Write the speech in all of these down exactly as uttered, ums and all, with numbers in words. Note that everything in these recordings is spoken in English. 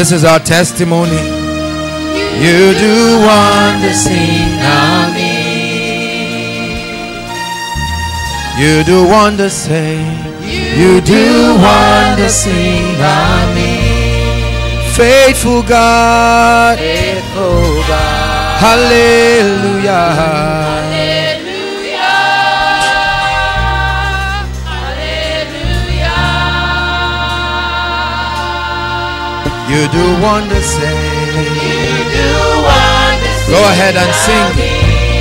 This is our testimony. You do wonders in our midst. You do wonders, say. You do wonders in our midst. Faithful God. Faithful God. Hallelujah. You do wonders, say. You do wonders. Go ahead and sing.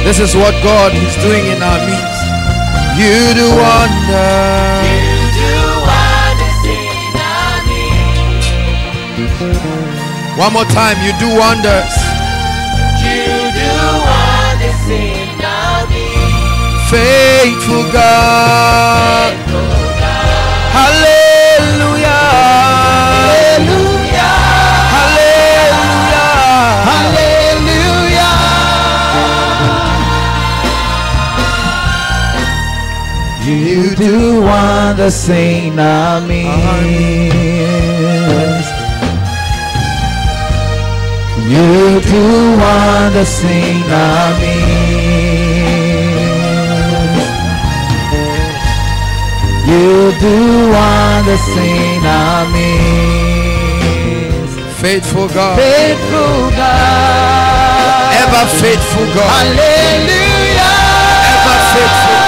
This is what God is doing in our midst. You do wonders. You do wonders in our midst. One more time, you do wonders. You do wonders in our midst. Faithful God. Faithful God. Hallelujah. Hallelujah. You do wonders in our midst. You do wonders in our midst. You do wonders in our midst. Faithful God. Faithful God. Ever faithful God. Hallelujah. Ever faithful God.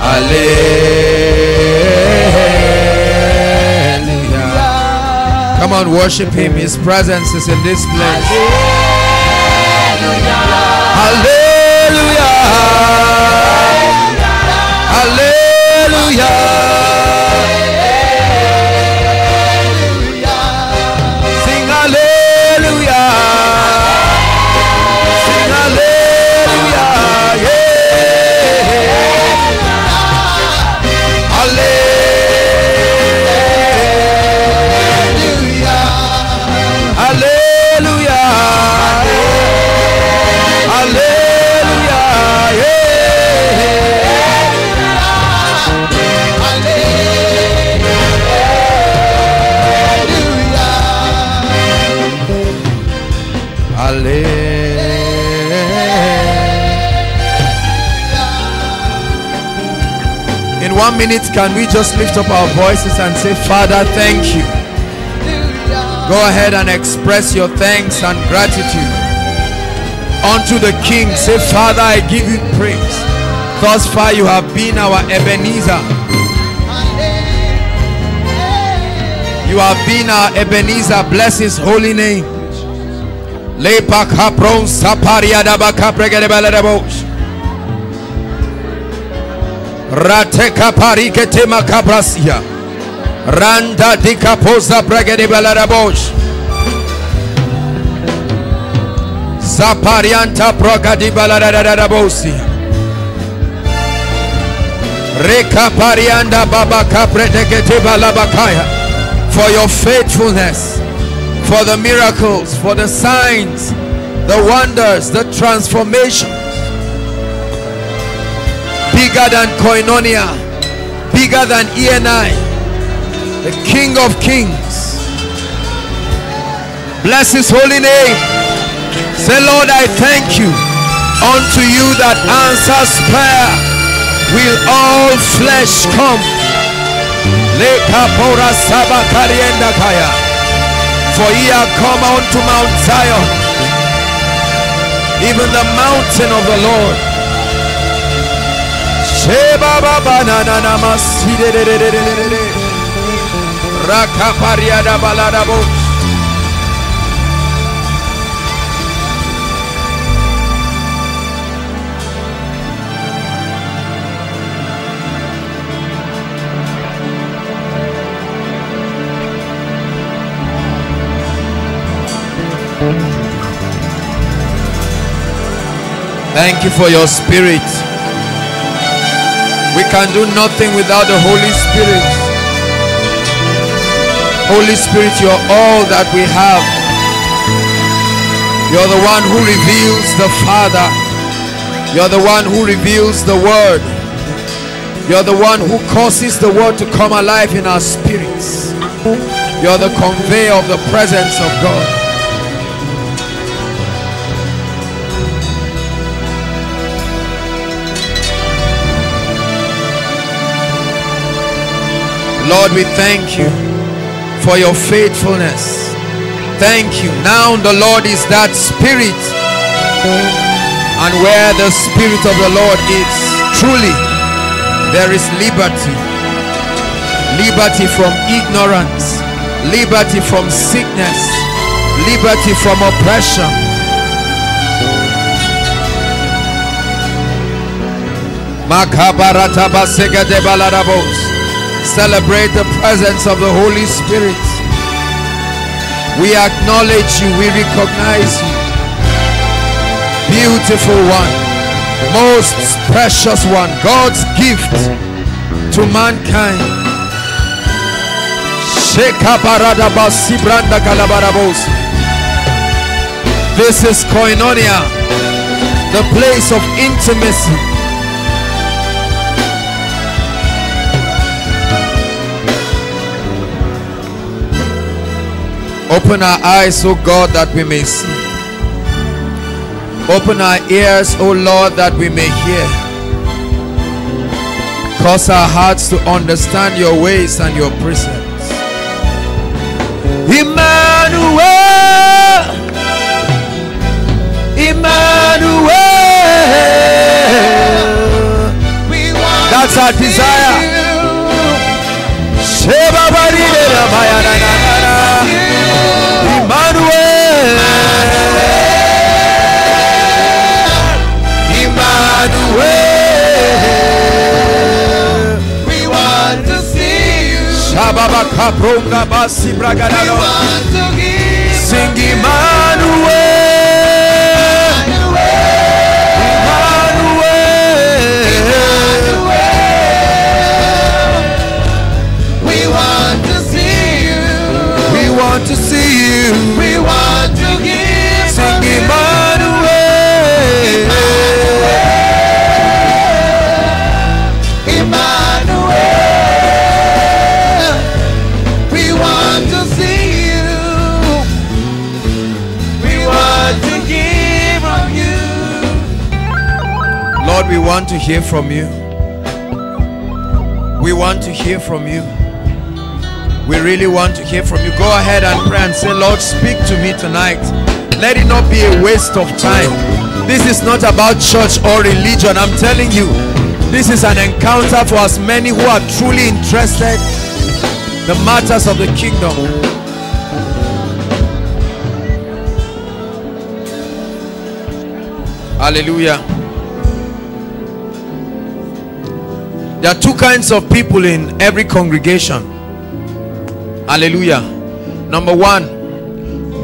Hallelujah. Come on, worship him. His presence is in this place. Hallelujah. Hallelujah. Hallelujah. Hallelujah. Sing hallelujah. In one minute, can we just lift up our voices and say, Father, thank you. Go ahead and express your thanks and gratitude unto the King. Say, Father, I give you praise. Thus far you have been our Ebenezer. You have been our Ebenezer. Bless his holy name. For your faithfulness, for the miracles, for the signs, the wonders, the transformations, bigger than Koinonia, bigger than E N I, the King of Kings. Bless his holy name. Say, Lord, I thank you. Unto you that answers prayer will all flesh come. Lekapora sabakariendakaya. For ye are come unto Mount Zion, even the mountain of the Lord. Thank you for your spirit. We can do nothing without the Holy Spirit. Holy Spirit, you are all that we have. You are the one who reveals the Father. You are the one who reveals the Word. You are the one who causes the Word to come alive in our spirits. You are the conveyor of the presence of God. Lord, we thank you for your faithfulness. Thank you. Now the Lord is that Spirit, and where the Spirit of the Lord is, truly there is liberty. Liberty from ignorance, liberty from sickness, liberty from oppression. Celebrate the presence of the Holy Spirit. We acknowledge you, we recognize you. Beautiful one, most precious one, God's gift to mankind. This is Koinonia, the place of intimacy. Open our eyes, O God, that we may see. Open our ears, O Lord, that we may hear. Cause our hearts to understand your ways and your precepts. Emmanuel, Emmanuel, we want that's our desire. Kabasi bragadalo sing Emmanuel, Emmanuel, we want to see you, we want to see you, we want to give, sing Emmanuel, Emmanuel. Lord, we want to hear from you. We want to hear from you. We really want to hear from you. Go ahead and pray and say, Lord, speak to me tonight. Let it not be a waste of time. This is not about church or religion. I'm telling you, this is an encounter for as many who are truly interested in the matters of the kingdom. Hallelujah. There are two kinds of people in every congregation. Hallelujah. Number one,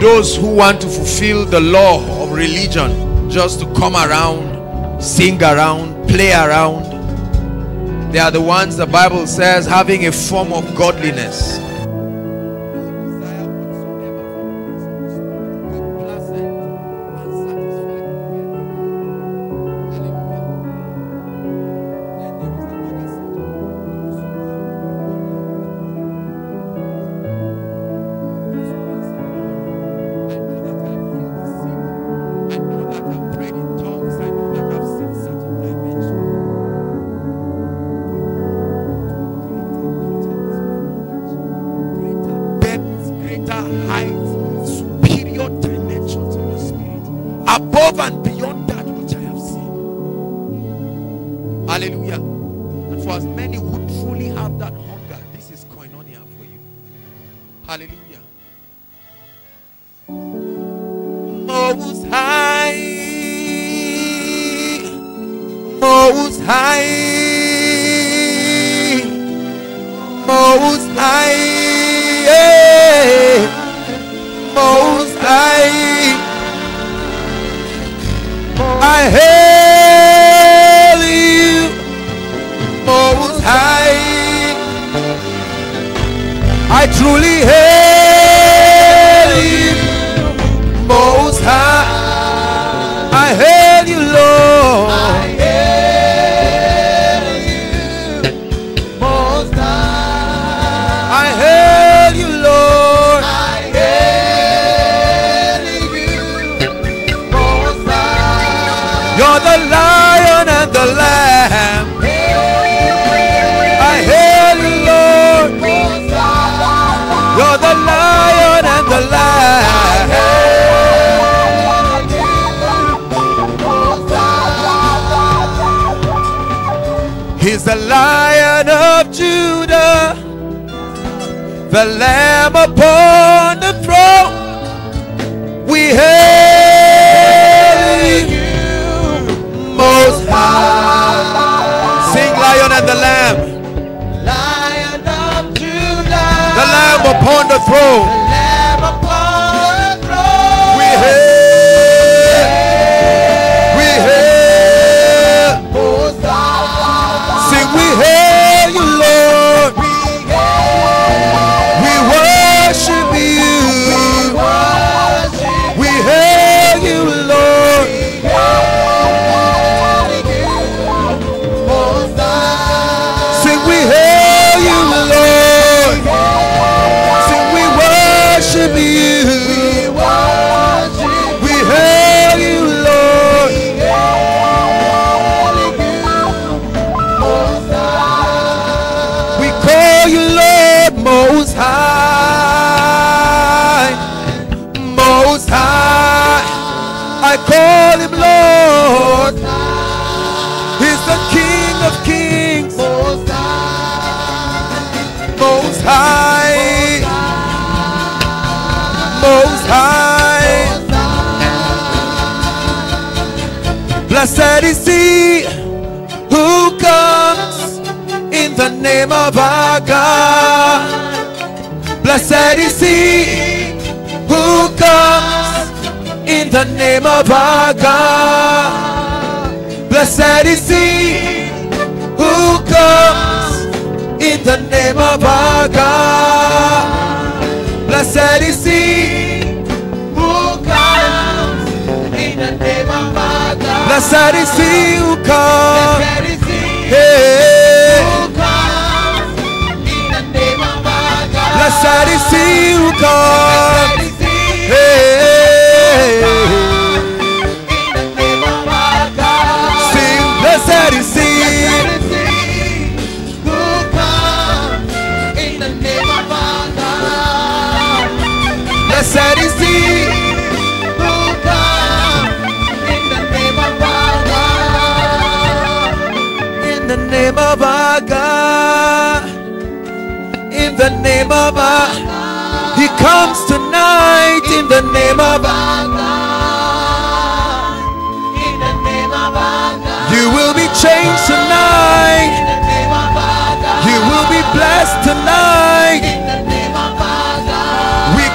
those who want to fulfill the law of religion just to come around, sing around, play around. They are the ones the Bible says having a form of godliness. Most High, the Lion of Judah, the Lamb upon the throne. We hail you, Most High. Sing Lion and the Lamb. The Lamb upon the throne. The Lamb upon the throne. We hail. We hail. Sing, we hail you, Lord. We hail. We worship you. We hail you, Lord. Sing, we hail you, Lord. Call him Lord. He's the King of Kings, Most High, Most High, Most High. Blessed is he who comes in the name of our God. Blessed is he who comes in the name of our God. Blessed is he who comes in the name of our God. Blessed is he who comes in the name of our God. Blessed is he who comes. Blessed is he who comes in the name of our God. Blessed is he who comes. Hey. Blessed is he who comes in the name of our God. In the name of our God. In the name of our God. He comes tonight in the name of our God. In the name of our God. You will be changed tonight. In the name of our God. You will be blessed tonight.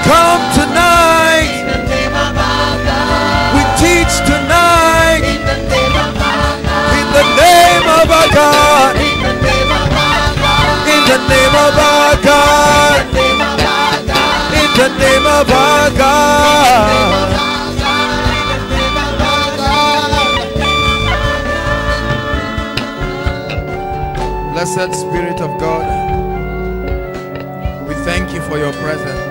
Come tonight. We teach tonight. In the name of our God. In the name of our God. In the name of our God. In the name of our God. Blessed Spirit of God, we thank you for your presence.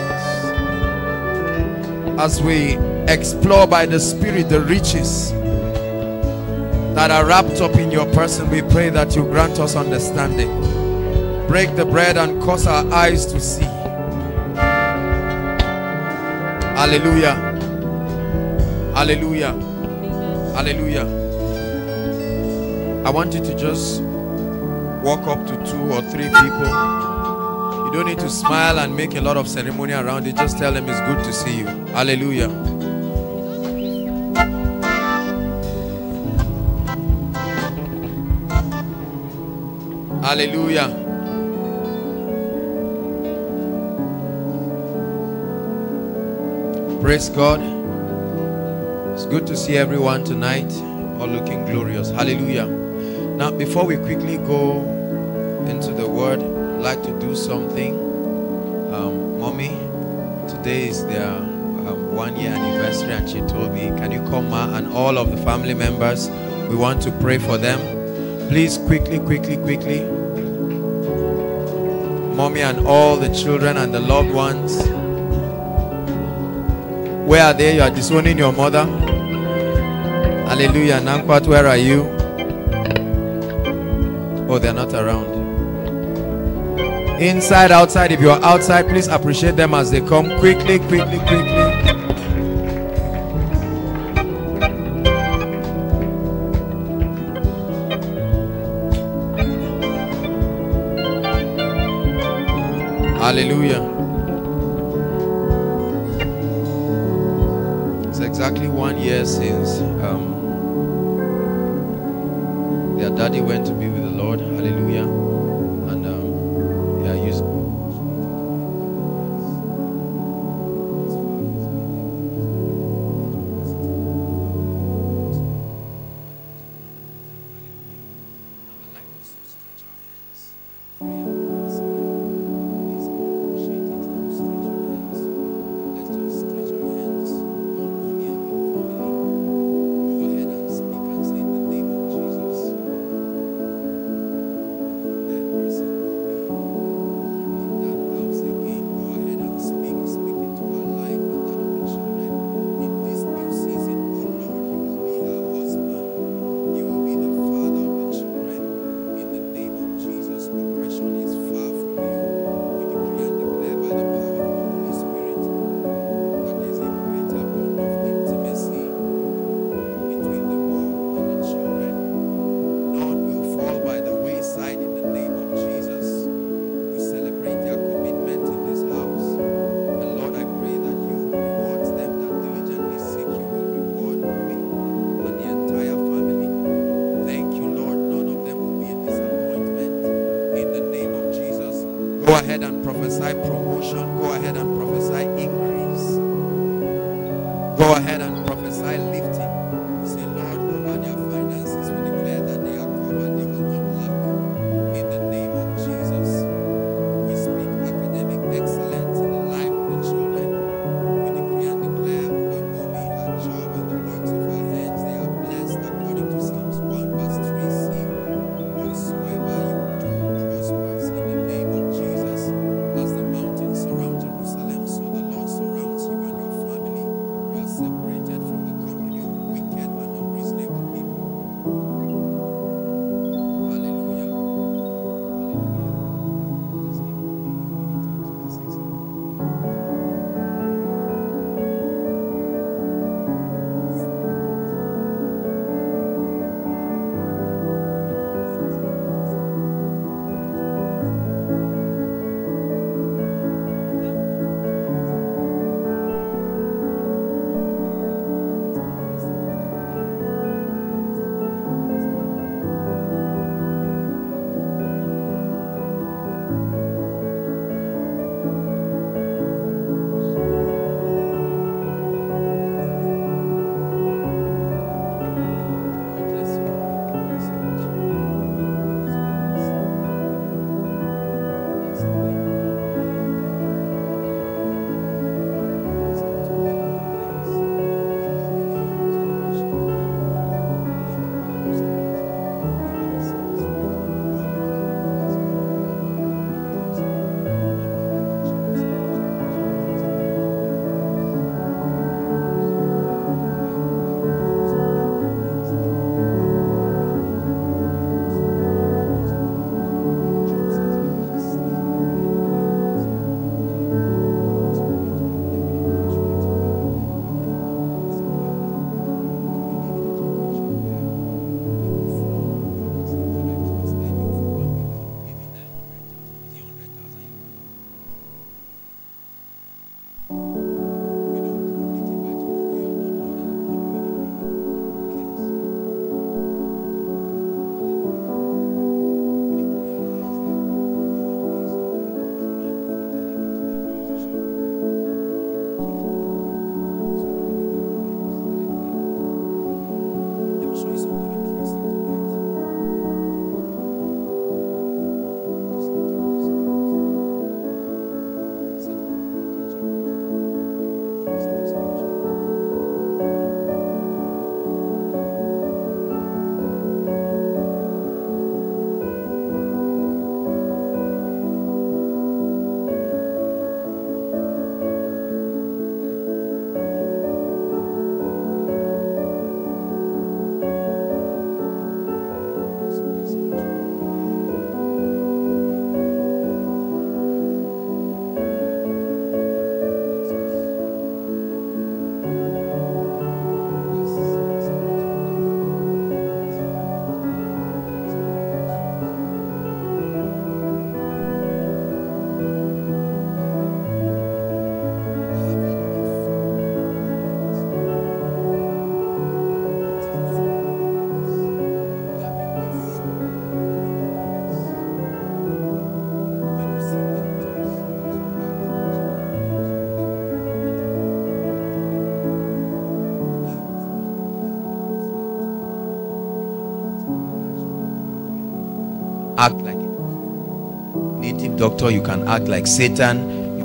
As we explore by the Spirit the riches that are wrapped up in your person, we pray that you grant us understanding. Break the bread and cause our eyes to see. Hallelujah. Hallelujah. Hallelujah. I want you to just walk up to two or three people. You don't need to smile and make a lot of ceremony around it. Just tell them it's good to see you. Hallelujah. Hallelujah. Praise God. It's good to see everyone tonight. All looking glorious. Hallelujah. Now, before we quickly go into the word, like to do something. Um, mommy, today is their um, one year anniversary, and she told me, can you come, Ma, and all of the family members, we want to pray for them. Please quickly, quickly, quickly. Mommy and all the children and the loved ones. Where are they? You are disowning your mother. Hallelujah. Nankwat, where are you? Oh, they're not around. Inside, outside, if you are outside, please appreciate them as they come. Quickly, quickly, quickly. Hallelujah. It's exactly one year since um, their daddy went to be with the Lord. Hallelujah. And um, they are used. Separate. act like a native doctor, you can act like Satan,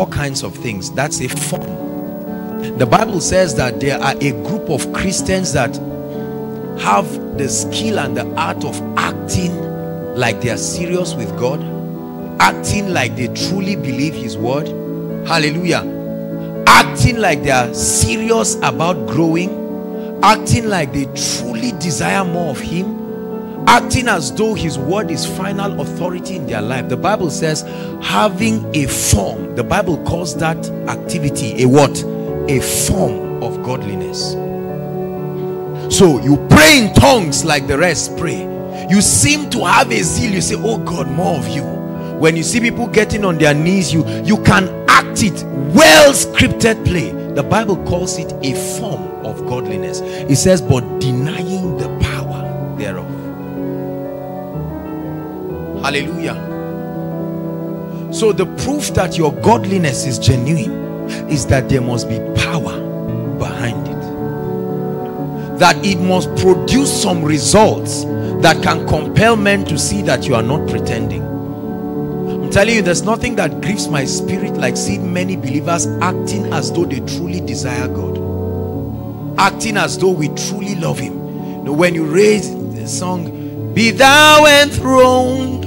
all kinds of things. That's a form. The Bible says that there are a group of Christians that have the skill and the art of acting like they are serious with God, acting like they truly believe his word. Hallelujah. Acting like they are serious about growing, acting like they truly desire more of him, acting as though his word is final authority in their life. The Bible says having a form. The Bible calls that activity a what? A form of godliness. So you pray in tongues like the rest pray. You seem to have a zeal. You say, oh God, more of you. When you see people getting on their knees, you you can act it. Well scripted play. The Bible calls it a form of godliness. It says, but denying the power thereof. Hallelujah. So the proof that your godliness is genuine is that there must be power behind it. That it must produce some results that can compel men to see that you are not pretending. I'm telling you, there's nothing that grieves my spirit like seeing many believers acting as though they truly desire God, acting as though we truly love him. You know, when you raise the song, be thou enthroned,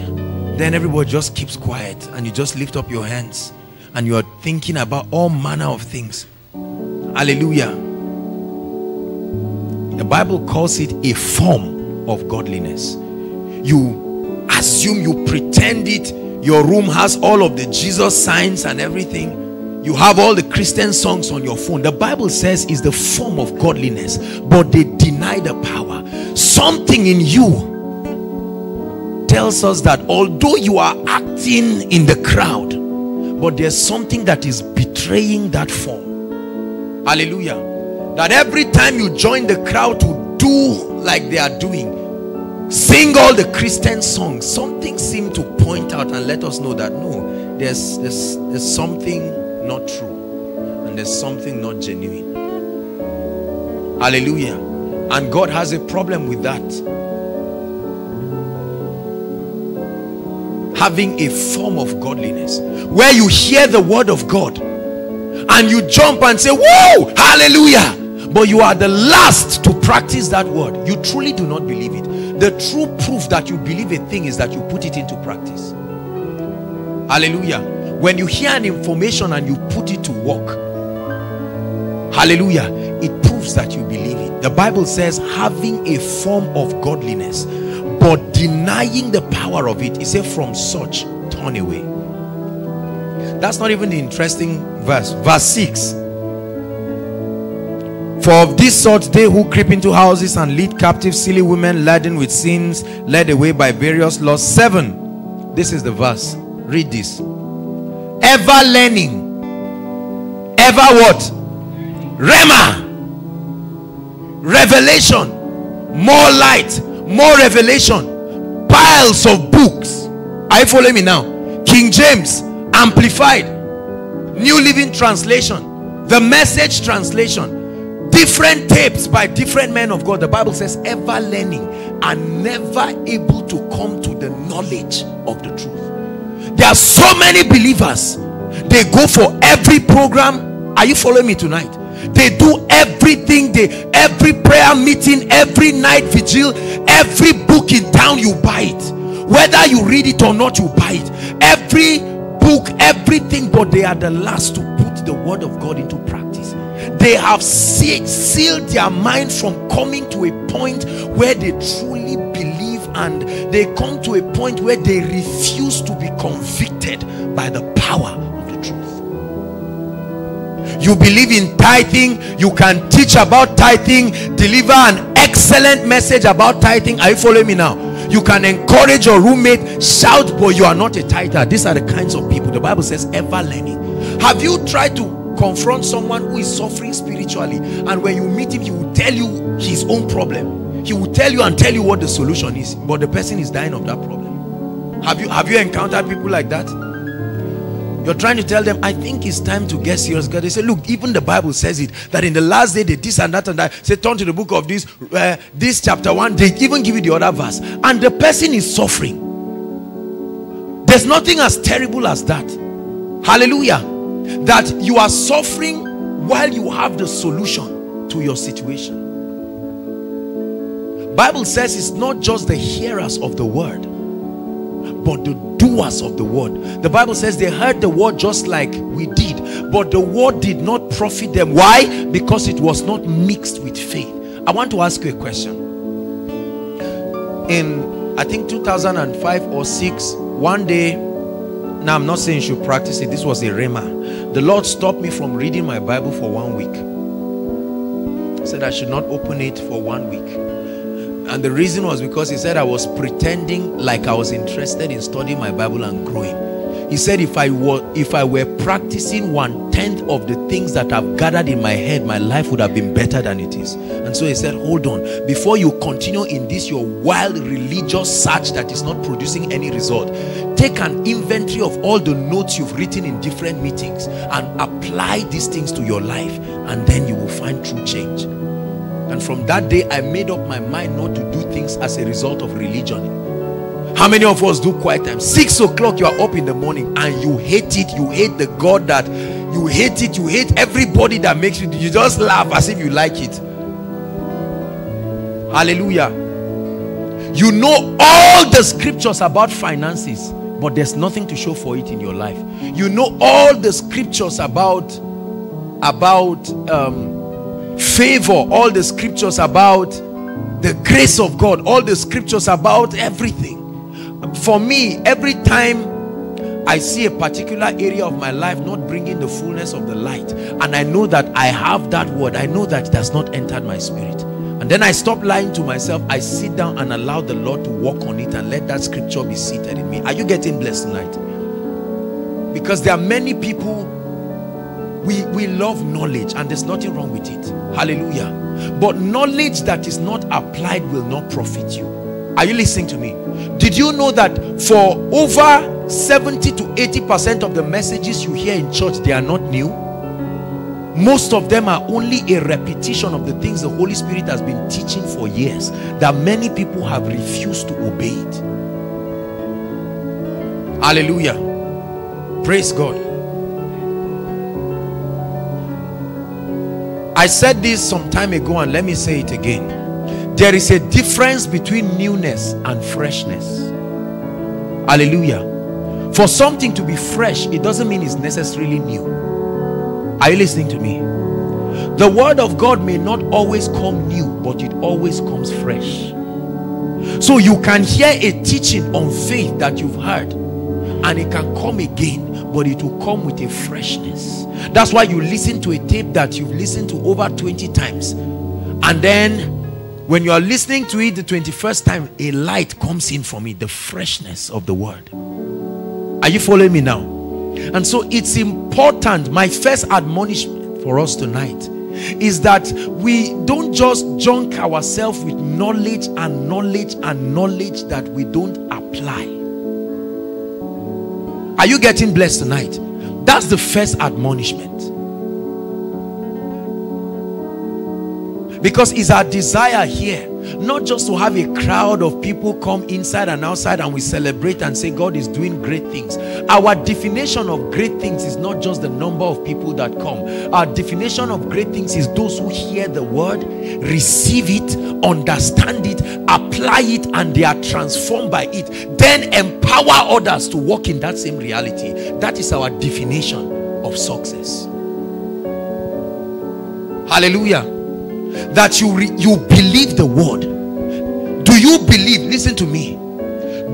then everybody just keeps quiet and you just lift up your hands and you are thinking about all manner of things. Hallelujah. The Bible calls it a form of godliness. You assume, you pretend it. Your room has all of the Jesus signs and everything. You have all the Christian songs on your phone. The Bible says is the form of godliness, but they deny the power. Something in you tells us that although you are acting in the crowd, but there's something that is betraying that form. Hallelujah. That every time you join the crowd to do like they are doing, sing all the Christian songs, something seemed to point out and let us know that no, there's, there's there's something not true and there's something not genuine. Hallelujah. And God has a problem with that. Having a form of godliness where you hear the word of God and you jump and say, whoa, hallelujah, but you are the last to practice that word. You truly do not believe it. The true proof that you believe a thing is that you put it into practice. Hallelujah. When you hear an information and you put it to work, hallelujah, it proves that you believe it. The Bible says having a form of godliness but denying the power of it. It says from such turn away. That's not even the interesting verse. Verse six. For of this sort they who creep into houses and lead captive silly women laden with sins, led away by various lusts. Seven. This is the verse. Read this. Ever learning. Ever what? Rema. Revelation. More light. More revelation. Piles of books. Are you following me now? King James. Amplified. New Living Translation. The Message Translation. Different tapes by different men of God. The Bible says ever learning and never able to come to the knowledge of the truth. There are so many believers. They go for every program. Are you following me tonight? They do everything. They every prayer meeting, every night vigil, every book in town, you buy it. Whether you read it or not, you buy it. Every book, everything, but they are the last to put the word of God into practice. They have sealed their mind from coming to a point where they truly believe, and they come to a point where they refuse to be convicted by the power of the truth. You believe in tithing, you can teach about tithing, deliver an excellent message about tithing. Are you following me now? You can encourage your roommate, shout, but you are not a tither. These are the kinds of people. The Bible says ever learning. Have you tried to confront someone who is suffering spiritually, and when you meet him, he will tell you his own problem? He will tell you and tell you what the solution is, but the person is dying of that problem. Have you have you encountered people like that? You're trying to tell them, I think it's time to get serious. God, they say, look, even the Bible says it, that in the last day, they this and that and that. Say, turn to the book of this, uh, this chapter one. They even give you the other verse. And the person is suffering. There's nothing as terrible as that. Hallelujah. That you are suffering while you have the solution to your situation. Bible says it's not just the hearers of the word, but the doers of the word. The Bible says they heard the word just like we did, but the word did not profit them. Why? Because it was not mixed with faith. I want to ask you a question. In I think two thousand five or six, one day, now I'm not saying you should practice it, this was a rhema. The Lord stopped me from reading my Bible for one week. He said I should not open it for one week. And the reason was because he said I was pretending like I was interested in studying my Bible and growing. He said if I were, if I were practicing one-tenth of the things that I've gathered in my head, my life would have been better than it is. And so he said, hold on. Before you continue in this, your wild religious search that is not producing any result, take an inventory of all the notes you've written in different meetings and apply these things to your life, and then you will find true change. And from that day, I made up my mind not to do things as a result of religion. How many of us do quiet time? Six o'clock, you are up in the morning and you hate it. You hate the God that you hate it. You hate everybody that makes you. You just laugh as if you like it. Hallelujah. You know all the scriptures about finances, but there's nothing to show for it in your life. You know all the scriptures about, about, um, favor, all the scriptures about the grace of God, all the scriptures about everything. For me, every time I see a particular area of my life not bringing the fullness of the light, and I know that I have that word, I know that it has not entered my spirit, and then I stop lying to myself. I sit down and allow the Lord to walk on it and let that scripture be seated in me. Are you getting blessed tonight? Because there are many people, We, we love knowledge, and there's nothing wrong with it. Hallelujah. But knowledge that is not applied will not profit you. Are you listening to me? Did you know that for over seventy to eighty percent of the messages you hear in church, they are not new? Most of them are only a repetition of the things the Holy Spirit has been teaching for years, that many people have refused to obey it. Hallelujah. Praise God. I said this some time ago, and let me say it again. There is a difference between newness and freshness. Hallelujah. For something to be fresh, it doesn't mean it's necessarily new. Are you listening to me? The word of God may not always come new, but it always comes fresh. So you can hear a teaching on faith that you've heard, and it can come again, but it will come with a freshness. That's why you listen to a tape that you've listened to over twenty times, and then when you are listening to it the twenty-first time, a light comes in from it, the freshness of the word. Are you following me now? And so it's important. My first admonishment for us tonight is that we don't just junk ourselves with knowledge and knowledge and knowledge that we don't apply. Are you getting blessed tonight? That's the first admonishment. Because it's our desire here, not just to have a crowd of people come inside and outside and we celebrate and say God is doing great things. Our definition of great things is not just the number of people that come. Our definition of great things is those who hear the word, receive it, understand it, apply it, and they are transformed by it. Then empower others to walk in that same reality. That is our definition of success. Hallelujah. That you re you believe the word. Do you believe? Listen to me.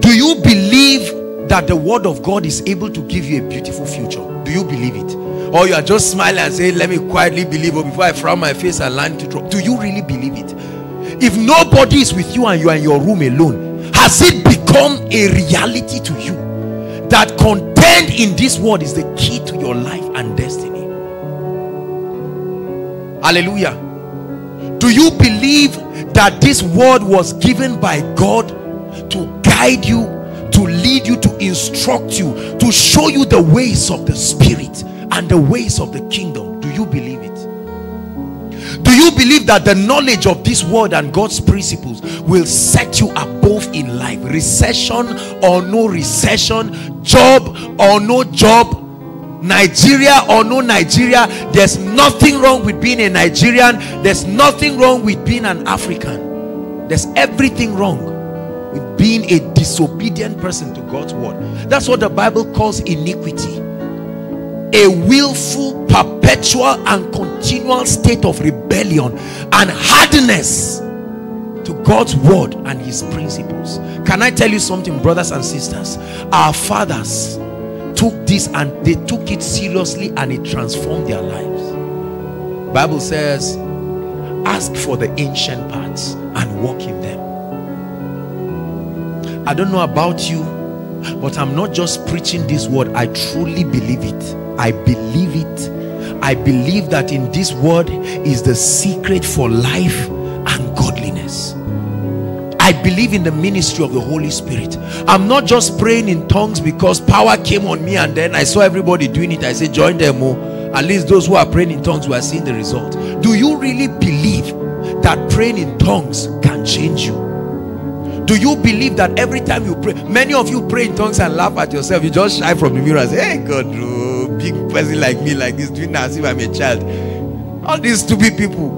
Do you believe that the word of God is able to give you a beautiful future? Do you believe it? Or you are just smiling and saying, let me quietly believe, or before I frown my face and learn to drop. Do you really believe it? If nobody is with you and you are in your room alone, has it become a reality to you that content in this world is the key to your life and destiny? Hallelujah. Do you believe that this word was given by God to guide you, to lead lead you, to instruct you, to show you the ways of the Spirit and the ways of the kingdom. Do you believe it? Do you believe that the knowledge of this word and God's principles will set you above in life? Recession or no recession, job or no job, Nigeria or no Nigeria, there's nothing wrong with being a Nigerian, there's nothing wrong with being an African, there's everything wrong with being a disobedient person to God's word. That's what the Bible calls iniquity, a willful, perpetual and continual state of rebellion and hardness to God's word and his principles. Can I tell you something, brothers and sisters? Our fathers took this and they took it seriously, and it transformed their lives. Bible says, ask for the ancient paths and walk in them. I don't know about you, but I'm not just preaching this word. I truly believe it. I believe it. I believe that in this word is the secret for life and godliness. I believe in the ministry of the Holy Spirit. I'm not just praying in tongues because power came on me and then I saw everybody doing it. I said, join them more. At least those who are praying in tongues, we are seeing the result. Do you really believe that praying in tongues can change you? Do you believe that every time you pray, many of you pray in tongues and laugh at yourself. You just shy from the mirror and say, hey God, oh, big person like me like this doing as if I'm a child. All these stupid people.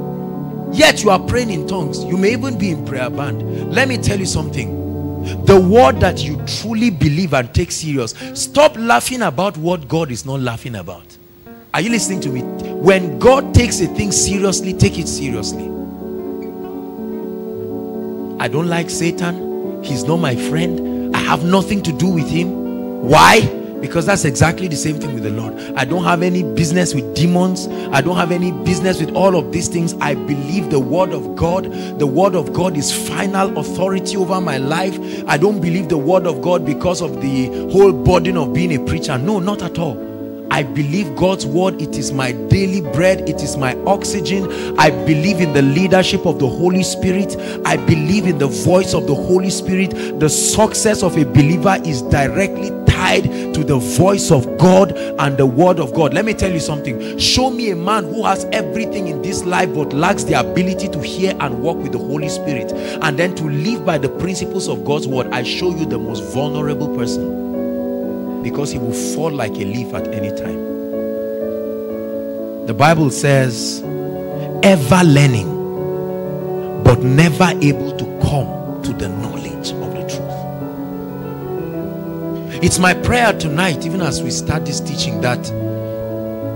Yet you are praying in tongues. You may even be in prayer band. Let me tell you something. The word that you truly believe and take serious. Stop laughing about what God is not laughing about. Are you listening to me? When God takes a thing seriously, take it seriously. I don't like Satan. He's not my friend. I have nothing to do with him. Why? Because that's exactly the same thing with the Lord. I don't have any business with demons. I don't have any business with all of these things. I believe the word of God. The word of God is final authority over my life. I don't believe the word of God because of the whole burden of being a preacher. No, not at all. I believe God's word. It is my daily bread. It is my oxygen. I believe in the leadership of the Holy Spirit. I believe in the voice of the Holy Spirit. The success of a believer is directly tied to the voice of God and the word of God. Let me tell you something. Show me a man who has everything in this life but lacks the ability to hear and walk with the Holy Spirit and then to live by the principles of God's word. I show you the most vulnerable person, because he will fall like a leaf at any time. The Bible says, ever learning, but never able to come to the knowledge of the truth. It's my prayer tonight, even as we start this teaching, that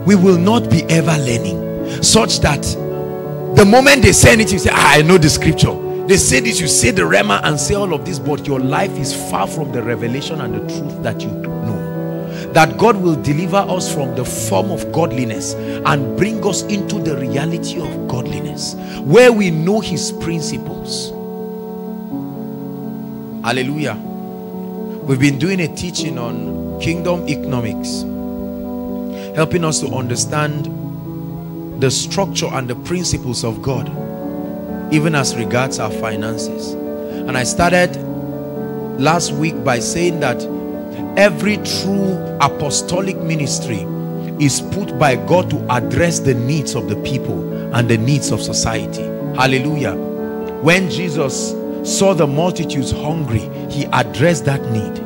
we will not be ever learning, such that the moment they say anything, you say, ah, I know the scripture. They say this, you say the Rema and say all of this, but your life is far from the revelation and the truth that you know. That God will deliver us from the form of godliness and bring us into the reality of godliness, where we know his principles. Hallelujah. We've been doing a teaching on kingdom economics, helping us to understand the structure and the principles of God, even as regards our finances. And I started last week by saying that every true apostolic ministry is put by God to address the needs of the people and the needs of society. Hallelujah. When Jesus saw the multitudes hungry, he addressed that need.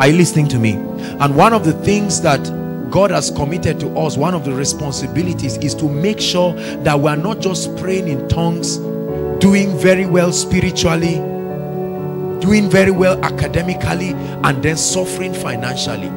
Are you listening to me? And one of the things that God has committed to us, one of the responsibilities, is to make sure that we are not just praying in tongues, doing very well spiritually, doing very well academically, and then suffering financially.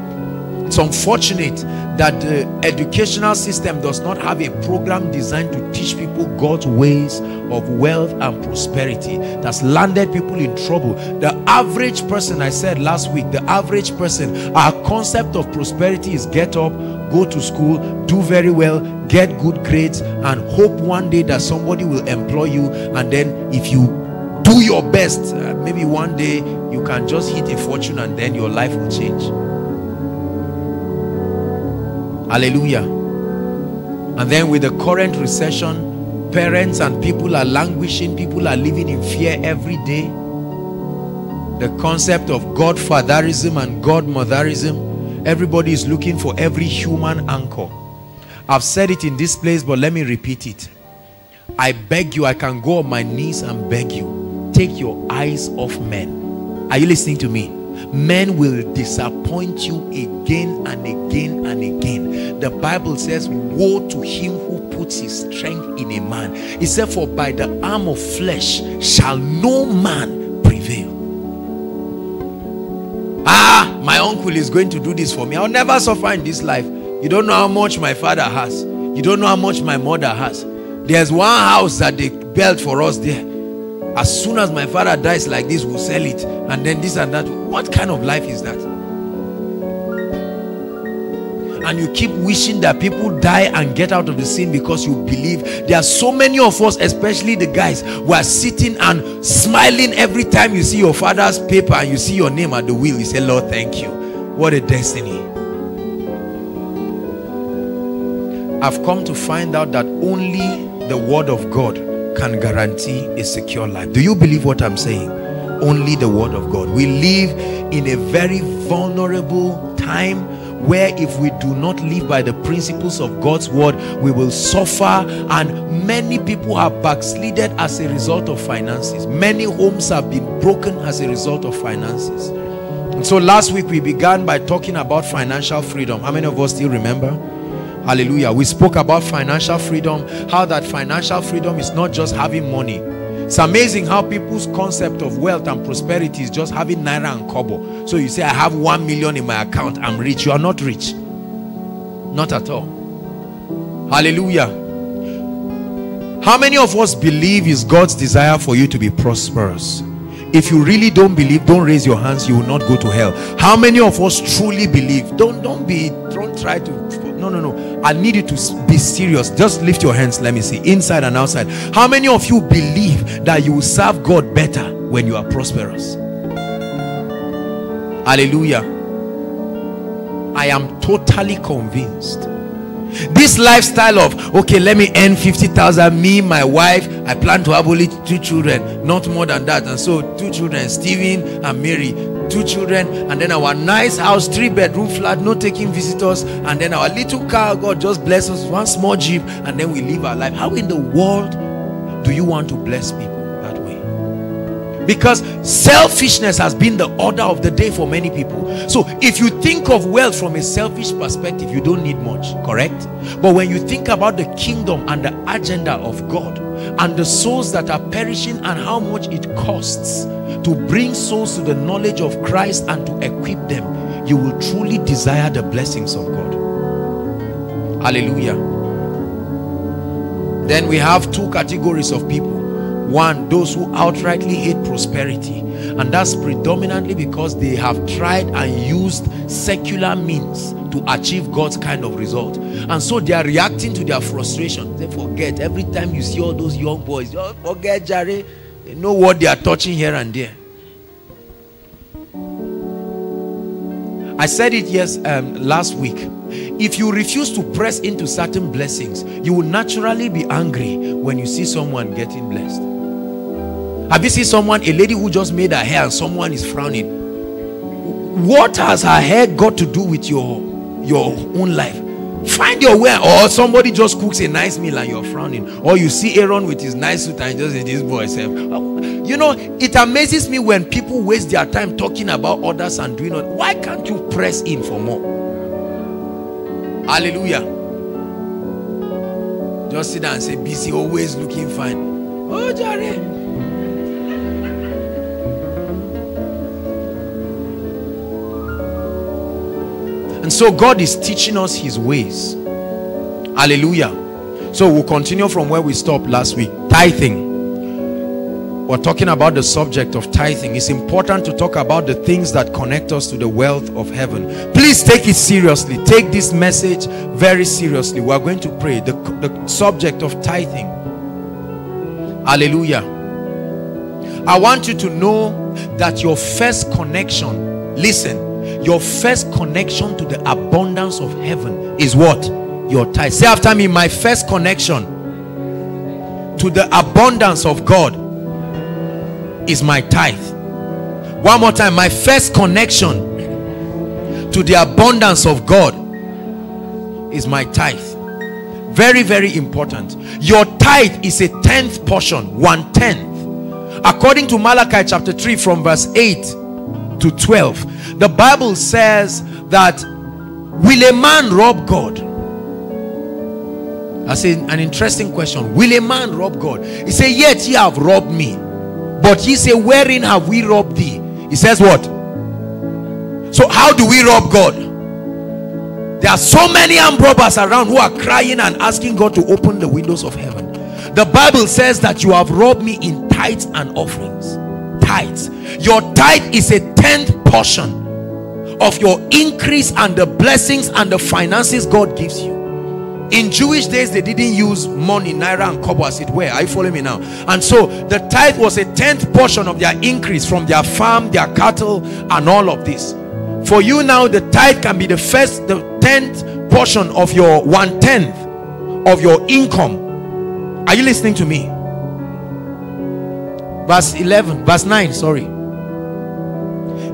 It's unfortunate that the educational system does not have a program designed to teach people God's ways of wealth and prosperity. That's landed people in trouble. The average person, I said last week, the average person, our concept of prosperity is get up, go to school, do very well, get good grades, and hope one day that somebody will employ you, and then if you do your best, uh, maybe one day you can just hit a fortune and then your life will change. Hallelujah. And then with the current recession, parents and people are languishing, people are living in fear every day. the concept of godfatherism and godmotherism. Everybody is looking for every human anchor. I've said it in this place, but let me repeat it. I beg you, I can go on my knees and beg you, take your eyes off men. Are you listening to me? Men will disappoint you again and again and again. The Bible says, woe to him who puts his strength in a man. It said, for by the arm of flesh shall no man prevail. Ah, my uncle is going to do this for me. I'll never suffer in this life. You don't know how much my father has. You don't know how much my mother has. There's one house that they built for us there. As soon as my father dies like this, we'll sell it. And then this and that. What kind of life is that? And you keep wishing that people die and get out of the scene because you believe. There are so many of us, especially the guys, who are sitting and smiling every time you see your father's paper and you see your name at the wheel. You say, Lord, thank you. What a destiny. I've come to find out that only the word of God can guarantee a secure life. Do you believe what I'm saying? Only the word of God. We live in a very vulnerable time where if we do not live by the principles of God's word, we will suffer, and many people are backslided as a result of finances. Many homes have been broken as a result of finances. And so last week we began by talking about financial freedom. How many of us still remember? Hallelujah. We spoke about financial freedom, how that financial freedom is not just having money. It's amazing how people's concept of wealth and prosperity is just having naira and kobo. So you say, I have one million in my account, I'm rich. You are not rich. Not at all. Hallelujah. How many of us believe is God's desire for you to be prosperous? If you really don't believe, don't raise your hands. You will not go to hell. How many of us truly believe? Don't, don't be, don't try to... No, no, no. I need you to be serious. Just lift your hands. Let me see. Inside and outside. How many of you believe that you will serve God better when you are prosperous? Hallelujah. I am totally convinced. This lifestyle of, okay, let me earn fifty thousand, me, my wife, I plan to have only two children, not more than that. And so two children, Stephen and Mary. Two children, and then our nice house, three bedroom flat, no taking visitors, and then our little car, God just bless us, one small jeep, and then we live our life. How in the world do you want to bless people that way? Because selfishness has been the order of the day for many people. So if you think of wealth from a selfish perspective, you don't need much, correct? But when you think about the kingdom and the agenda of God, and the souls that are perishing, and how much it costs to bring souls to the knowledge of Christ and to equip them, you will truly desire the blessings of God. Hallelujah. Then we have two categories of people. One, those who outrightly hate prosperity, and that's predominantly because they have tried and used secular means to achieve God's kind of result, and so they are reacting to their frustration. They forget. Every time you see all those young boys, oh, forget Jerry. They know what they are touching here and there. I said it yes um, last week. If you refuse to press into certain blessings, you will naturally be angry when you see someone getting blessed. Have you seen someone, a lady who just made her hair and someone is frowning? What has her hair got to do with your, your own life? Find your way. Or somebody just cooks a nice meal and you're frowning. Or you see Aaron with his nice suit and just say, this boy self. You know, it amazes me when people waste their time talking about others and doing it. Why can't you press in for more? Hallelujah. Just sit down and say, B C always looking fine. Oh, Jerry. And so God is teaching us his ways. Hallelujah. So we'll continue from where we stopped last week. Tithing. We're talking about the subject of tithing. It's important to talk about the things that connect us to the wealth of heaven. Please take it seriously. Take this message very seriously. We're going to pray. The, the subject of tithing. Hallelujah. I want you to know that your first connection, listen, your first connection to the abundance of heaven is what? Your tithe. Say after me, my first connection to the abundance of God is my tithe. One more time, my first connection to the abundance of God is my tithe. Very, very important. Your tithe is a tenth portion, one tenth. According to Malachi chapter three from verse eight to twelve, the Bible says that, will a man rob God? That's an interesting question. Will a man rob God? He said, yet ye have robbed me. But ye say, wherein have we robbed thee? He says what? So how do we rob God? There are so many armed robbers around who are crying and asking God to open the windows of heaven. The Bible says that you have robbed me in tithes and offerings. Tithes. Your tithe is a tenth portion of your increase and the blessings and the finances God gives you. In Jewish days, they didn't use money, naira and kobo as it were. Are you following me now? And so the tithe was a tenth portion of their increase from their farm, their cattle, and all of this. For you now, the tithe can be the first, the tenth portion of your one tenth of your income. Are you listening to me? Verse eleven, verse nine, sorry.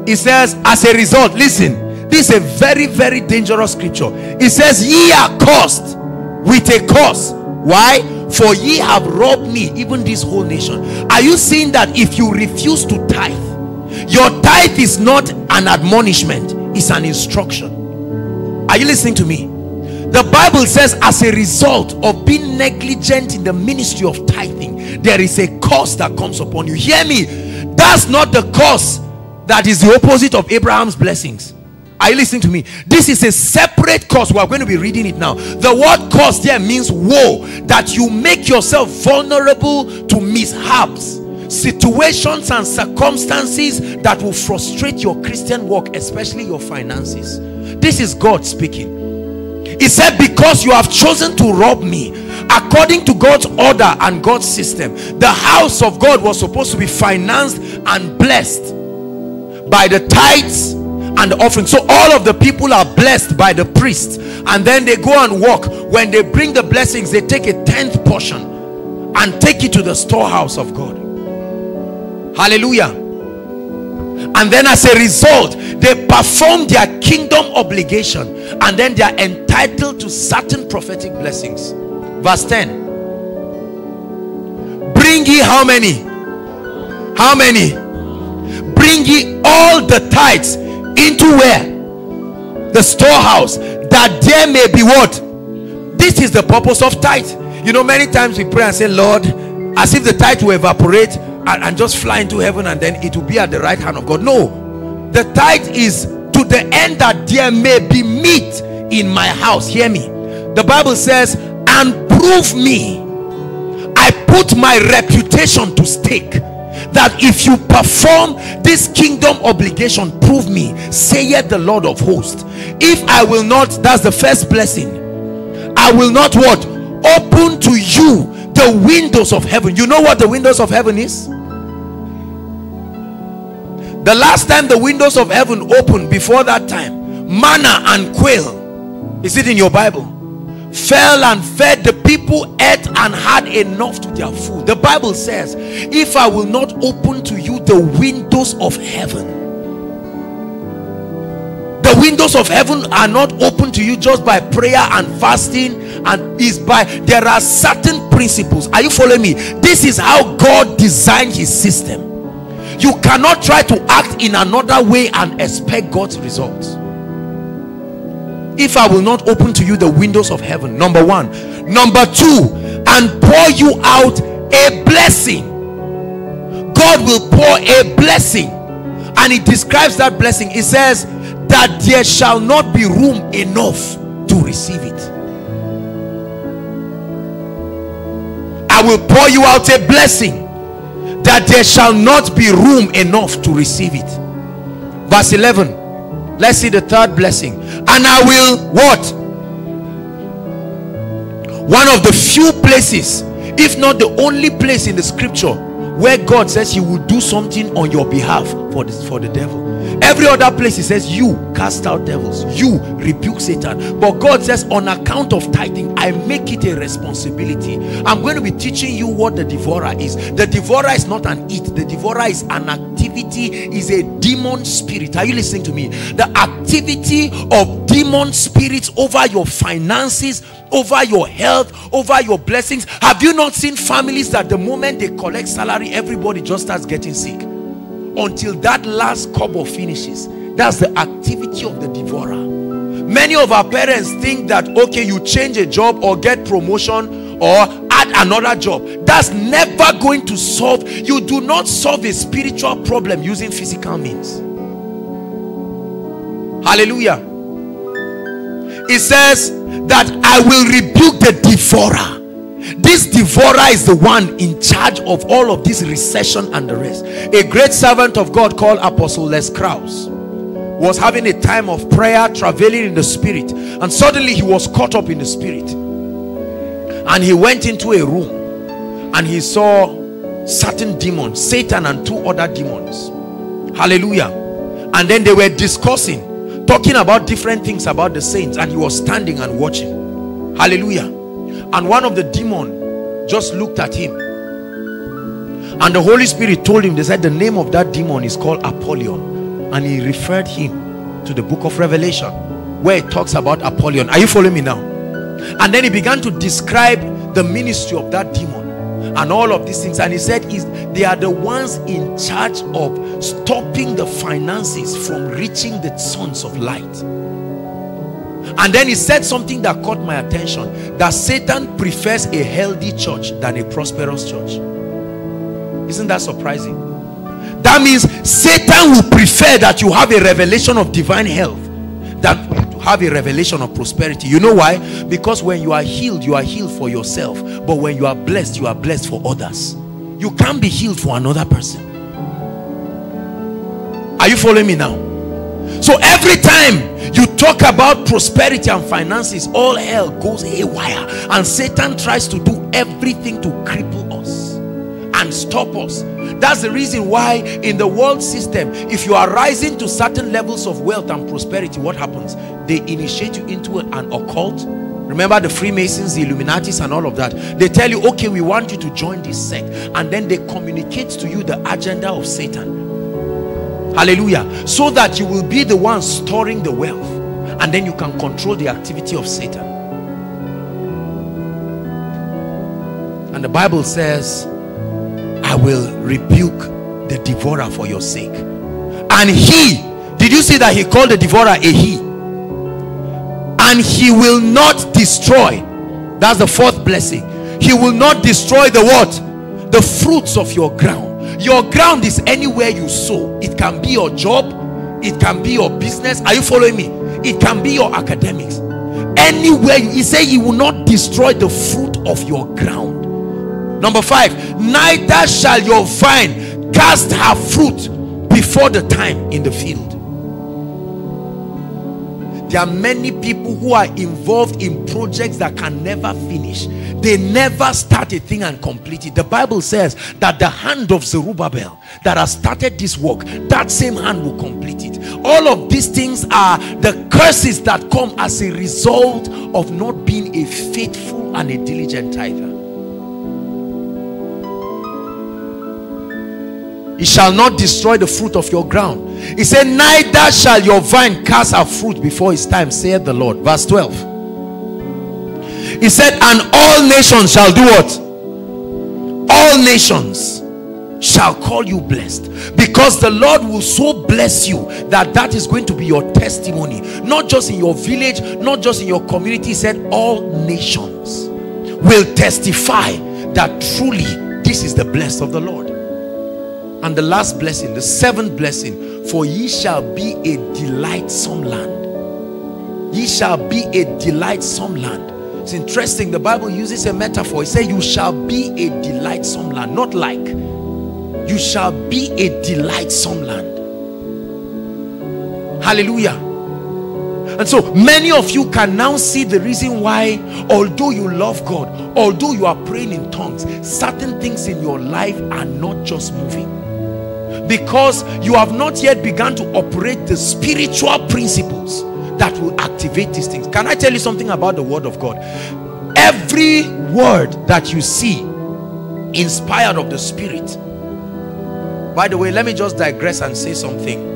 It says, as a result, listen, this is a very, very dangerous scripture. It says, ye are cursed with a curse. Why? For ye have robbed me, even this whole nation. Are you seeing that if you refuse to tithe, your tithe is not an admonishment, it's an instruction. Are you listening to me? The Bible says, as a result of being negligent in the ministry of tithing, there is a curse that comes upon you. Hear me, that's not the curse that is the opposite of Abraham's blessings. Are you listening to me? This is a separate curse. We are going to be reading it now. The word curse there means woe, that you make yourself vulnerable to mishaps, situations and circumstances that will frustrate your Christian work, especially your finances. This is God speaking. He said, because you have chosen to rob me. According to God's order and God's system, the house of God was supposed to be financed and blessed by the tithes and the offering. So all of the people are blessed by the priests, and then they go and work. When they bring the blessings, they take a tenth portion and take it to the storehouse of God. Hallelujah. And then as a result, they perform their kingdom obligation, and then they are entitled to certain prophetic blessings. Verse ten. Bring ye how many? How many? Bring ye all the tithes into where? The storehouse, that there may be what? This is the purpose of tithe. You know, many times we pray and say, Lord, as if the tithe will evaporate and, and just fly into heaven, and then it will be at the right hand of God. No, the tithe is to the end that there may be meat in my house. Hear me, the Bible says, and prove me. I put my reputation to stake, that if you perform this kingdom obligation, prove me, saith the Lord of hosts. If I will not, that's the first blessing, I will not what? Open to you the windows of heaven. You know what the windows of heaven is? The last time the windows of heaven opened, before that time, manna and quail, is it in your Bible, fell and fed the people, ate and had enough to their food. The Bible says, if I will not open to you the windows of heaven. The windows of heaven are not open to you just by prayer and fasting, and is by, there are certain principles. Are you following me? This is how God designed his system. You cannot try to act in another way and expect God's results. If I will not open to you the windows of heaven, number one. Number two, and pour you out a blessing. God will pour a blessing, and it describes that blessing. It says that there shall not be room enough to receive it. I will pour you out a blessing, that there shall not be room enough to receive it. Verse eleven. Let's see the third blessing. And I will what? One of the few places, if not the only place in the scripture, where God says he will do something on your behalf for this, for the devil. Every other place he says, you cast out devils, you rebuke Satan. But God says, on account of tithing, I make it a responsibility. I'm going to be teaching you what the devourer is. The devourer is not an it. The devourer is an activity, is a demon spirit. Are you listening to me? The activity of demon spirits over your finances, over your health, over your blessings. Have you not seen families that the moment they collect salary, everybody just starts getting sick? Until that last cobble finishes. That's the activity of the devourer. Many of our parents think that, okay, you change a job or get promotion or add another job. That's never going to solve. You do not solve a spiritual problem using physical means. Hallelujah. It says that I will rebuke the devourer. This devourer is the one in charge of all of this recession and the rest. A great servant of God called Apostle Les Kraus was having a time of prayer, traveling in the spirit, and suddenly he was caught up in the spirit, and he went into a room and he saw certain demons, Satan and two other demons. Hallelujah. And then they were discussing, talking about different things about the saints, and he was standing and watching. Hallelujah. And one of the demon just looked at him, and the Holy Spirit told him, they said the name of that demon is called Apollyon, and he referred him to the book of Revelation where it talks about Apollyon. Are you following me now? And then he began to describe the ministry of that demon and all of these things, and he said is they are the ones in charge of stopping the finances from reaching the sons of light. And then he said something that caught my attention, that Satan prefers a healthy church than a prosperous church. Isn't that surprising? That means Satan will prefer that you have a revelation of divine health than to have a revelation of prosperity. You know why? Because when you are healed, you are healed for yourself. But when you are blessed, you are blessed for others. You can't be healed for another person. Are you following me now? So every time you talk about prosperity and finances, all hell goes haywire, and Satan tries to do everything to cripple us and stop us. That's the reason why in the world system, if you are rising to certain levels of wealth and prosperity, what happens? They initiate you into an occult. Remember the Freemasons, the Illuminatis, and all of that. They tell you, okay, we want you to join this sect, and then they communicate to you the agenda of Satan. Hallelujah. So that you will be the one storing the wealth, and then you can control the activity of Satan. And the Bible says, I will rebuke the devourer for your sake. And he, did you see that he called the devourer a he? And he will not destroy. That's the fourth blessing. He will not destroy the what? The fruits of your ground. Your ground is anywhere you sow. It can be your job, it can be your business. Are you following me? It can be your academics. Anywhere you, he said, he will not destroy the fruit of your ground. Number five, neither shall your vine cast her fruit before the time in the field. There are many people who are involved in projects that can never finish. They never start a thing and complete it. The Bible says that the hand of Zerubbabel that has started this work, that same hand will complete it. All of these things are the curses that come as a result of not being a faithful and a diligent tither. It shall not destroy the fruit of your ground. He said, neither shall your vine cast her fruit before its time, saith the Lord. Verse twelve. He said, and all nations shall do what? All nations shall call you blessed, because the Lord will so bless you that that is going to be your testimony. Not just in your village, not just in your community. He said, all nations will testify that truly this is the blessed of the Lord. And the last blessing, the seventh blessing, for ye shall be a delightsome land. Ye shall be a delightsome land. It's interesting, the Bible uses a metaphor. It says, you shall be a delightsome land. Not like. You shall be a delightsome land. Hallelujah. And so many of you can now see the reason why, although you love God, although you are praying in tongues, certain things in your life are not just moving. because you have not yet begun to operate the spiritual principles that will activate these things. Can I tell you something about the Word of God? Every word that you see inspired of the Spirit. By the way, let me just digress and say something.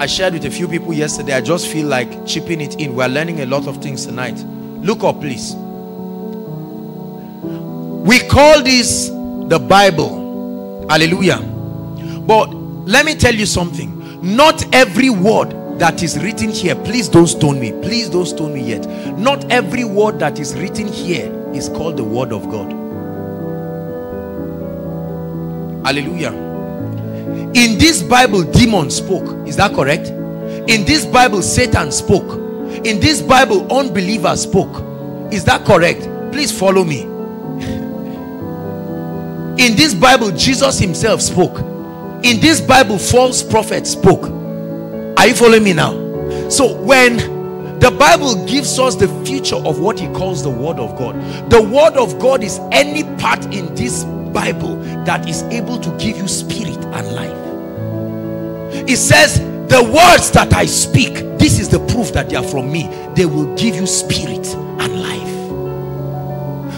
I shared with a few people yesterday. I just feel like chipping it in. We're learning a lot of things tonight. Look up, please. We call this the Bible. Hallelujah. But let me tell you something. Not every word that is written here, please don't stone me. Please don't stone me yet. Not every word that is written here is called the Word of God. Hallelujah. In this Bible, demons spoke. Is that correct? In this Bible, Satan spoke. In this Bible, unbelievers spoke. Is that correct? Please follow me. In this Bible, Jesus himself spoke. In this Bible, false prophets spoke. Are you following me now? So when the Bible gives us the future of what he calls the Word of God, the Word of God is any part in this Bible that is able to give you spirit and life. It says, the words that I speak, this is the proof that they are from me. They will give you spirit and life.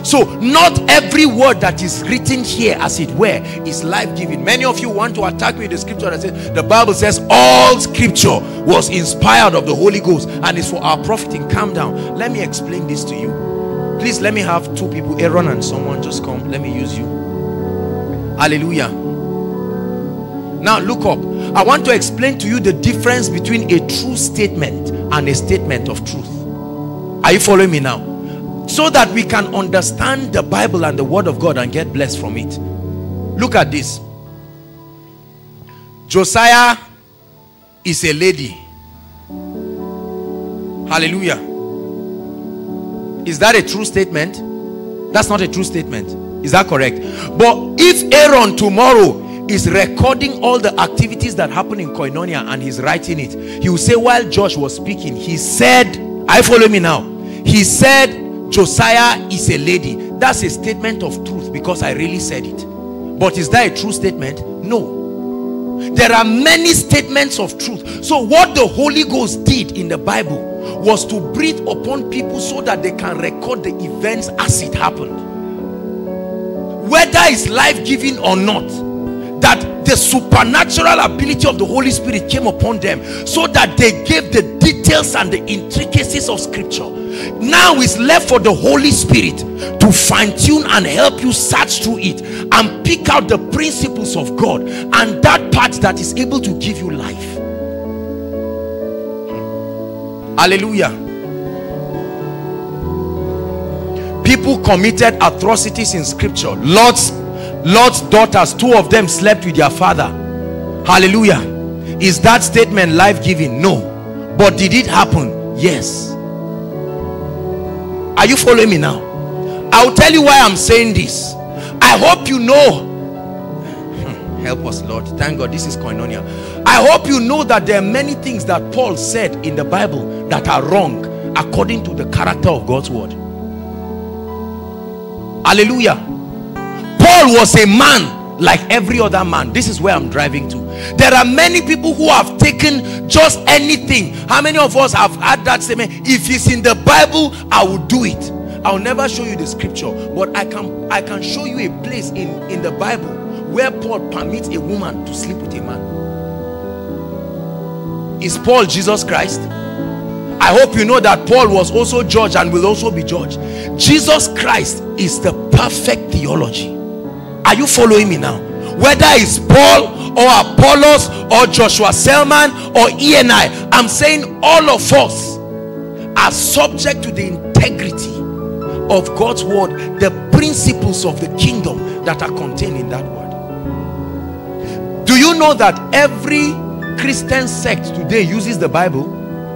So not every word that is written here, as it were, is life-giving. Many of you want to attack me with the scripture that says the Bible says all scripture was inspired of the Holy Ghost and is for our profiting. Calm down. Let me explain this to you. Please let me have two people, Aaron and someone, just come. Let me use you. Hallelujah. Now look up. I want to explain to you the difference between a true statement and a statement of truth. Are you following me now? So that we can understand the Bible and the Word of God and get blessed from it. Look at this. Josiah is a lady. Hallelujah. Is that a true statement? That's not a true statement. Is that correct? But if Aaron tomorrow is recording all the activities that happen in Koinonia and he's writing it, he will say, while Josh was speaking, he said, I follow me now. He said, Josiah is a lady. That's a statement of truth because I really said it. But is that a true statement? No. There are many statements of truth. So what the Holy Ghost did in the Bible was to breathe upon people so that they can record the events as it happened. Whether it's life-giving or not, that the supernatural ability of the Holy Spirit came upon them so that they gave the details and the intricacies of Scripture. Now it's left for the Holy Spirit to fine-tune and help you search through it and pick out the principles of God and that part that is able to give you life. Hallelujah. People committed atrocities in Scripture. Lord's, Lord's daughters, two of them slept with their father. Hallelujah. Is that statement life-giving? No. But did it happen? Yes. Are you following me now? I'll tell you why I'm saying this. I hope you know. Help us, Lord. Thank God this is Koinonia. I hope you know that there are many things that Paul said in the Bible that are wrong according to the character of God's word. Hallelujah. Paul was a man like every other man. This is where I'm driving to. There are many people who have taken just anything. How many of us have had that statement? If it's in the Bible, I will do it. I'll never show you the scripture, but I can I can show you a place in in the Bible where Paul permits a woman to sleep with a man. Is Paul Jesus Christ? I hope you know that Paul was also judged and will also be judged. Jesus Christ is the perfect theology. Are you following me now? Whether it's Paul or Apollos or Joshua Selman or E N I, I'm saying all of us are subject to the integrity of God's word, the principles of the kingdom that are contained in that word. Do you know that every Christian sect today uses the Bible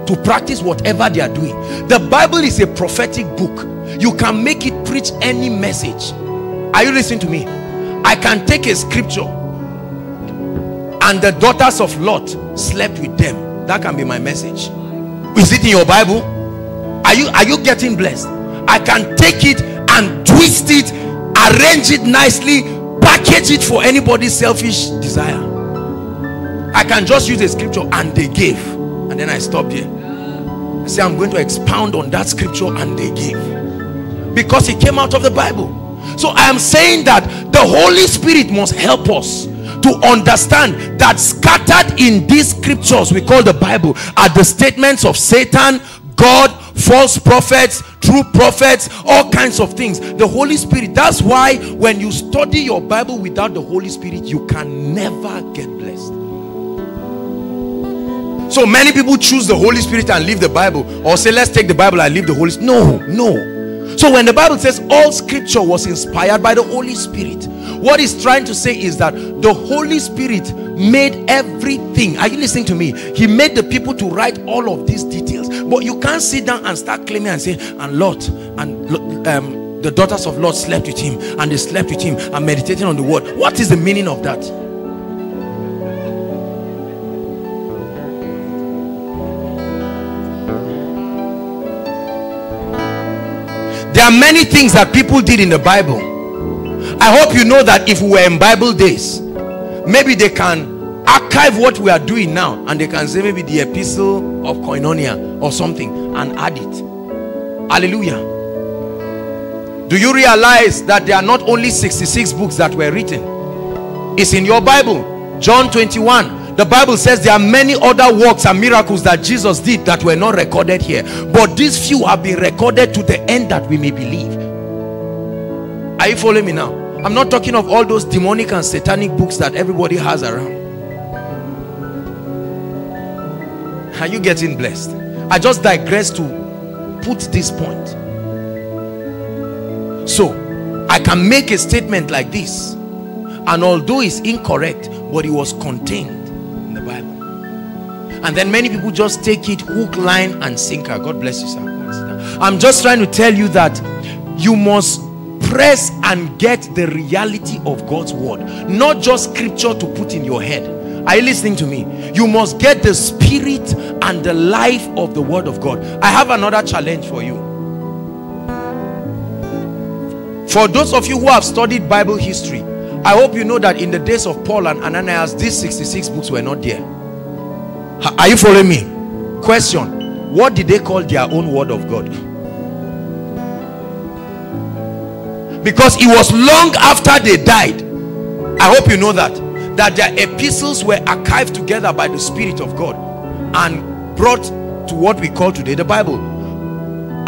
to practice whatever they are doing? The Bible is a prophetic book. You can make it preach any message. Are you listening to me? I can take a scripture. And the daughters of Lot slept with them. That can be my message. Is it in your Bible? Are you, are you getting blessed? I can take it and twist it, arrange it nicely, package it for anybody's selfish desire. I can just use a scripture, and they gave, and then I stopped there. I say I'm going to expound on that scripture, and they gave, because it came out of the Bible. So I am saying that the Holy Spirit must help us to understand that scattered in these scriptures we call the Bible are the statements of Satan, God, false prophets, true prophets, all kinds of things. The Holy Spirit. That's why when you study your Bible without the Holy Spirit, you can never get blessed. So many people choose the Holy Spirit and leave the Bible, or say, let's take the Bible and leave the Holy Spirit. No, no. So when the Bible says all scripture was inspired by the Holy Spirit, what it's trying to say is that the Holy Spirit made everything. Are you listening to me? He made the people to write all of these details. But you can't sit down and start claiming and say, and Lot, and um, the daughters of Lot slept with him, and they slept with him, and meditating on the word. What is the meaning of that? There are many things that people did in the Bible. I hope you know that if we were in Bible days, maybe they can archive what we are doing now, and they can say maybe the epistle of Koinonia or something and add it. Hallelujah. Do you realize that there are not only sixty-six books that were written? It's in your Bible. John twenty-one. The Bible says there are many other works and miracles that Jesus did that were not recorded here. But these few have been recorded to the end that we may believe. Are you following me now? I'm not talking of all those demonic and satanic books that everybody has around. Are you getting blessed? I just digress to put this point. So, I can make a statement like this, and although it's incorrect, but it was contained in the Bible. And then many people just take it hook, line, and sinker. God bless you, sir. I'm just trying to tell you that you must press and get the reality of God's word, not just scripture to put in your head. Are you listening to me? You must get the spirit and the life of the word of God. I have another challenge for you. For those of you who have studied Bible history, I hope you know that in the days of Paul and Ananias, these sixty-six books were not there. Are you following me? Question: what did they call their own word of God? Because it was long after they died. I hope you know that that their epistles were archived together by the Spirit of God and brought to what we call today the Bible.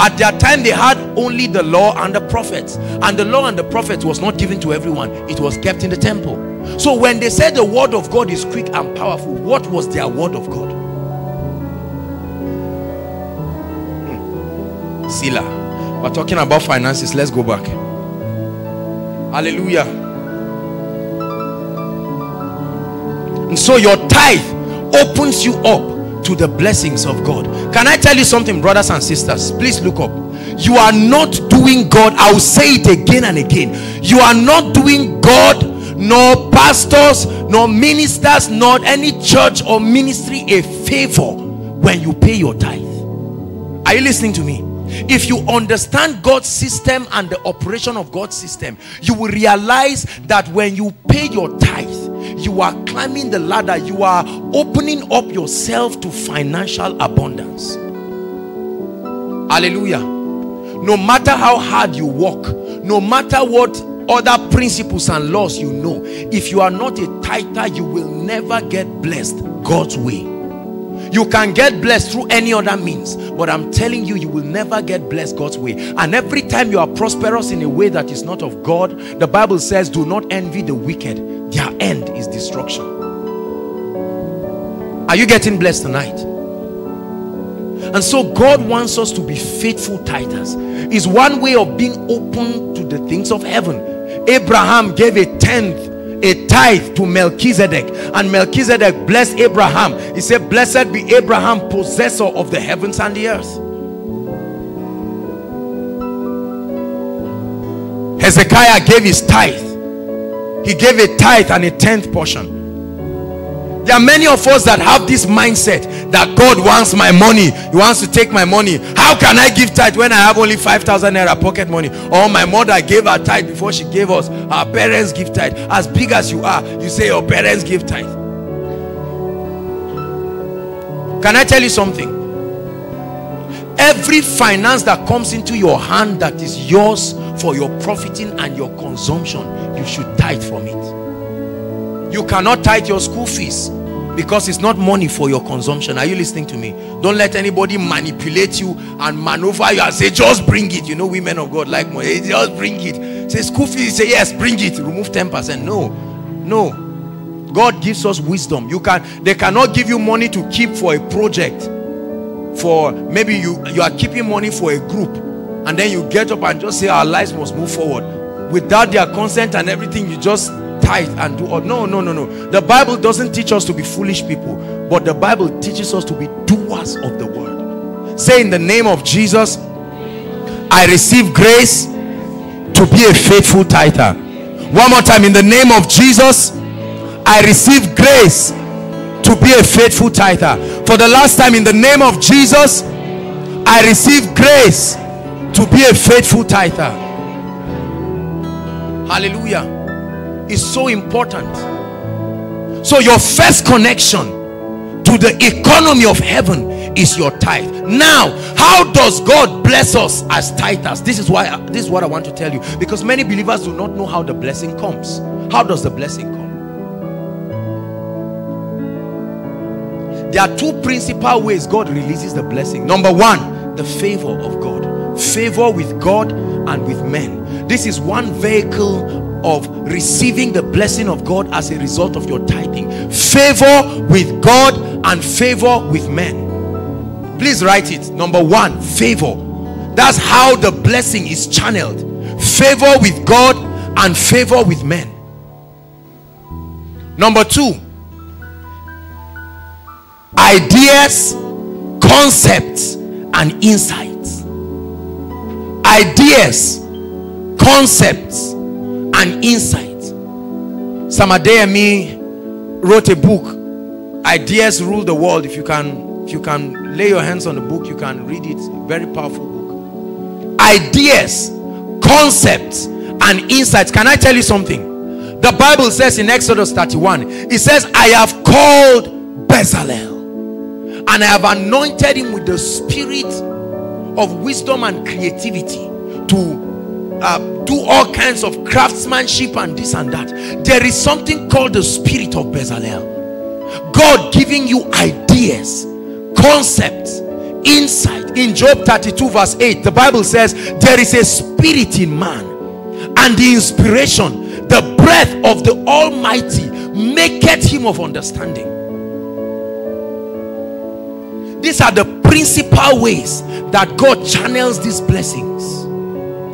At their time, they had only the law and the prophets, and the law and the prophets was not given to everyone. It was kept in the temple. So when they said the word of God is quick and powerful, what was their word of God? hmm. Sila, we're talking about finances. Let's go back. Hallelujah. And so your tithe opens you up to the blessings of God. Can I tell you something, brothers and sisters? Please look up. You are not doing God. I will say it again and again. You are not doing God, nor pastors, nor ministers, nor any church or ministry a favor when you pay your tithe. Are you listening to me? If you understand God's system and the operation of God's system, you will realize that when you pay your tithe, you are climbing the ladder. You are opening up yourself to financial abundance. Hallelujah. No matter how hard you work, no matter what other principles and laws you know, if you are not a tither, you will never get blessed God's way. You can get blessed through any other means, but I'm telling you, you will never get blessed God's way. And every time you are prosperous in a way that is not of God, the Bible says, do not envy the wicked. Their end is destruction. Are you getting blessed tonight? And so God wants us to be faithful tithers. It's one way of being open to the things of heaven. Abraham gave a tenth, a tithe, to Melchizedek, and Melchizedek blessed Abraham. He said, blessed be Abraham, possessor of the heavens and the earth. Hezekiah gave his tithe. He gave a tithe and a tenth portion. There are many of us that have this mindset that God wants my money, he wants to take my money. How can I give tithe when I have only five thousand naira pocket money? Or my mother gave her tithe before she gave us. Our parents give tithe. As big as you are, you say your parents give tithe. Can I tell you something? Every finance that comes into your hand that is yours for your profiting and your consumption, you should tithe from it. You cannot tithe your school fees because it's not money for your consumption. Are you listening to me? Don't let anybody manipulate you and maneuver you and say, just bring it. You know, women of God like money. Just bring it. Say, school fees. Say, yes, bring it. Remove ten percent. No, no. God gives us wisdom. You can, they cannot give you money to keep for a project. For maybe you you are keeping money for a group, and then you get up and just say our lives must move forward without their consent and everything. You just tithe and do all. No, no, no, no. The Bible doesn't teach us to be foolish people, but the Bible teaches us to be doers of the word. Say, in the name of Jesus, I receive grace to be a faithful tither. One more time, in the name of Jesus, I receive grace to be a faithful tither. For the last time, in the name of Jesus, I receive grace to be a faithful tither. Hallelujah. It's so important. So your first connection to the economy of heaven is your tithe. Now, how does God bless us as tithers? This is why I, this is what I want to tell you, because many believers do not know how the blessing comes. How does the blessing come? There are two principal ways God releases the blessing. Number one, the favor of God. Favor with God and with men. This is one vehicle of receiving the blessing of God as a result of your tithing. Favor with God and favor with men. Please write it. Number one, favor. That's how the blessing is channeled. Favor with God and favor with men. Number two, ideas, concepts, and insights. Ideas, concepts, and insights. Sam Adeyemi wrote a book, Ideas Rule the World. If you can, if you can lay your hands on the book, you can read it. It's a very powerful book. Ideas, concepts, and insights. Can I tell you something? The Bible says in Exodus thirty-one, it says, I have called Bezalel, and I have anointed him with the spirit of wisdom and creativity to uh, do all kinds of craftsmanship and this and that. There is something called the spirit of Bezalel. God giving you ideas, concepts, insight. In Job thirty-two verse eight, the Bible says, there is a spirit in man, and the inspiration, the breath of the Almighty maketh him of understanding. These are the principal ways that God channels these blessings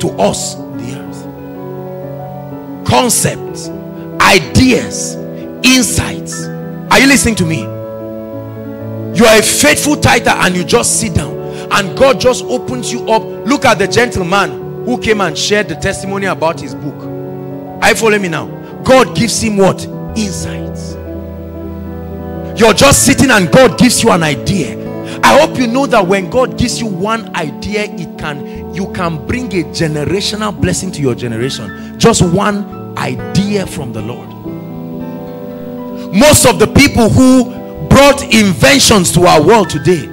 to us, the earth. Concepts, ideas, insights. Are you listening to me? You are a faithful tither and you just sit down and God just opens you up. Look at the gentleman who came and shared the testimony about his book. Are you following me now? God gives him what? Insights. You're just sitting and God gives you an idea. I hope you know that when God gives you one idea, it can you can bring a generational blessing to your generation. Just one idea from the Lord. Most of the people who brought inventions to our world today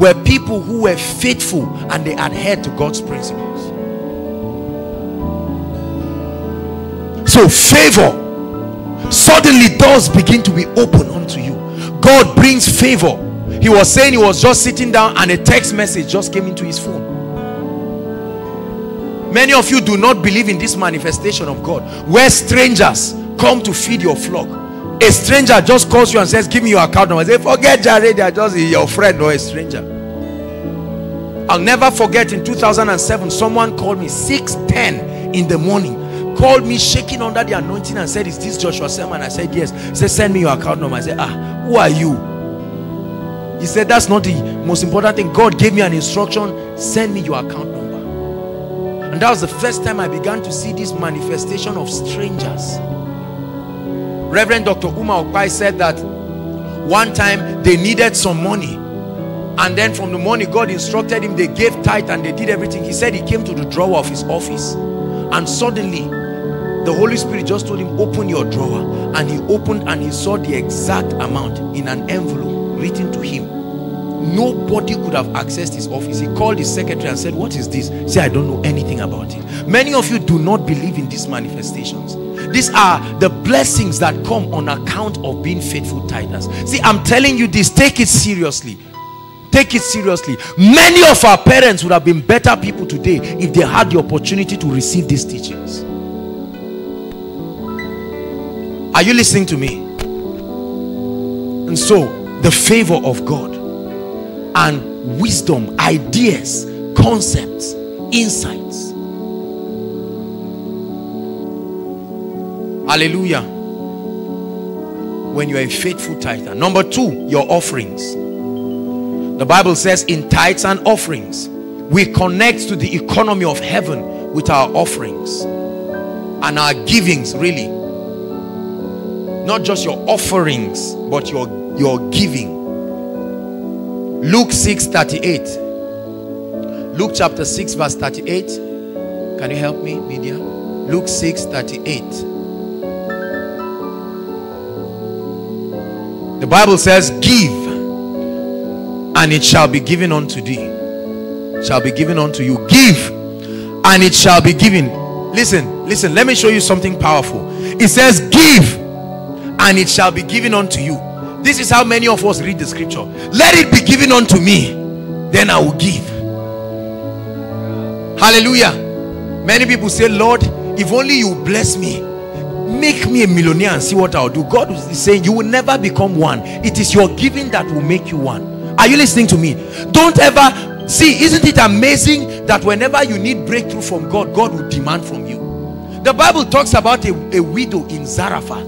were people who were faithful and they adhered to God's principles. So favor. Suddenly doors begin to be open unto you. God brings favor. He was saying he was just sitting down and a text message just came into his phone. Many of you do not believe in this manifestation of God, where strangers come to feed your flock. A stranger just calls you and says, give me your account number. I say, forget Jared, they are just your friend or a stranger. I'll never forget, in two thousand seven, someone called me six ten in the morning, called me shaking under the anointing and said, is this Joshua Selman? I said, yes. He said, send me your account number. I said, ah, who are you? He said, that's not the most important thing. God gave me an instruction, send me your account number. And that was the first time I began to see this manifestation of strangers. Reverend Doctor Guma Okpai said that one time they needed some money And then from the morning God instructed him, they gave tithe and they did everything. He said he came to the drawer of his office, and suddenly the Holy Spirit just told him, open your drawer. And he opened and he saw the exact amount in an envelope written to him. Nobody could have accessed his office. He called his secretary and said, what is this? He said, I don't know anything about it. Many of you do not believe in these manifestations. These are the blessings that come on account of being faithful tithers. See, I'm telling you this, take it seriously. Take it seriously. Many of our parents would have been better people today if they had the opportunity to receive these teachings. Are you listening to me? And so, the favor of God and wisdom, ideas, concepts, insights. Hallelujah. When you are a faithful tither. Number two, your offerings. The Bible says in tithes and offerings, we connect to the economy of heaven with our offerings and our givings, really. Not just your offerings, but your, your giving. Luke six thirty-eight. Luke chapter six verse thirty-eight. Can you help me, media? Luke six thirty-eight. The Bible says, give, and it shall be given unto thee. Shall be given unto you. Give, and it shall be given. Listen, listen. Let me show you something powerful. It says, give, and it shall be given unto you. This is how many of us read the scripture. Let it be given unto me, then I will give. Hallelujah. Many people say, Lord, if only you bless me. Make me a millionaire and see what I'll do. God is saying, you will never become one. It is your giving that will make you one. Are you listening to me? Don't ever see, isn't it amazing that whenever you need breakthrough from God, God will demand from you? The Bible talks about a, a widow in Zarephath.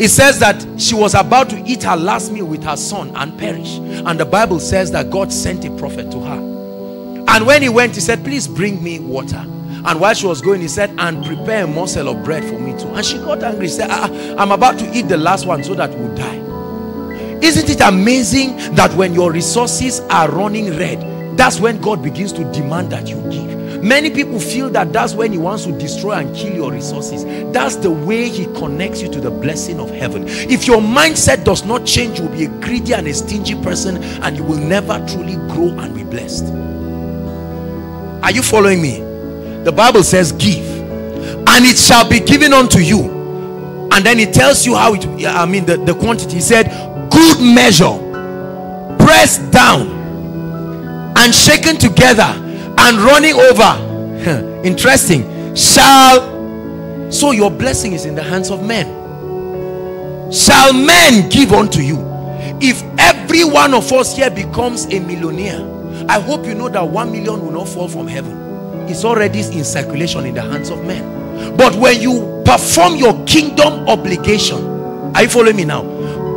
It says that she was about to eat her last meal with her son and perish. And the Bible says that God sent a prophet to her. And when he went, he said, please bring me water. And while she was going, he said, and prepare a morsel of bread for me too. And she got angry. She said, ah, I'm about to eat the last one so that we'll die. Isn't it amazing that when your resources are running red, that's when God begins to demand that you give? Many people feel that that's when he wants to destroy and kill your resources. That's the way he connects you to the blessing of heaven. If your mindset does not change, you'll be a greedy and a stingy person, and you will never truly grow and be blessed. Are you following me? The Bible says, give, and it shall be given unto you. And then it tells you how it, I mean, the, the quantity. He said, good measure, pressed down and shaken together and running over. Interesting. Shall, so your blessing is in the hands of men. Shall men give unto you? If every one of us here becomes a millionaire, I hope you know that one million will not fall from heaven. It's already in circulation in the hands of men. But when you perform your kingdom obligation, are you following me now?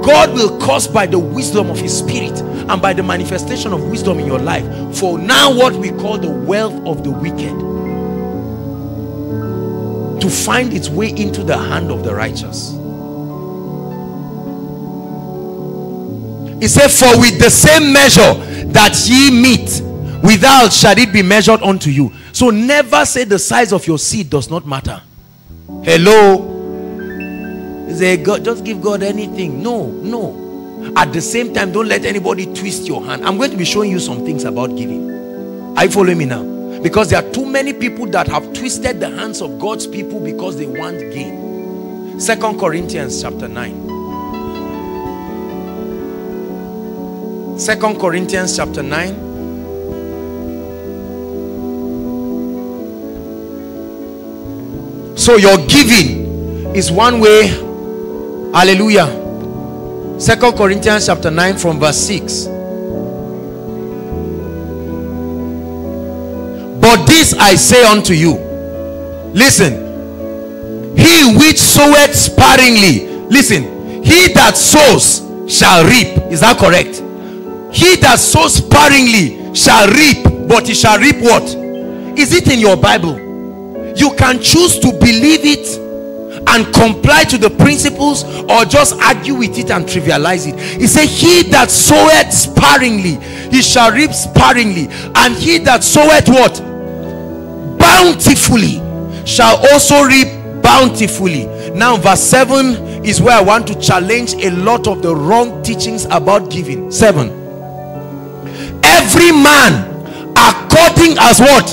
God will cause by the wisdom of his spirit and by the manifestation of wisdom in your life, for now what we call the wealth of the wicked to find its way into the hand of the righteous. He said, for with the same measure that ye meet, withal shall it be measured unto you. So never say the size of your seed does not matter. Hello? Say, God, just give God anything. No, no. At the same time, don't let anybody twist your hand. I'm going to be showing you some things about giving. Are you following me now? Because there are too many people that have twisted the hands of God's people because they want gain. Second Corinthians chapter nine. Second Corinthians chapter nine. So your giving is one way. Hallelujah. Second Corinthians chapter nine from verse six. But this I say unto you. Listen. He which soweth sparingly. Listen. He that sows shall reap. Is that correct? He that sows sparingly shall reap. But he shall reap what? Is it in your Bible? You can choose to believe it and comply to the principles, or just argue with it and trivialize it. He said, he that soweth sparingly, he shall reap sparingly, and he that soweth what? Bountifully shall also reap bountifully. Now verse seven is where I want to challenge a lot of the wrong teachings about giving. Seven. Every man according as what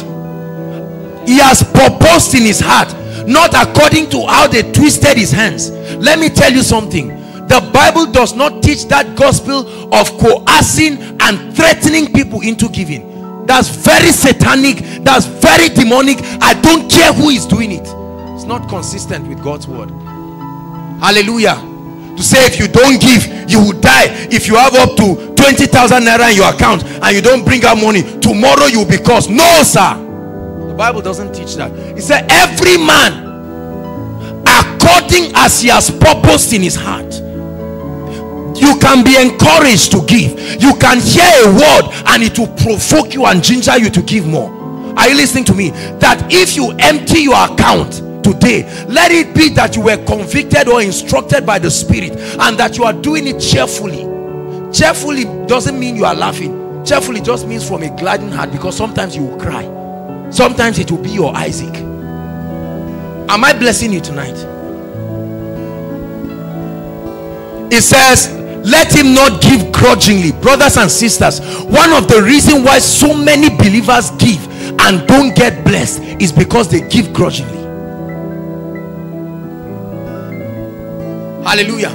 he has proposed in his heart, not according to how they twisted his hands. Let me tell you something. The Bible does not teach that gospel of coercing and threatening people into giving. That's very satanic. That's very demonic. I don't care who is doing it. It's not consistent with God's word. Hallelujah. To say if you don't give, you will die. If you have up to twenty thousand naira in your account and you don't bring out money, tomorrow you'll be cursed. No, sir. Bible doesn't teach that. It said every man according as he has purposed in his heart. You can be encouraged to give. You can hear a word and it will provoke you and ginger you to give more. Are you listening to me? That if you empty your account today, let it be that you were convicted or instructed by the Spirit and that you are doing it cheerfully. Cheerfully doesn't mean you are laughing. Cheerfully just means from a gladdened heart, because sometimes you will cry. Sometimes it will be your Isaac. Am I blessing you tonight? It says, let him not give grudgingly. Brothers and sisters, one of the reasons why so many believers give and don't get blessed is because they give grudgingly. Hallelujah.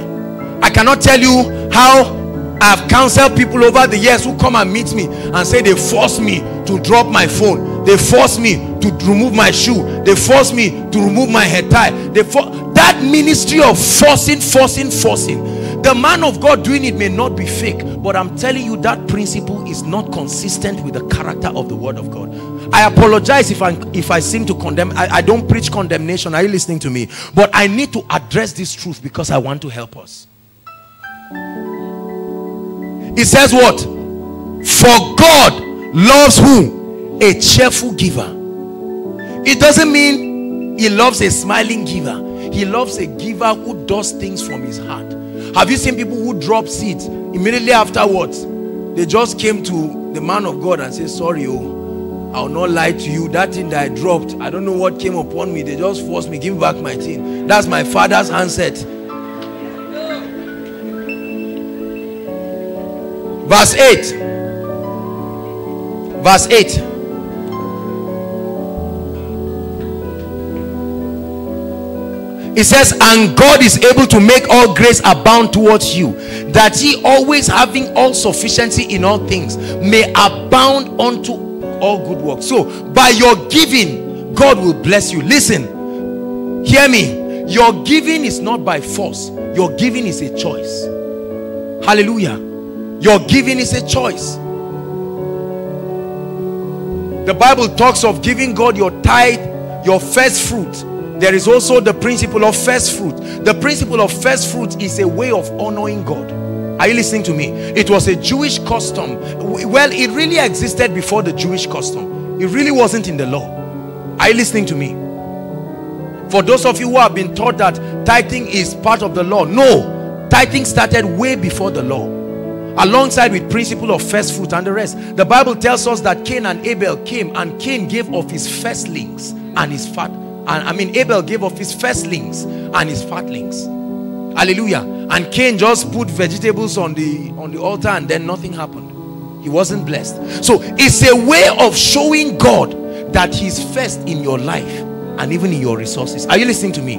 I cannot tell you how I have counseled people over the years who come and meet me and say they forced me to drop my phone. They forced me to remove my shoe. They forced me to remove my hair tie. They that ministry of forcing, forcing, forcing. The man of God doing it may not be fake, but I'm telling you that principle is not consistent with the character of the Word of God. I apologize if I if I seem to condemn. I, I don't preach condemnation. Are you listening to me? But I need to address this truth because I want to help us. It says what? For God loves who? A cheerful giver. It doesn't mean he loves a smiling giver. He loves a giver who does things from his heart. Have you seen people who drop seeds immediately afterwards? They just came to the man of God and said, sorry, oh, I'll not lie to you. That thing that I dropped, I don't know what came upon me. They just forced me, give back my thing. That's my father's handset. Verse eight verse eight it says, and God is able to make all grace abound towards you, that ye always having all sufficiency in all things may abound unto all good works. So by your giving, God will bless you. Listen, hear me. Your giving is not by force. Your giving is a choice. Hallelujah. Your giving is a choice. The Bible talks of giving God your tithe, your first fruit. There is also the principle of first fruit. The principle of first fruit is a way of honoring God. Are you listening to me? It was a Jewish custom. Well, it really existed before the Jewish custom. It really wasn't in the law. Are you listening to me? For those of you who have been taught that tithing is part of the law, no. Tithing started way before the law, alongside with principle of first fruit and the rest. The Bible tells us that Cain and Abel came, and Cain gave of his firstlings and his fat, and I mean Abel gave of his firstlings and his fatlings. Hallelujah. And Cain just put vegetables on the on the altar and then nothing happened. He wasn't blessed. So it's a way of showing God that he's first in your life and even in your resources. Are you listening to me?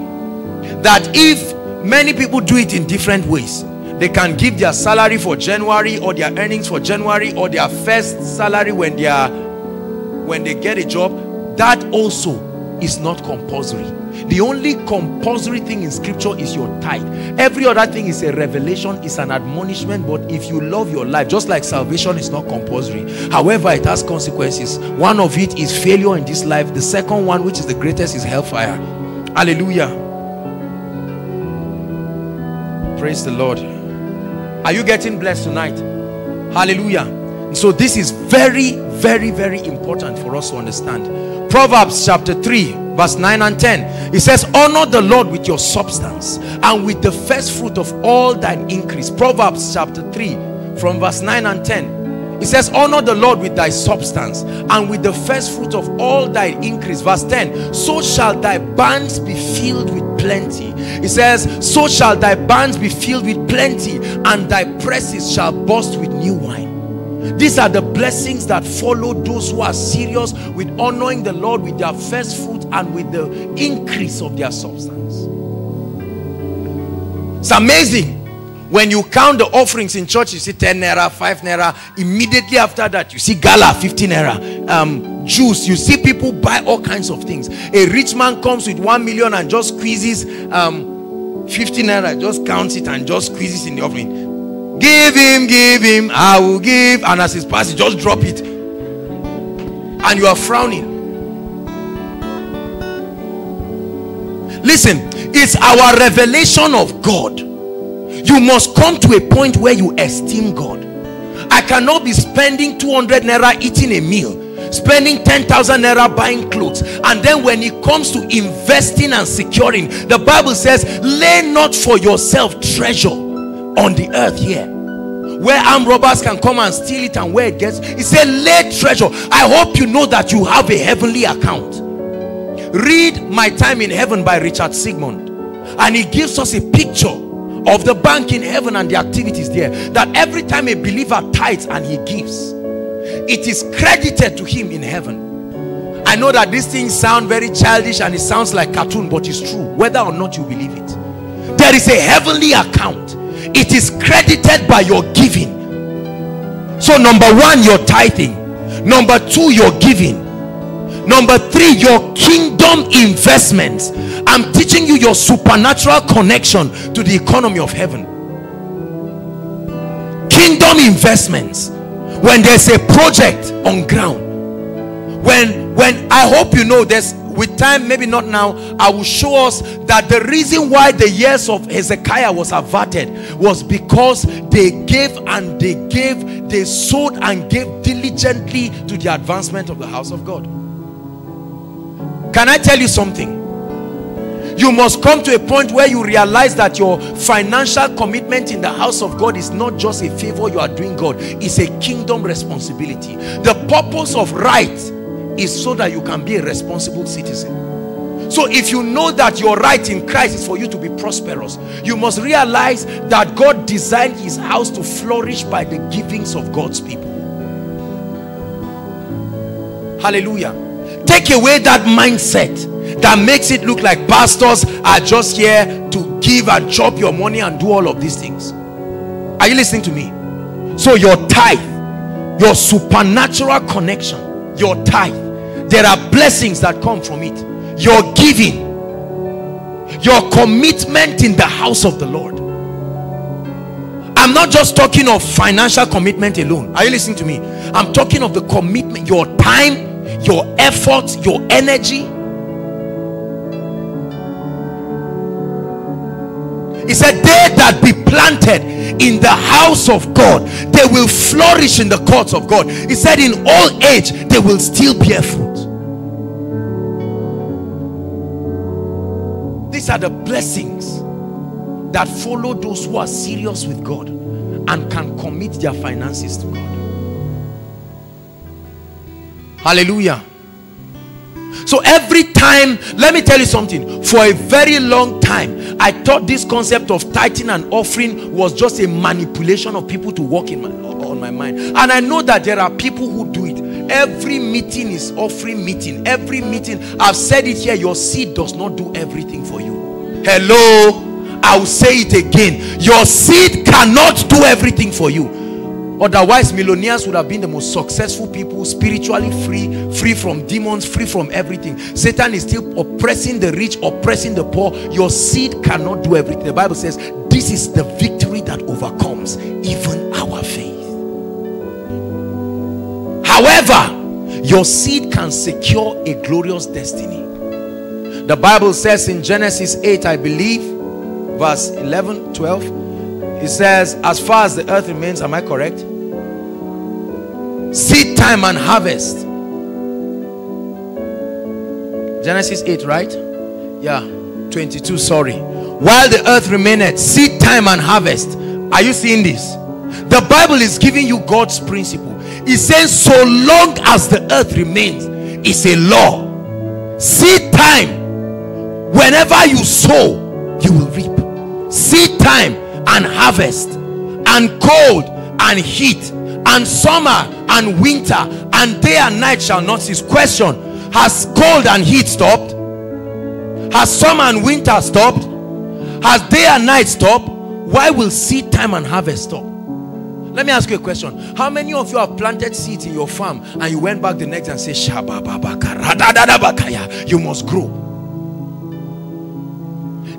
That if many people do it in different ways. They can give their salary for January, or their earnings for January, or their first salary when they are when they get a job. That also is not compulsory. The only compulsory thing in scripture is your tithe. Every other thing is a revelation, is an admonishment. But if you love your life, just like salvation is not compulsory, however it has consequences. One of it is failure in this life. The second one, which is the greatest, is hellfire. Hallelujah. Praise the Lord. Are you getting blessed tonight? Hallelujah. And so this is very, very, very important for us to understand. Proverbs chapter three, verse nine and ten. It says, honor the Lord with your substance and with the first fruit of all thine increase. Proverbs chapter three from verse nine and ten. It says, honor the Lord with thy substance and with the first fruit of all thy increase. Verse ten, so shall thy barns be filled with plenty. It says, so shall thy barns be filled with plenty, and thy presses shall burst with new wine. These are the blessings that follow those who are serious with honoring the Lord with their first fruit and with the increase of their substance. It's amazing. When you count the offerings in church, you see ten naira, five naira. Immediately after that, you see gala, fifteen naira. Um, juice, you see people buy all kinds of things. A rich man comes with one million and just squeezes um, fifteen naira. Just counts it and just squeezes in the offering. Give him, give him, I will give. And as he's passing, just drop it. And you are frowning. Listen, it's our revelation of God. You must come to a point where you esteem God. I cannot be spending two hundred naira eating a meal, spending ten thousand naira buying clothes, and then when it comes to investing and securing, the Bible says, lay not for yourself treasure on the earth here, where armed robbers can come and steal it and where it gets. It said, lay treasure. I hope you know that you have a heavenly account. Read My Time in Heaven by Richard Sigmund, and he gives us a picture of the bank in heaven and the activities there, that every time a believer tithes and he gives, it is credited to him in heaven. I know that these things sound very childish and it sounds like cartoon, but it's true, whether or not you believe it. There is a heavenly account. It is credited by your giving. So number one, your tithing. Number two, your giving. Number three, your kingdom investments. I'm teaching you your supernatural connection to the economy of heaven. Kingdom investments. When there's a project on ground, when when I hope you know this, with time, maybe not now, I will show us that the reason why the years of Hezekiah was averted was because they gave and they gave, they sowed and gave diligently to the advancement of the house of God. Can I tell you something? You must come to a point where you realize that your financial commitment in the house of God is not just a favor you are doing God, it's a kingdom responsibility. The purpose of right is so that you can be a responsible citizen. So if you know that your right in Christ is for you to be prosperous, you must realize that God designed his house to flourish by the givings of God's people. Hallelujah. Take away that mindset that makes it look like pastors are just here to give and chop your money and do all of these things. Are you listening to me? So your tithe, your supernatural connection, your tithe, there are blessings that come from it. Your giving, your commitment in the house of the Lord. I'm not just talking of financial commitment alone. Are you listening to me? I'm talking of the commitment, your time, your efforts, your energy. He said, they that be planted in the house of God, they will flourish in the courts of God. He said, in old age, they will still bear fruit. These are the blessings that follow those who are serious with God and can commit their finances to God. Hallelujah. So every time, let me tell you something, for a very long time I thought this concept of tithing and offering was just a manipulation of people to walk in my, on my mind. And I know that there are people who do it. Every meeting is offering meeting. Every meeting, I've said it here, your seed does not do everything for you. Hello, I'll say it again, your seed cannot do everything for you. Otherwise, millionaires would have been the most successful people, spiritually free, free from demons, free from everything. Satan is still oppressing the rich, oppressing the poor. Your seed cannot do everything. The Bible says, this is the victory that overcomes, even our faith. However, your seed can secure a glorious destiny. The Bible says in Genesis eight, I believe, verse eleven, twelve, it says, as far as the earth remains, am I correct? Seed time and harvest. Genesis eight, right? Yeah, twenty-two, sorry. While the earth remaineth, seed time and harvest. Are you seeing this? The Bible is giving you God's principle. It says so long as the earth remains, it's a law. Seed time. Whenever you sow, you will reap. Seed time and harvest, and cold and heat, and summer and winter, and day and night shall not cease. Question: has cold and heat stopped? Has summer and winter stopped? Has day and night stopped? Why will seed time and harvest stop? Let me ask you a question. How many of you have planted seeds in your farm and you went back the next and said, you must grow?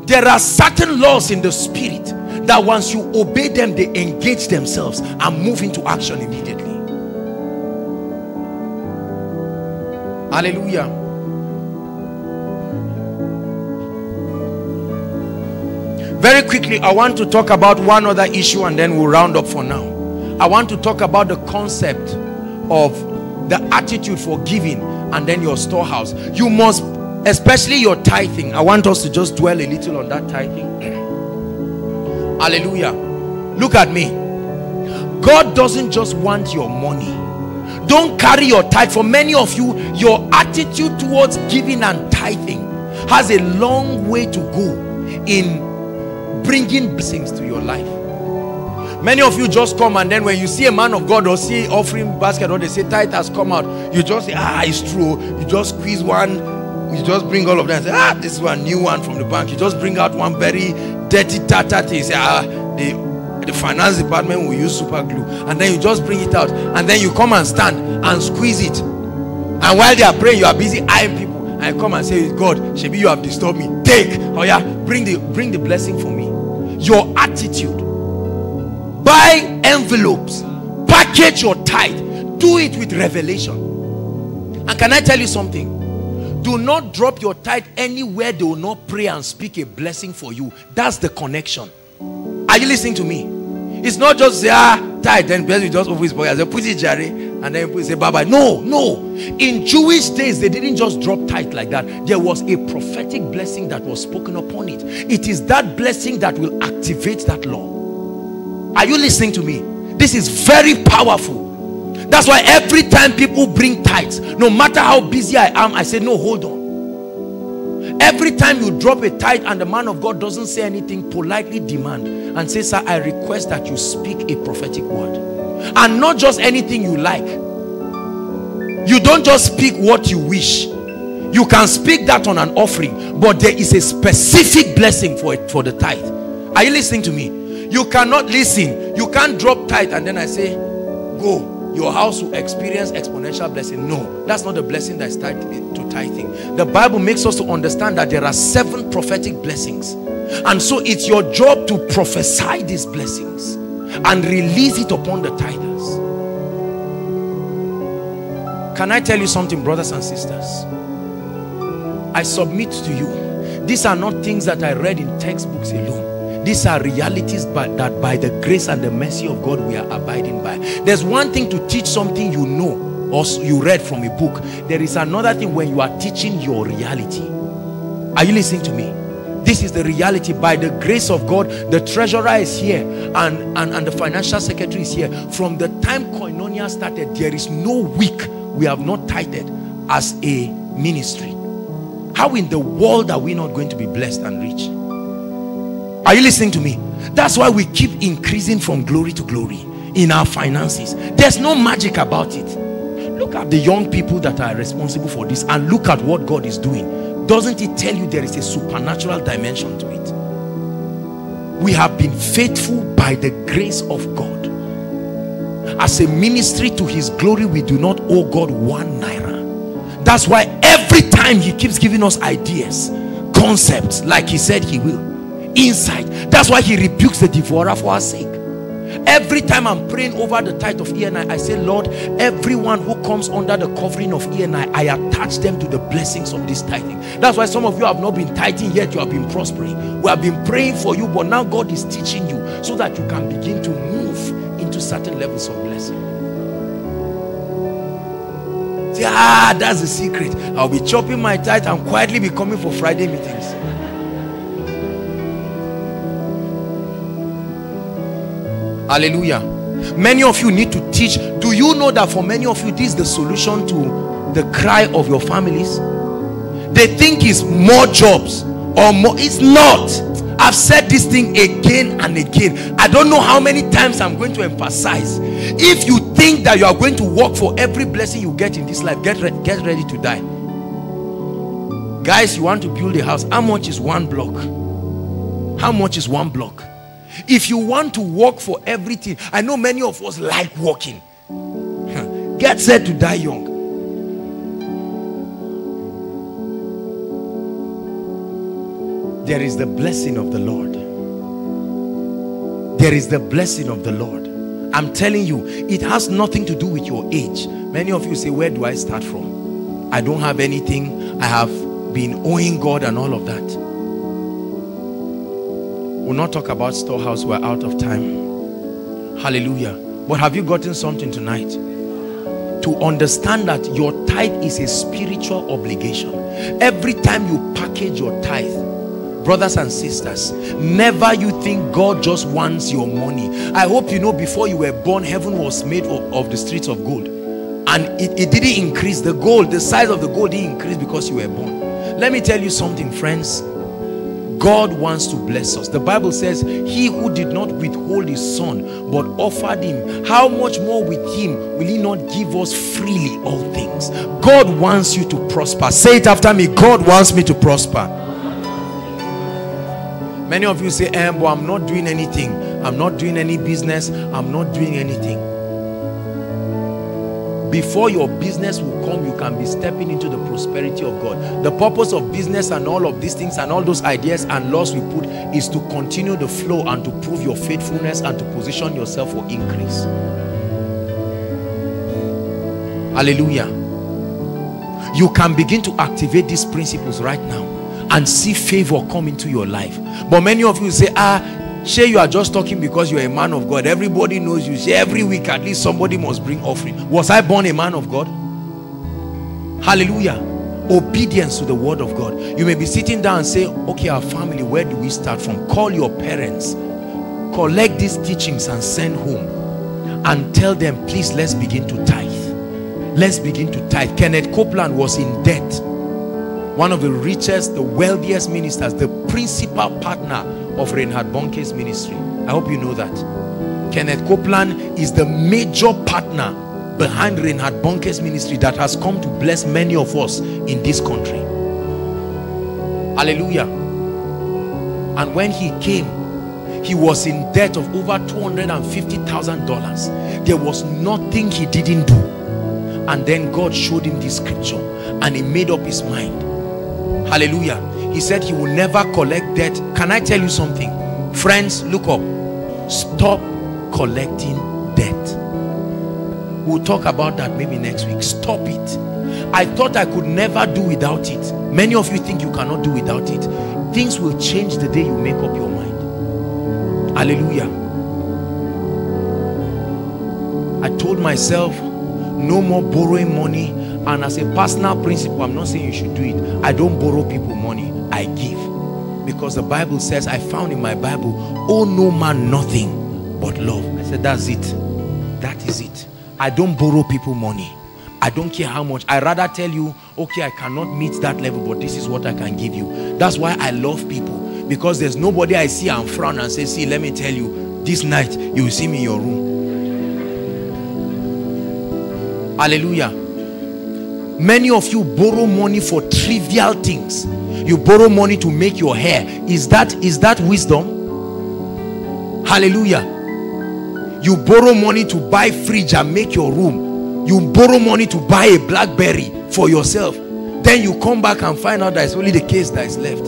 There are certain laws in the spirit that once you obey them, they engage themselves and move into action immediately. Hallelujah. Very quickly, I want to talk about one other issue and then we'll round up for now. I want to talk about the concept of the attitude for giving and then your storehouse. You must, especially your tithing. I want us to just dwell a little on that tithing. Hallelujah. Look at me. God doesn't just want your money. Don't carry your tithe. For many of you, your attitude towards giving and tithing has a long way to go in bringing blessings to your life. Many of you just come and then when you see a man of God or see offering basket or they say tithe has come out, you just say, ah, it's true. You just squeeze one, you just bring all of them and say, ah, this is a new one from the bank. You just bring out one very dirty tata things. Ah, the, the finance department will use super glue, and then you just bring it out, and then you come and stand and squeeze it, and while they are praying you are busy eyeing people, and I come and say, God, Shebi, you have disturbed me, take, oh yeah, bring the bring the blessing for me. Your attitude. Buy envelopes, package your tithe, do it with revelation. And can I tell you something? Do not drop your tithe anywhere they will not pray and speak a blessing for you. That's the connection. Are you listening to me? It's not just, ah, tithe, then bless you, just open his pocket, put it, Jerry, and then put it, say bye-bye. No, no. In Jewish days, they didn't just drop tithe like that. There was a prophetic blessing that was spoken upon it. It is that blessing that will activate that law. Are you listening to me? This is very powerful. That's why every time people bring tithes, no matter how busy I am, I say, no, hold on. Every time you drop a tithe and the man of God doesn't say anything, politely demand and say, sir, I request that you speak a prophetic word. And not just anything you like. You don't just speak what you wish. You can speak that on an offering, but there is a specific blessing for it, for the tithe. Are you listening to me? You cannot listen. You can't drop tithe and then I say, go. Your house will experience exponential blessing. No, that's not the blessing that is tied to tithing. The Bible makes us to understand that there are seven prophetic blessings. And so it's your job to prophesy these blessings and release it upon the tithers. Can I tell you something, brothers and sisters? I submit to you, these are not things that I read in textbooks alone. These are realities by, that by the grace and the mercy of God we are abiding by. There's one thing to teach something you know or you read from a book. There is another thing when you are teaching your reality. Are you listening to me? This is the reality. By the grace of God, the treasurer is here and, and, and the financial secretary is here. From the time Koinonia started, there is no week we have not tithed as a ministry. How in the world are we not going to be blessed and rich? Are you listening to me? That's why we keep increasing from glory to glory in our finances. There's no magic about it. Look at the young people that are responsible for this and look at what God is doing. Doesn't it tell you there is a supernatural dimension to it? We have been faithful by the grace of God. As a ministry to his glory, we do not owe God one naira. That's why every time he keeps giving us ideas, concepts, like he said he will. Insight. That's why he rebukes the devourer for our sake. Every time I'm praying over the tithe of E N I, I say, Lord, everyone who comes under the covering of E N I, I attach them to the blessings of this tithing. That's why some of you have not been tithing yet, you have been prospering. We have been praying for you, but now God is teaching you so that you can begin to move into certain levels of blessing. Say, ah, that's the secret. I'll be chopping my tithe and quietly be coming for Friday meetings. Hallelujah. Many of you need to teach. Do you know that for many of you, this is the solution to the cry of your families? They think it's more jobs or more. It's not. I've said this thing again and again. I don't know how many times I'm going to emphasize. If you think that you are going to work for every blessing you get in this life, get, re get ready to die. Guys, you want to build a house. How much is one block? How much is one block? If you want to work for everything, I know many of us like working. Get set to die young. There is the blessing of the Lord. There is the blessing of the Lord. I'm telling you, it has nothing to do with your age. Many of you say, where do I start from? I don't have anything. I have been owing God and all of that. We'll not talk about storehouse. We're out of time. Hallelujah. But have you gotten something tonight? To understand that your tithe is a spiritual obligation. Every time you package your tithe, brothers and sisters, never you think God just wants your money. I hope you know before you were born, heaven was made of, of the streets of gold. And it, it didn't increase. The gold, the size of the gold didn't increase because you were born. Let me tell you something, friends. God wants to bless us. The Bible says, he who did not withhold his son, but offered him, how much more with him will he not give us freely all things? God wants you to prosper. Say it after me. God wants me to prosper. Many of you say, eh, but I'm not doing anything. I'm not doing any business. I'm not doing anything. Before your business will come, you can be stepping into the prosperity of God. The purpose of business and all of these things and all those ideas and laws we put is to continue the flow and to prove your faithfulness and to position yourself for increase. Hallelujah. You can begin to activate these principles right now and see favor come into your life. But many of you say, ah, say you are just talking because you're a man of God. Everybody knows you. Say every week at least somebody must bring offering. Was I born a man of God? Hallelujah. Obedience to the word of God. You may be sitting down and say, okay, our family, where do we start from? Call your parents. Collect these teachings and send home. And tell them, please, let's begin to tithe. Let's begin to tithe. Kenneth Copeland was in debt. One of the richest, the wealthiest ministers, the principal partner of Reinhard Bonnke's ministry. I hope you know that. Kenneth Copeland is the major partner behind Reinhard Bonnke's ministry that has come to bless many of us in this country. Hallelujah. And when he came, he was in debt of over two hundred fifty thousand dollars. There was nothing he didn't do. And then God showed him this scripture and he made up his mind. Hallelujah. He said he will never collect debt. Can I tell you something? Friends, look up. Stop collecting debt. We'll talk about that maybe next week. Stop it. I thought I could never do without it. Many of you think you cannot do without it. Things will change the day you make up your mind. Hallelujah. I told myself, no more borrowing money. And as a personal principle, I'm not saying you should do it. I don't borrow people money. I give. Because the Bible says, I found in my Bible, owe no man nothing but love. I said, that's it. That is it. I don't borrow people money. I don't care how much. I rather tell you, okay, I cannot meet that level, but this is what I can give you. That's why I love people. Because there's nobody I see and frown and say, see, let me tell you, this night, you will see me in your room. Hallelujah. Many of you borrow money for trivial things. You borrow money to make your hair. Is that, is that wisdom? Hallelujah. You borrow money to buy fridge and make your room. You borrow money to buy a BlackBerry for yourself. Then you come back and find out that it's only the case that is left.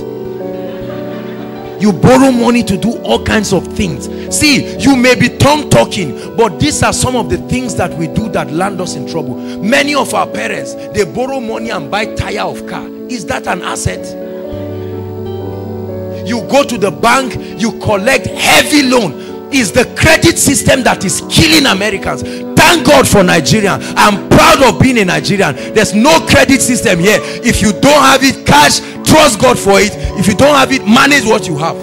You borrow money to do all kinds of things. See, you may be tongue talking, but these are some of the things that we do that land us in trouble. Many of our parents, they borrow money and buy tire of car. Is that an asset? You go to the bank, you collect heavy loan. It's the credit system that is killing Americans. Thank God for Nigeria. I'm proud of being a Nigerian. There's no credit system here. If you don't have it, cash, trust God for it. If you don't have it, manage what you have.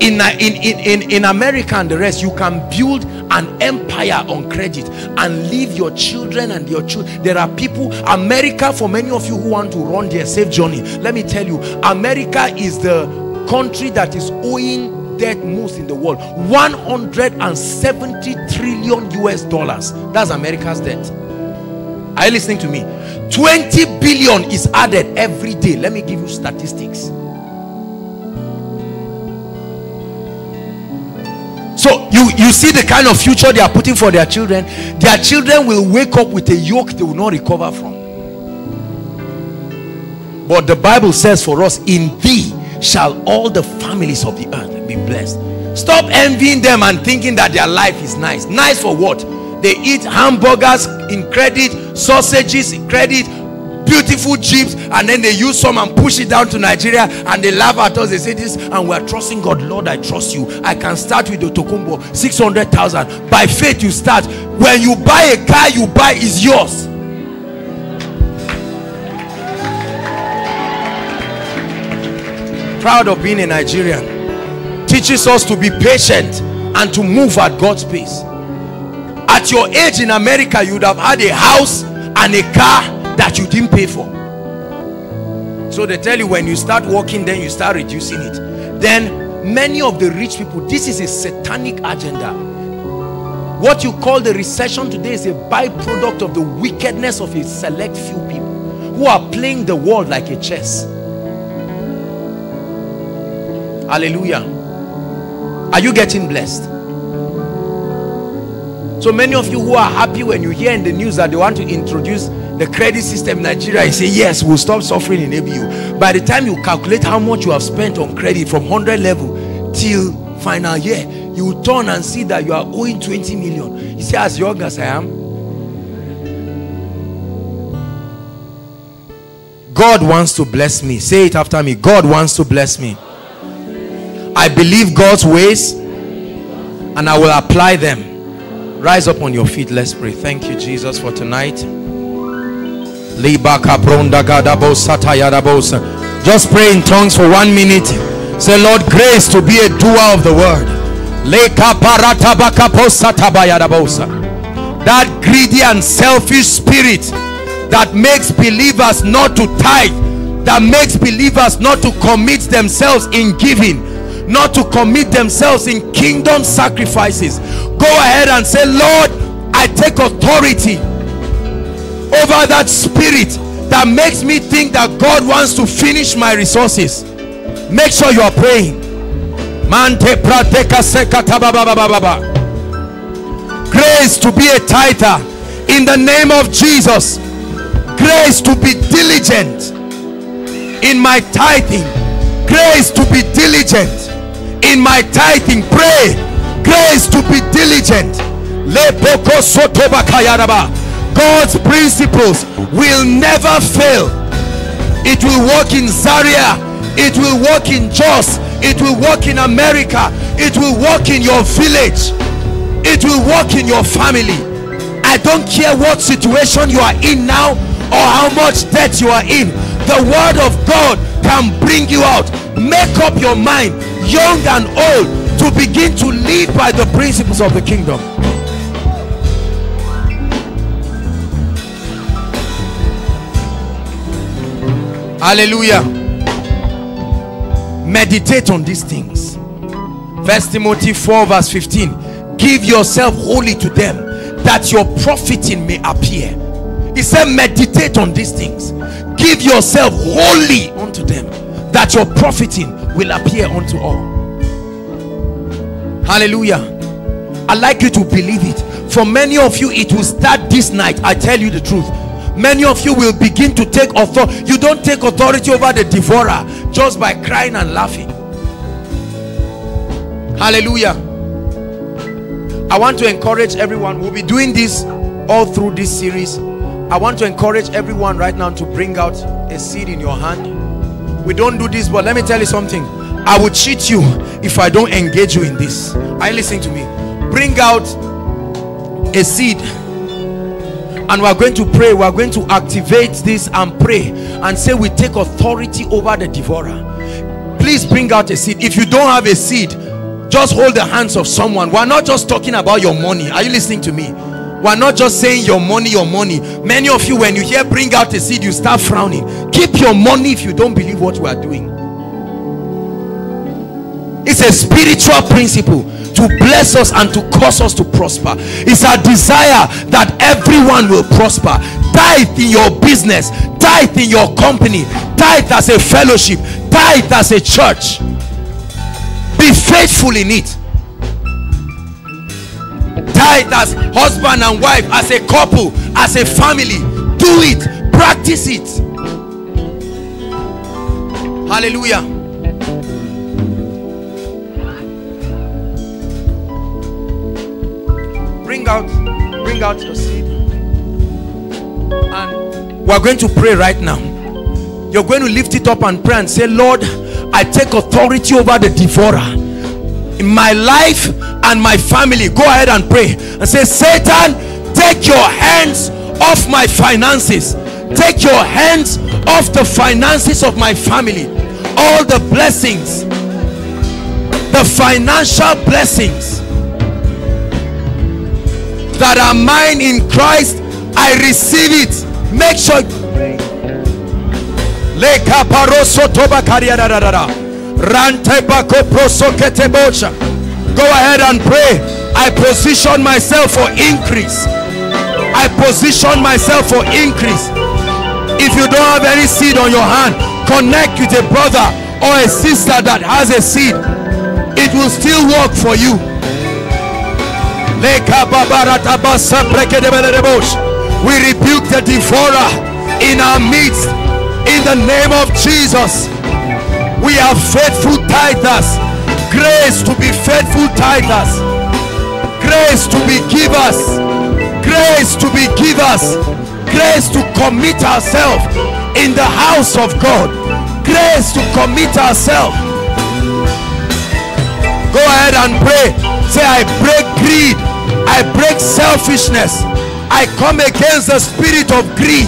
In, in, in, in, in America and the rest, you can build an empire on credit and leave your children and your children. There are people, America, for many of you who want to run their safe journey, let me tell you, America is the country that is owing debt most in the world. one hundred seventy trillion U S dollars. That's America's debt. Are you listening to me? twenty billion is added every day. Let me give you statistics. So you, you see the kind of future they are putting for their children. Their children will wake up with a yoke they will not recover from. But the Bible says for us, in thee shall all the families of the earth be blessed. Stop envying them and thinking that their life is nice. Nice for what? They eat hamburgers in credit, sausages in credit, beautiful jeeps, and then they use some and push it down to Nigeria, and they laugh at us. They say this, and we're trusting God. Lord, I trust you. I can start with the Tokumbo, six hundred thousand. By faith you start. When you buy a car, you buy is yours. Proud of being a Nigerian. Teaches us to be patient and to move at God's pace. At your age in America, you would have had a house and a car that you didn't pay for. So they tell you when you start working, then you start reducing it. Then many of the rich people, this is a satanic agenda. What you call the recession today is a byproduct of the wickedness of a select few people who are playing the world like a chess. Hallelujah. Are you getting blessed? So many of you who are happy when you hear in the news that they want to introduce the credit system in Nigeria, you say, yes, we'll stop suffering in A B U. By the time you calculate how much you have spent on credit from one hundred level till final year, you will turn and see that you are owing twenty million. You say, as young as I am, God wants to bless me. Say it after me. God wants to bless me. I believe God's ways and I will apply them. Rise up on your feet. Let's pray. Thank you, Jesus, for tonight. Just pray in tongues for one minute. Say, Lord, grace to be a doer of the word. That greedy and selfish spirit that makes believers not to tithe, that makes believers not to commit themselves in giving, not to commit themselves in kingdom sacrifices. Go ahead and say, Lord, I take authority over that spirit that makes me think that God wants to finish my resources. Make sure you are praying. Grace to be a tither in the name of Jesus. Grace to be diligent in my tithing. Grace to be diligent in my tithing. Pray. Grace to be diligent. God's principles will never fail. It will work in Zaria. It will work in Jos. It will work in America. It will work in your village. It will work in your family. I don't care what situation you are in now or how much debt you are in. The word of God can bring you out. Make up your mind, young and old, to begin to live by the principles of the kingdom. Hallelujah. Meditate on these things. First Timothy four verse fifteen. Give yourself wholly to them, that your profiting may appear. He said, meditate on these things. Give yourself wholly unto them, that your profiting will appear unto all. Hallelujah. I'd like you to believe it. For many of you, it will start this night. I tell you the truth. Many of you will begin to take authority. You don't take authority over the devourer just by crying and laughing. Hallelujah. I want to encourage everyone. We'll be doing this all through this series. I want to encourage everyone right now to bring out a seed in your hand. We don't do this, but let me tell you something. I will cheat you if I don't engage you in this. Are you listening to me? Bring out a seed, and we are going to pray. We are going to activate this and pray and say we take authority over the devourer. Please bring out a seed. If you don't have a seed, just hold the hands of someone. We are not just talking about your money. Are you listening to me? We are not just saying your money, your money. Many of you, when you hear bring out a seed, you start frowning. Keep your money if you don't believe what we are doing. It's a spiritual principle to bless us and to cause us to prosper. It's our desire that everyone will prosper. Tithe in your business, tithe in your company, tithe as a fellowship, tithe as a church. Be faithful in it. Tithe as husband and wife, as a couple, as a family. Do it. Practice it. Hallelujah. Bring out, bring out your seed. And we're going to pray right now. You're going to lift it up and pray and say, Lord, I take authority over the devourer in my life and my family. Go ahead and pray and say, Satan, take your hands off my finances. Take your hands off the finances of my family. All the blessings, the financial blessings that are mine in Christ, I receive it. Make sure you pray. Go ahead and pray. I position myself for increase. I position myself for increase. If you don't have any seed on your hand, connect with a brother or a sister that has a seed. It will still work for you. We rebuke the devourer in our midst in the name of Jesus. We are faithful tithers. Grace to be faithful tithers. Grace to be givers. Grace to be givers. Grace to commit ourselves in the house of God. Grace to commit ourselves. Go ahead and pray. Say, I break greed. I break selfishness. I come against the spirit of greed.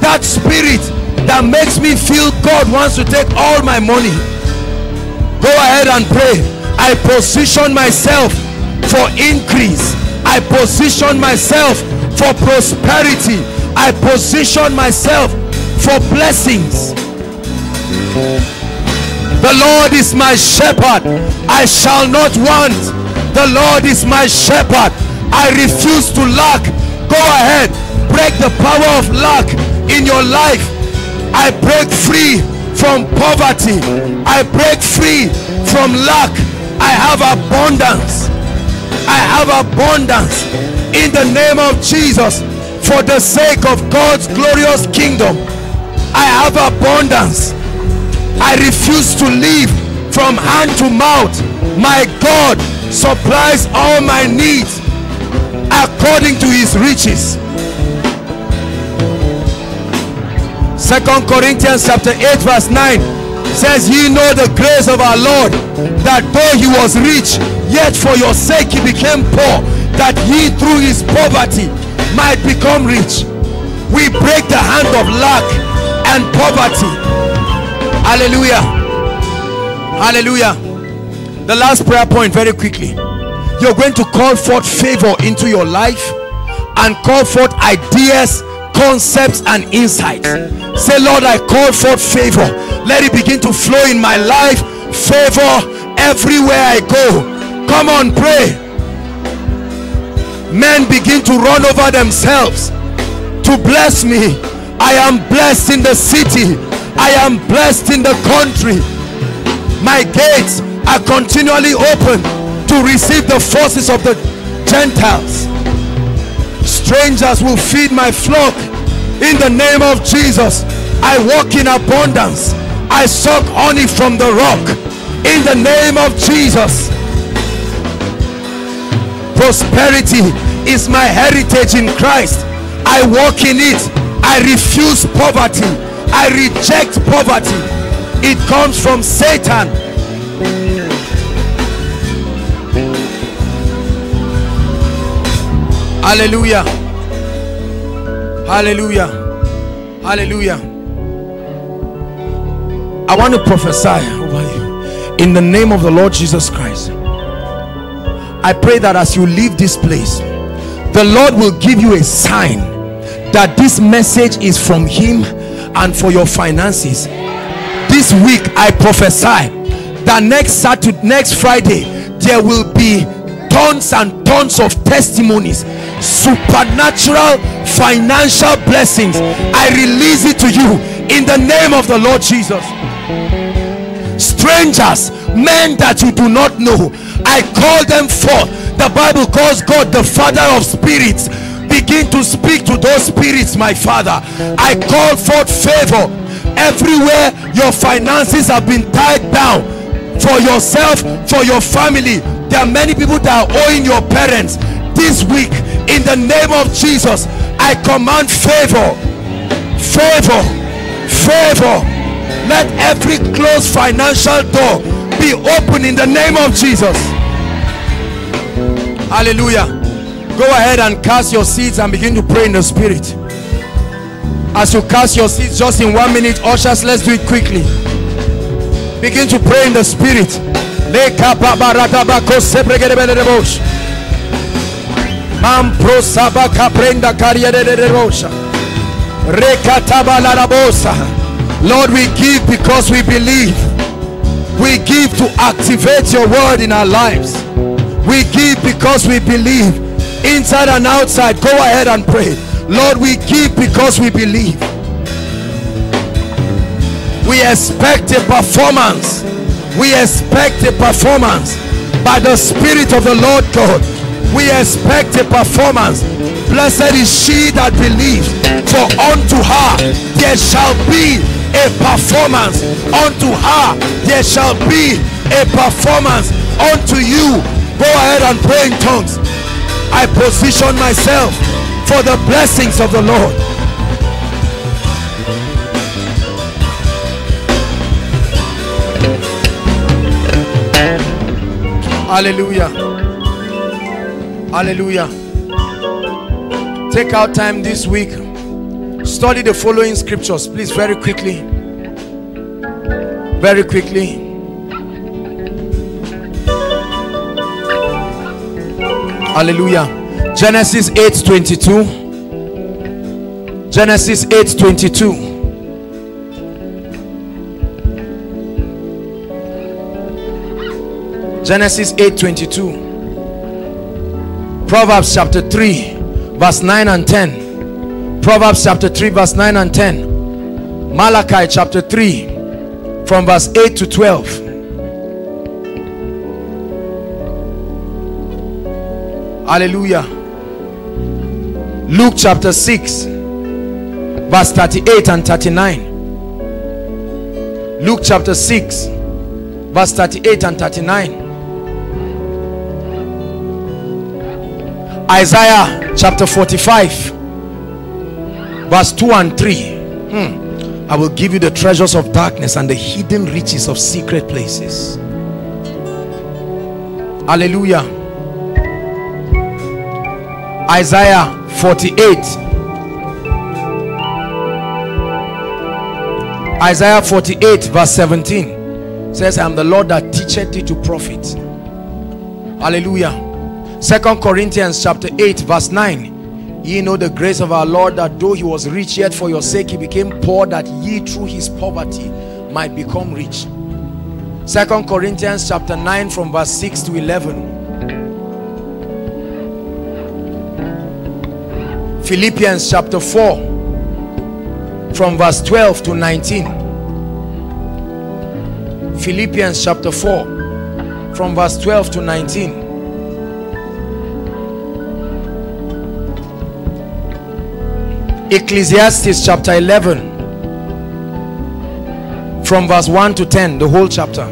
That spirit that makes me feel God wants to take all my money. Go ahead and pray. I position myself for increase. I position myself for prosperity. I position myself for blessings. The Lord is my shepherd. I shall not want. The Lord is my shepherd. I refuse to lack. Go ahead. Break the power of lack in your life. I break free from poverty. I break free from lack. I have abundance. I have abundance in the name of Jesus. For the sake of God's glorious kingdom, I have abundance. I refuse to live from hand to mouth. My God supplies all my needs according to his riches. Second Corinthians chapter eight verse nine says, ye know the grace of our Lord, that though he was rich, yet for your sake he became poor, that he through his poverty might become rich. We break the hand of lack and poverty. Hallelujah. Hallelujah. The last prayer point, very quickly. You're going to call forth favor into your life and call forth ideas, concepts and insights. Say, Lord, I call forth favor. Let it begin to flow in my life. Favor everywhere I go. Come on, pray. Men begin to run over themselves to bless me. I am blessed in the city. I am blessed in the country. My gates are continually open to receive the forces of the Gentiles. Strangers will feed my flock. In the name of Jesus, I walk in abundance. I suck honey from the rock. In the name of Jesus, prosperity is my heritage in Christ. I walk in it. I refuse poverty. I reject poverty. It comes from Satan. Hallelujah. Hallelujah. Hallelujah. I want to prophesy over you in the name of the Lord Jesus Christ. I pray that as you leave this place, the Lord will give you a sign that this message is from him and for your finances. This week I prophesy that next Saturday, next Friday, there will be tons and tons of testimonies, supernatural financial blessings. I release it to you in the name of the Lord Jesus. Strangers, men that you do not know, I call them forth. The Bible calls God the Father of spirits. Begin to speak to those spirits, my Father. I call forth favor. Everywhere your finances have been tied down, for yourself, for your family, there are many people that are owing your parents. This week, in the name of Jesus, I command favor, favor, favor. Let every closed financial door be open in the name of Jesus. Hallelujah. Go ahead and cast your seeds and begin to pray in the spirit. As you cast your seeds, just in one minute, ushers, let's do it quickly. Begin to pray in the spirit. Lord, we give because we believe. We give to activate your word in our lives. We give because we believe. Inside and outside, go ahead and pray. Lord, we give because we believe. We expect a performance. We expect a performance by the Spirit of the Lord God. We expect a performance. Blessed is she that believes, for unto her there shall be a performance. Unto her there shall be a performance. Unto you, go ahead and pray in tongues. I position myself for the blessings of the Lord. Hallelujah. Hallelujah. Take out time this week. Study the following scriptures, please, very quickly. Very quickly. Hallelujah. Genesis eight twenty-two. Genesis eight twenty-two. Genesis eight twenty-two. Proverbs chapter three verse nine and ten. Proverbs chapter three verse nine and ten. Malachi chapter three from verse eight to twelve. Hallelujah. Luke chapter six verse thirty-eight and thirty-nine. Luke chapter six verse thirty-eight and thirty-nine. Isaiah chapter forty-five verse two and three. hmm. I will give you the treasures of darkness and the hidden riches of secret places. Hallelujah. Isaiah forty-eight. Isaiah forty-eight verse seventeen says, I am the Lord that teacheth thee to profit. Hallelujah. Second Corinthians chapter eight verse nine. Ye know the grace of our Lord, that though he was rich, yet for your sake he became poor, that ye through his poverty might become rich. Second Corinthians chapter nine from verse six to eleven. Philippians chapter four from verse twelve to nineteen. Philippians chapter four from verse twelve to nineteen. Ecclesiastes chapter eleven from verse one to ten, the whole chapter.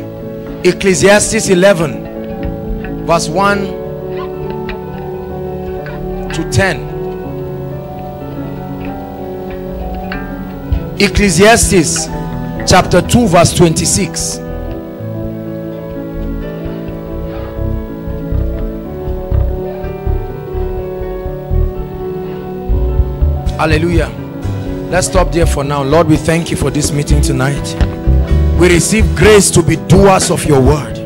Ecclesiastes eleven verse one to ten. Ecclesiastes chapter two verse twenty-six. Hallelujah. Let's stop there for now. Lord, we thank you for this meeting tonight. We receive grace to be doers of your word.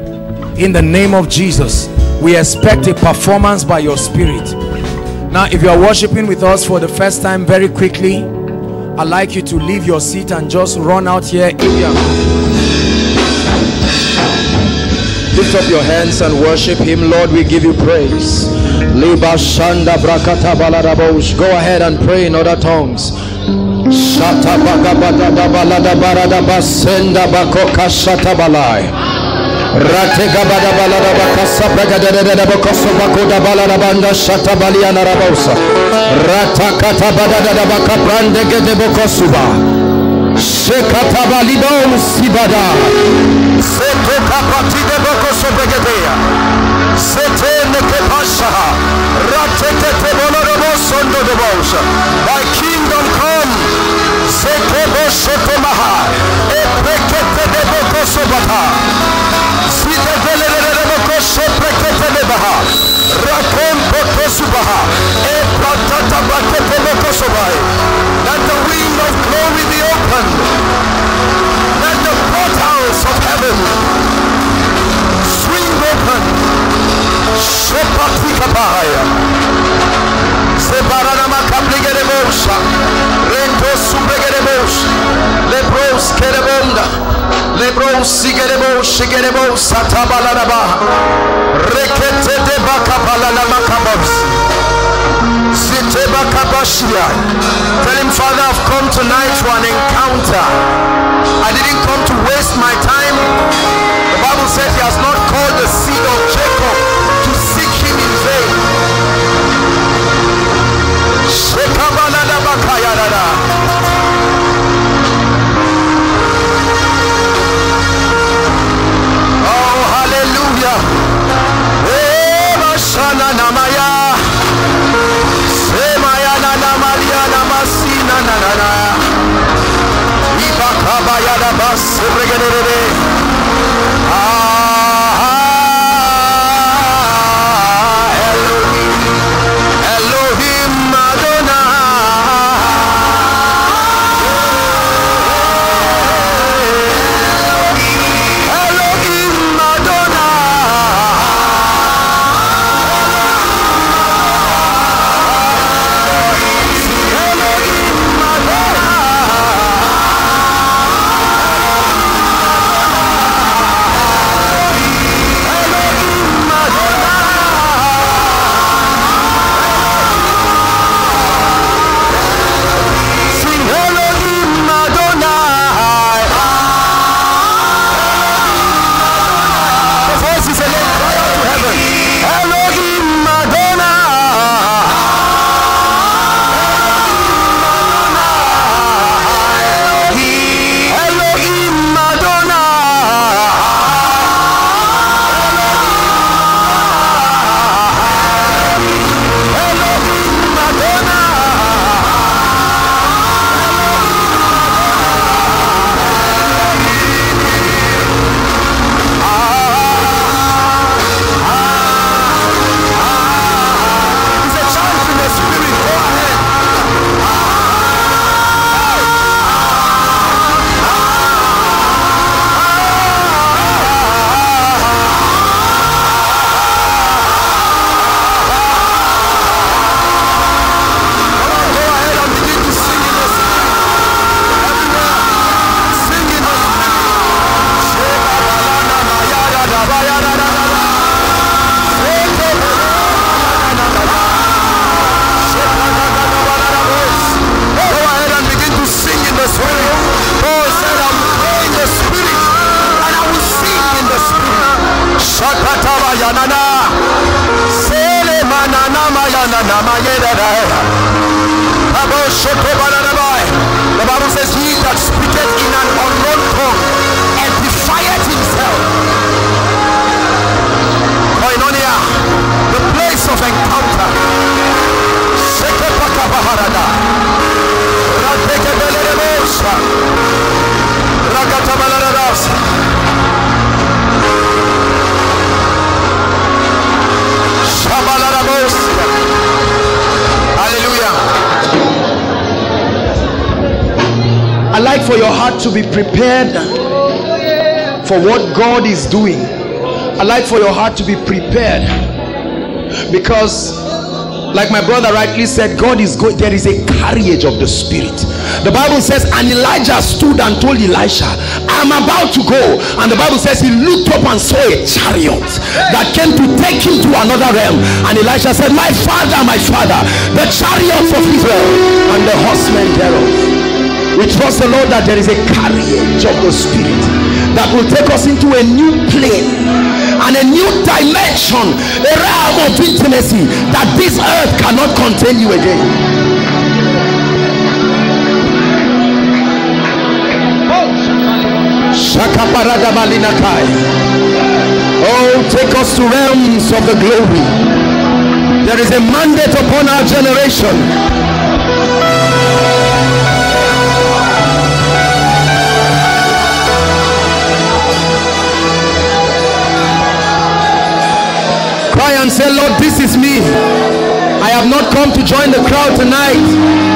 In the name of Jesus, we expect a performance by your spirit. Now, if you are worshiping with us for the first time, very quickly, I'd like you to leave your seat and just run out here. Lift up your hands and worship him. Lord, we give you praise. Go ahead and pray in other tongues. Thy kingdom come, Zekebo Shotomaha, Eprekete de Bokosobata, Sidele de Bokosho Prekete de Baha, Rakom Bokosubaha, Epratata Bakete Bokosobai. Let the wind of glory be opened, let the portals of heaven swing open, Shepati Kabahaya. Sebarana kapligere bolsa, rentos subregere bolsa, lebros kere bonda, lebros sigere bolsa, sigere bolsa tabalana ba, rekete de baka balana makabos, sete baka bashia. Tell him, Father, I've come tonight for an encounter. I didn't come to waste my time. The Bible says he has not called the seed of Jacob to seek him in vain. Amen. like for your heart to be prepared for what God is doing. I'd like for your heart to be prepared, because like my brother rightly said, God is good. There is a carriage of the Spirit. The Bible says, and Elijah stood and told Elisha, I'm about to go. And the Bible says he looked up and saw a chariot that came to take him to another realm. And Elisha said, my father, my father, the chariots of Israel and the horsemen thereof. We trust the Lord that there is a carriage of the Spirit that will take us into a new plane and a new dimension, a realm of intimacy that this earth cannot contain you again. Oh, take us to realms of the glory. There is a mandate upon our generation. And say, Lord, this is me. I have not come to join the crowd tonight.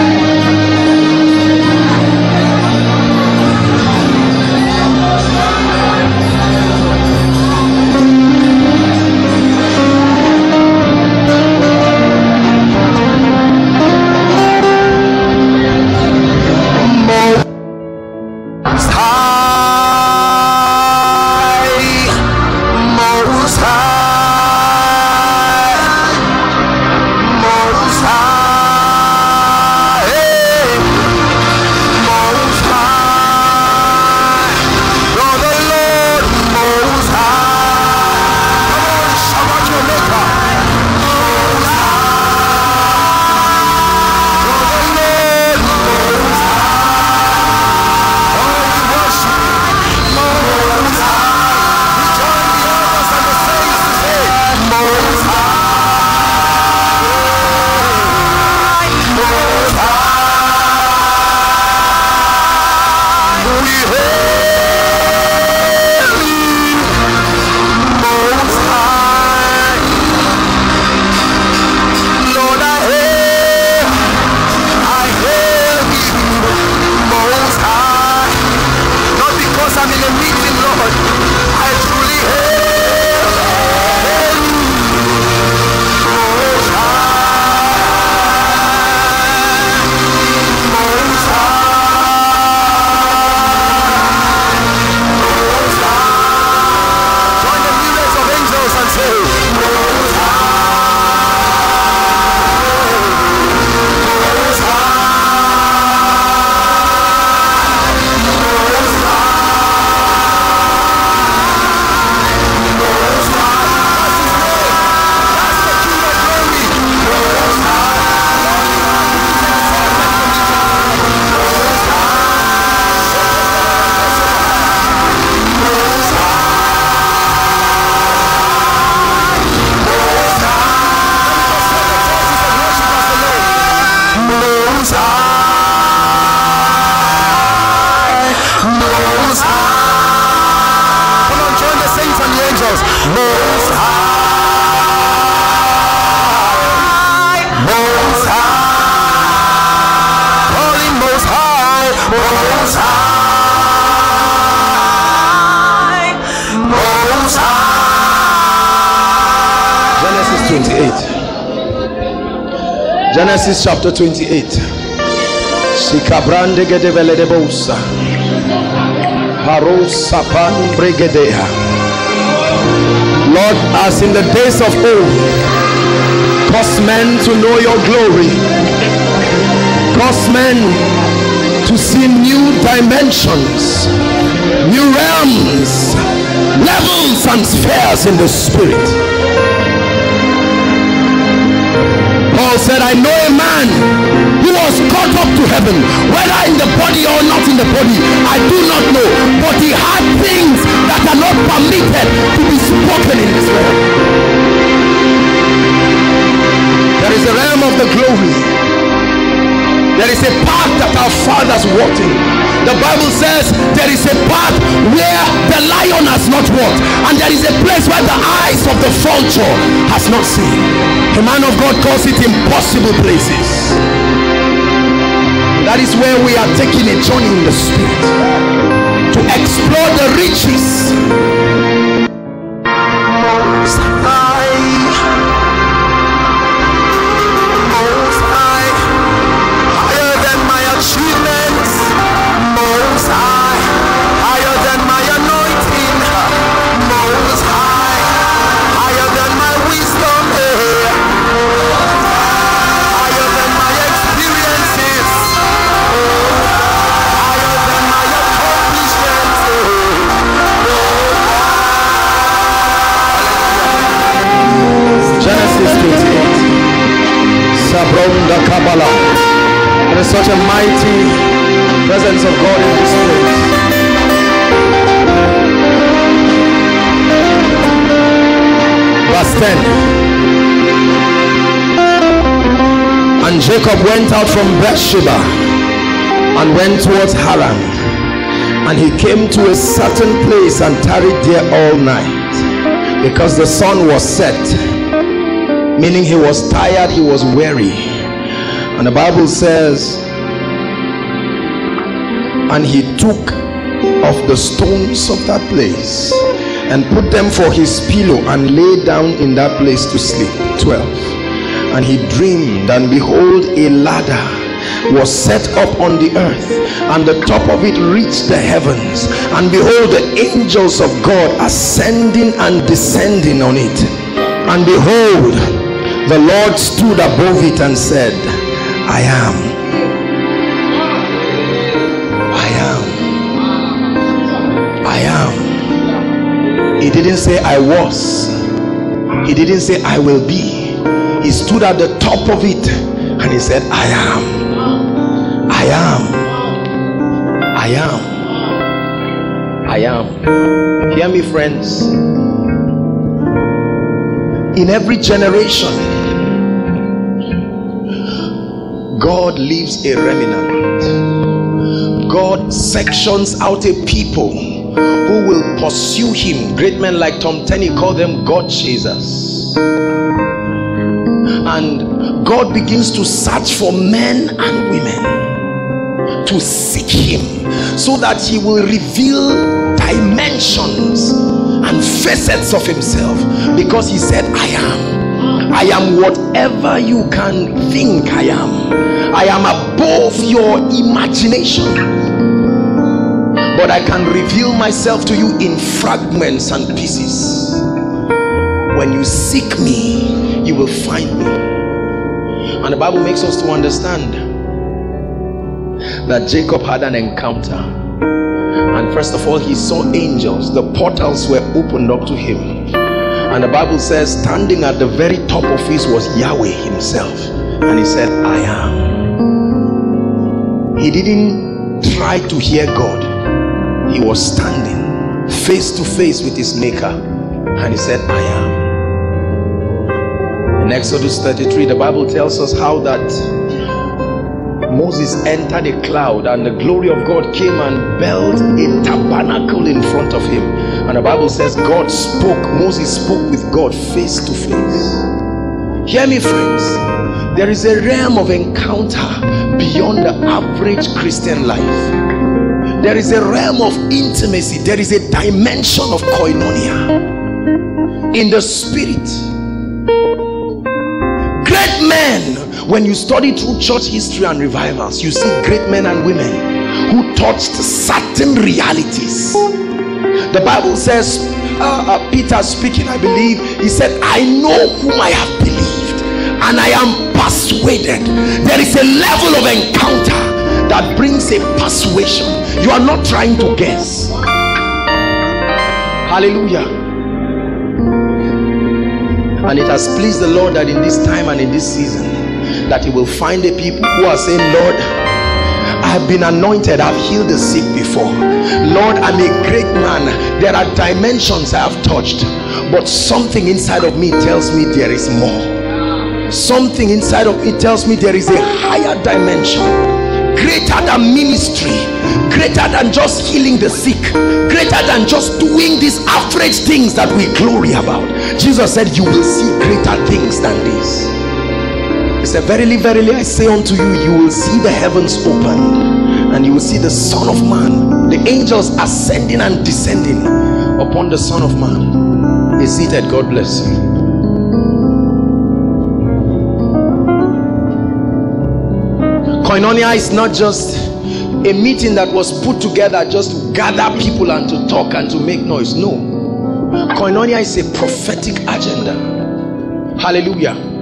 Genesis chapter twenty-eight. Lord, as in the days of old, cause men to know your glory, cause men to see new dimensions, new realms, levels and spheres in the Spirit. Paul said, I know a man who was caught up to heaven, whether in the body or not in the body, I do not know, but he had things that are not permitted to be spoken in this realm. There is a realm of the glory. There is a path that our fathers walked in. The Bible says there is a path where the lion has not walked, and there is a place where the eyes of the vulture has not seen. The man of God calls it impossible places. That is where we are taking a journey in the spirit to explore the riches. There is such a mighty presence of God in this place. Verse ten. And Jacob went out from Beersheba and went towards Haran, and he came to a certain place and tarried there all night, because the sun was set, meaning he was tired, he was weary. And the Bible says, and he took of the stones of that place and put them for his pillow and lay down in that place to sleep. Twelve. And he dreamed, and behold, a ladder was set up on the earth, and the top of it reached the heavens, and behold, the angels of God ascending and descending on it. And behold, the Lord stood above it and said, I am. I am. I am. He didn't say I was. He didn't say I will be. He stood at the top of it and he said, I am. I am. I am. I am. Hear me, friends. In every generation, God leaves a remnant. God sections out a people who will pursue him. Great men like Tom Tenney call them God chasers. And God begins to search for men and women to seek him, so that he will reveal dimensions and facets of himself, because he said, I am. I am whatever you can think I am. I am above your imagination. But I can reveal myself to you in fragments and pieces. When you seek me, you will find me. And the Bible makes us to understand that Jacob had an encounter. And first of all, he saw angels. The portals were opened up to him. And the Bible says, standing at the very top of his was Yahweh himself. And he said, I am. He didn't try to hear God. He was standing face to face with his maker. And he said, I am. In Exodus thirty-three, the Bible tells us how that Moses entered a cloud, and the glory of God came and built a tabernacle in front of him. And the Bible says God spoke, Moses spoke with God face to face. Hear me, friends. There is a realm of encounter beyond the average Christian life. There is a realm of intimacy. There is a dimension of koinonia in the spirit. Great men, when you study through church history and revivals, you see great men and women who touched certain realities. The Bible says, uh, uh, Peter speaking, I believe, he said, I know whom I have believed, and I am persuaded. There is a level of encounter that brings a persuasion. You are not trying to guess. Hallelujah. And it has pleased the Lord that in this time and in this season, that he will find the people who are saying, Lord, I've been anointed, I've healed the sick before. Lord, I'm a great man. There are dimensions I have touched, but something inside of me tells me there is more. Something inside of me tells me there is a higher dimension, greater than ministry, greater than just healing the sick, greater than just doing these average things that we glory about. Jesus said, you will see greater things than this. He said, verily, verily, I say unto you, you will see the heavens opened, and you will see the Son of Man, the angels ascending and descending upon the Son of Man. Be seated. God bless you. Koinonia is not just a meeting that was put together just to gather people and to talk and to make noise. No. Koinonia is a prophetic agenda. Hallelujah.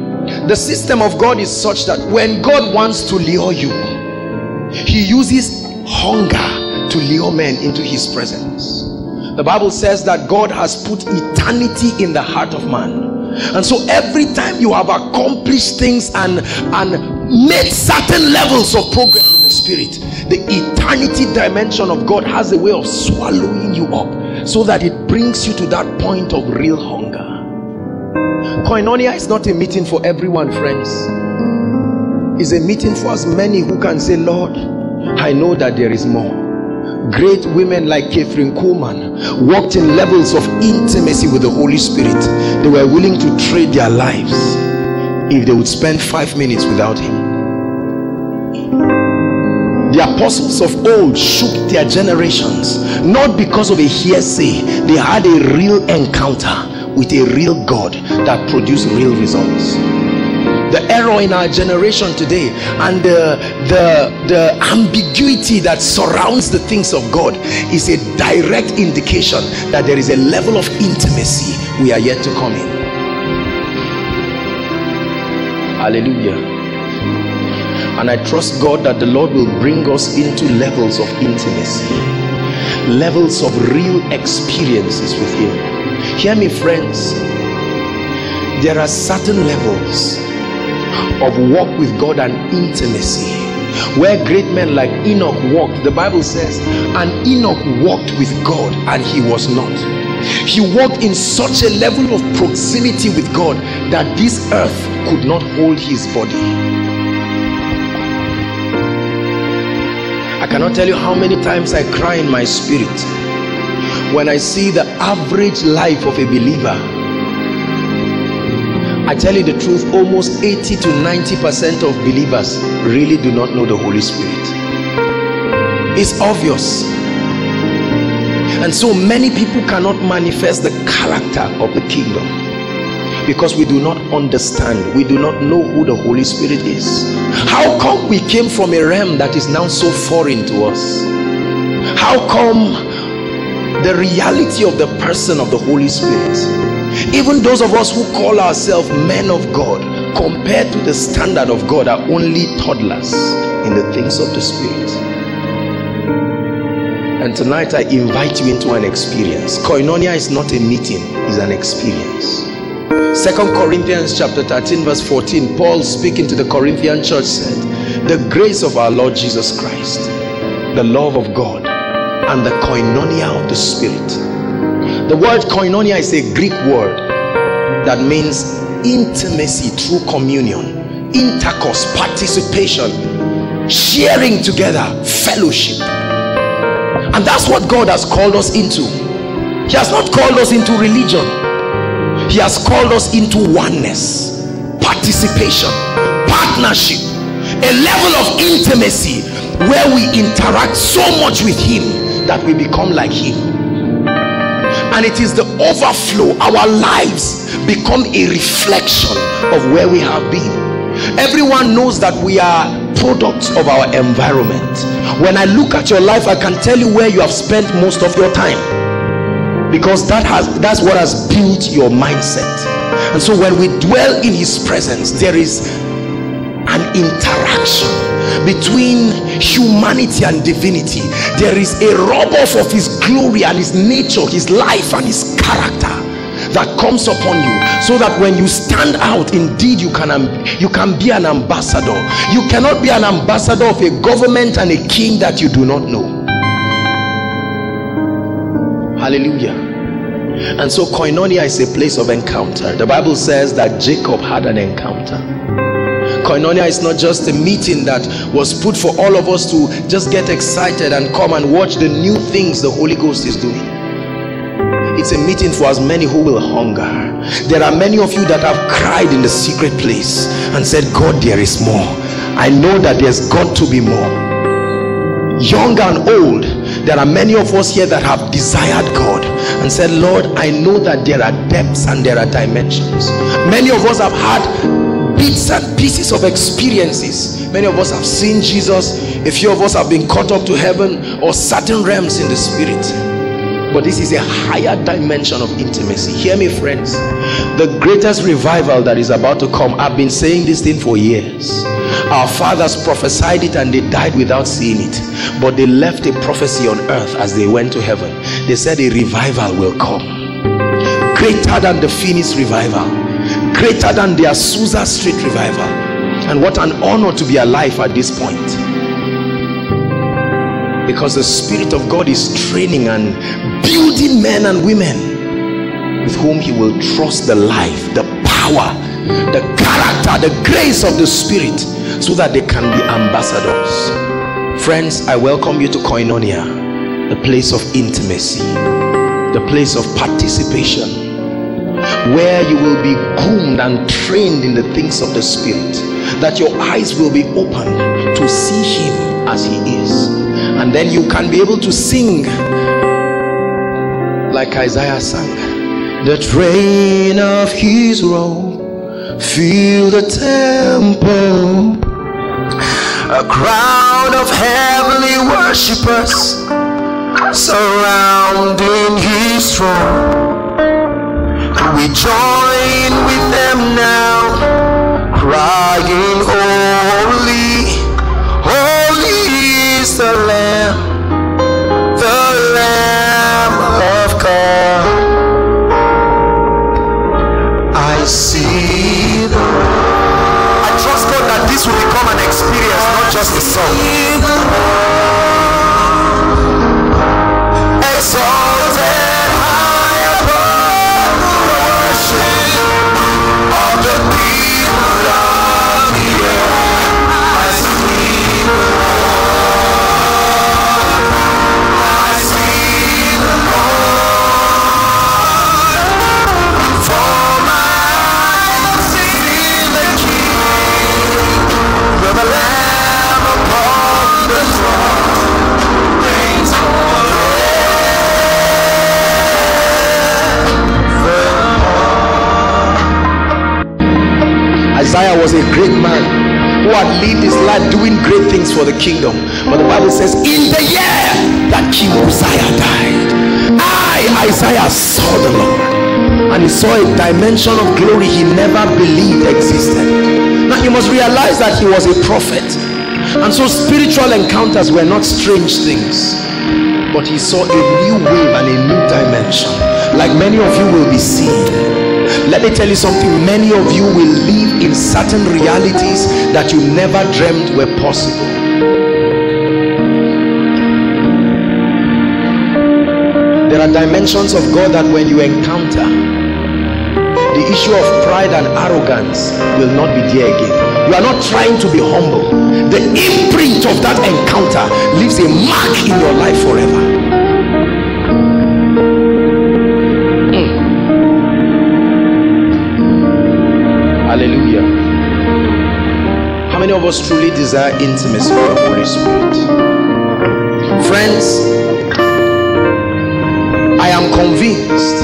The system of God is such that when God wants to lure you, he uses hunger to lure men into his presence. The Bible says that God has put eternity in the heart of man. And so every time you have accomplished things and, and made certain levels of progress in the spirit, the eternity dimension of God has a way of swallowing you up so that it brings you to that point of real hunger. Koinonia is not a meeting for everyone, friends. It's a meeting for as many who can say, Lord, I know that there is more. Great women like Kathryn Kuhlman walked in levels of intimacy with the Holy Spirit. They were willing to trade their lives if they would spend five minutes without him. The apostles of old shook their generations, not because of a hearsay. They had a real encounter with a real God that produced real results. The error in our generation today and the, the, the ambiguity that surrounds the things of God is a direct indication that there is a level of intimacy we are yet to come in. Hallelujah. And I trust God that the Lord will bring us into levels of intimacy, levels of real experiences with him. Hear me, friends. There are certain levels of walk with God and intimacy where great men like Enoch walked. The Bible says, and Enoch walked with God and he was not. He walked in such a level of proximity with God that this earth could not hold his body. I cannot tell you how many times I cry in my spirit when I see the average life of a believer. I tell you the truth, almost eighty to ninety percent of believers really do not know the Holy Spirit. It's obvious. And so many people cannot manifest the character of the kingdom because we do not understand, we do not know who the Holy Spirit is. How come we came from a realm that is now so foreign to us? How come the reality of the person of the Holy Spirit? Even those of us who call ourselves men of God, compared to the standard of God, are only toddlers in the things of the Spirit. And tonight I invite you into an experience. Koinonia is not a meeting, it's an experience. Second Corinthians chapter thirteen verse fourteen, Paul speaking to the Corinthian church said, the grace of our Lord Jesus Christ, the love of God, and the koinonia of the Spirit. The word koinonia is a Greek word that means intimacy through communion, intercourse, participation, sharing together, fellowship. And that's what God has called us into. He has not called us into religion. He has called us into oneness, participation, partnership, a level of intimacy where we interact so much with him that we become like him. And it is the overflow. Our lives become a reflection of where we have been. Everyone knows that we are products of our environment. When I look at your life, I can tell you where you have spent most of your time, because that has that's what has built your mindset. And so when we dwell in his presence, there is an interaction between humanity and divinity. There is a rub off of his glory and his nature, his life and his character that comes upon you, so that when you stand out, indeed you can you can be an ambassador. You cannot be an ambassador of a government and a king that you do not know. Hallelujah. And so Koinonia is a place of encounter. The Bible says that Jacob had an encounter. Koinonia is not just a meeting that was put for all of us to just get excited and come and watch the new things the Holy Ghost is doing. It's a meeting for as many who will hunger. There are many of you that have cried in the secret place and said, God, there is more. I know that there's got to be more. Young and old, there are many of us here that have desired God and said, Lord, I know that there are depths and there are dimensions. Many of us have had bits and pieces of experiences. Many of us have seen Jesus. A few of us have been caught up to heaven or certain realms in the spirit. But this is a higher dimension of intimacy. Hear me, friends. The greatest revival that is about to come, I've been saying this thing for years. Our fathers prophesied it and they died without seeing it. But they left a prophecy on earth as they went to heaven. They said a revival will come. Greater than the Phoenix revival. Greater than the Azusa Street revival. And what an honor to be alive at this point, because the Spirit of God is training and building men and women with whom he will trust the life, the power, the character, the grace of the Spirit, so that they can be ambassadors. Friends, I welcome you to Koinonia, the place of intimacy, the place of participation, where you will be groomed and trained in the things of the Spirit, that your eyes will be opened to see him as he is, and then you can be able to sing like Isaiah sang, the train of his robe filled the temple, a crowd of heavenly worshippers surrounding his throne. We join with them now, crying, holy, holy is the Lamb, the Lamb of God. I see the Lord. I trust God that this will become an experience, not just a song. Exalted. Isaiah was a great man who had lived his life doing great things for the kingdom. But the Bible says, in the year that King Uzziah died, I, Isaiah, saw the Lord. And he saw a dimension of glory he never believed existed. Now you must realize that he was a prophet. And so spiritual encounters were not strange things. But he saw a new wave and a new dimension, like many of you will be seeing. Let me tell you something, many of you will live in certain realities that you never dreamt were possible. There are dimensions of God that when you encounter, the issue of pride and arrogance will not be there again. You are not trying to be humble. The imprint of that encounter leaves a mark in your life forever. Hallelujah. How many of us truly desire intimacy with the Holy Spirit? Friends, I am convinced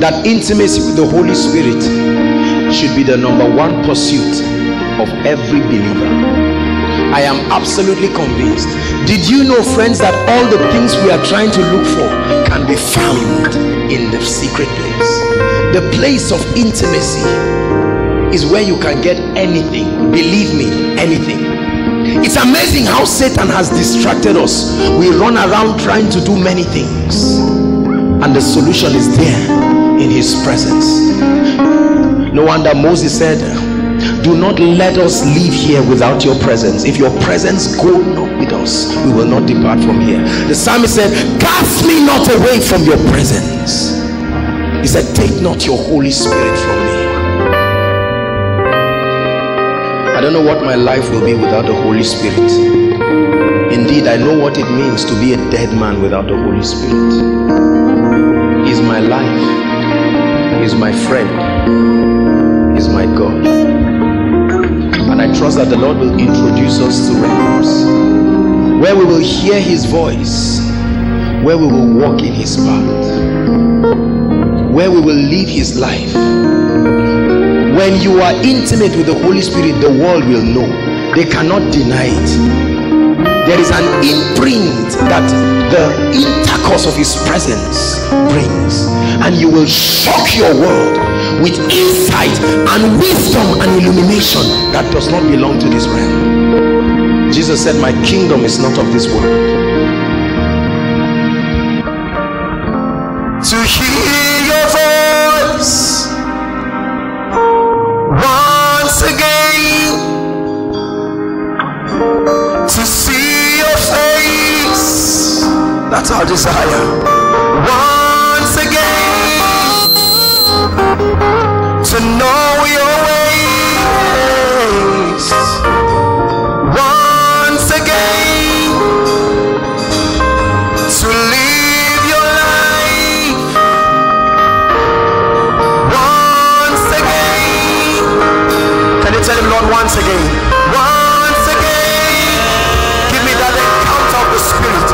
that intimacy with the Holy Spirit should be the number one pursuit of every believer. I am absolutely convinced. Did you know, friends, that all the things we are trying to look for can be found in the secret place? The place of intimacy is where you can get anything. Believe me, anything. It's amazing how Satan has distracted us. We run around trying to do many things, and the solution is there in his presence. No wonder Moses said, do not let us leave here without your presence. If your presence go not with us, we will not depart from here. The psalmist said, cast me not away from your presence. He said, take not your Holy Spirit from me. I don't know what my life will be without the Holy Spirit. Indeed, I know what it means to be a dead man without the Holy Spirit. He life. He's my friend. He's my God. And I trust that the Lord will introduce us to realms where we will hear his voice, where we will walk in his path, where we will live his life. When you are intimate with the Holy Spirit, the world will know. They cannot deny it. There is an imprint that the intercourse of his presence brings, and you will shock your world with insight and wisdom and illumination that does not belong to this realm. Jesus said, my kingdom is not of this world. To hear your voice once again, to see face, that's our desire. Once again, to know your ways. Once again, to live your life. Once again, can you tell him, Lord, once again? Once again, give me that encounter of the Spirit.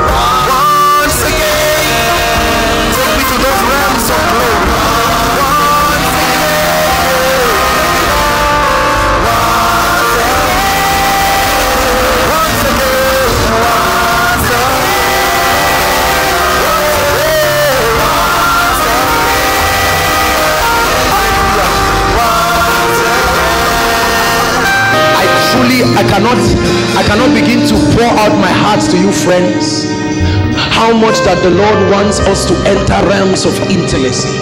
I cannot, I cannot begin to pour out my heart to you, friends, how much that the Lord wants us to enter realms of intimacy.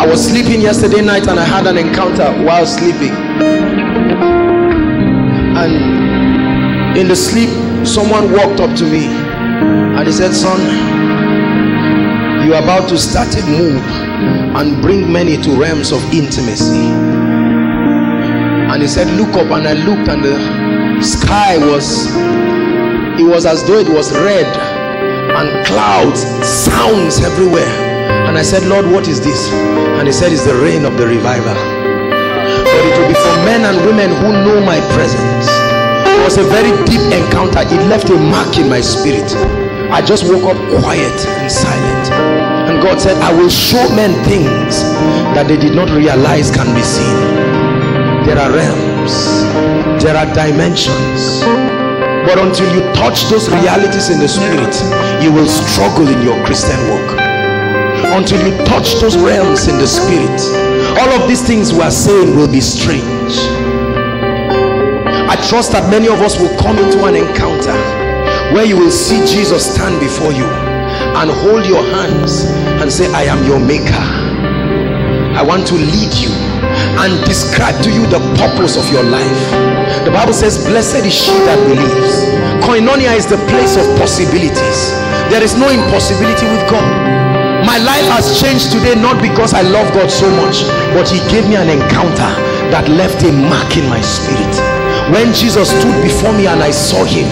I was sleeping yesterday night and I had an encounter while sleeping. And in the sleep, someone walked up to me and he said, son, you are about to start a move and bring many to realms of intimacy. And he said, look up. And I looked, and the sky was, it was as though it was red, and clouds, sounds everywhere. And I said, Lord, what is this? And he said, it's the rain of the revival. But it will be for men and women who know my presence. It was a very deep encounter. It left a mark in my spirit. I just woke up quiet and silent. And God said, I will show men things that they did not realize can be seen. There are realms, there are dimensions, but until you touch those realities in the spirit, you will struggle in your Christian walk. Until you touch those realms in the spirit, all of these things we are saying will be strange. I trust that many of us will come into an encounter where you will see Jesus stand before you and hold your hands and say, I am your maker. I want to lead you and describe to you the purpose of your life. The Bible says, blessed is she that believes. Koinonia is the place of possibilities. There is no impossibility with God. My life has changed today, not because I love God so much, but he gave me an encounter that left a mark in my spirit. When Jesus stood before me and I saw him,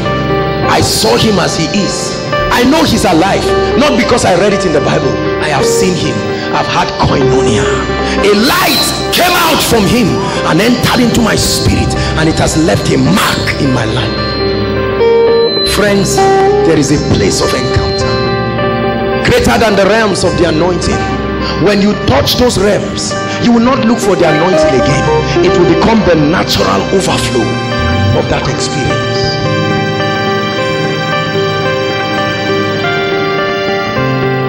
I saw him as he is. I know he's alive, not because I read it in the Bible. I have seen him. I've had koinonia. A light came out from him and entered into my spirit, and it has left a mark in my life. Friends, there is a place of encounter greater than the realms of the anointing. When you touch those realms, you will not look for the anointing again. It will become the natural overflow of that experience.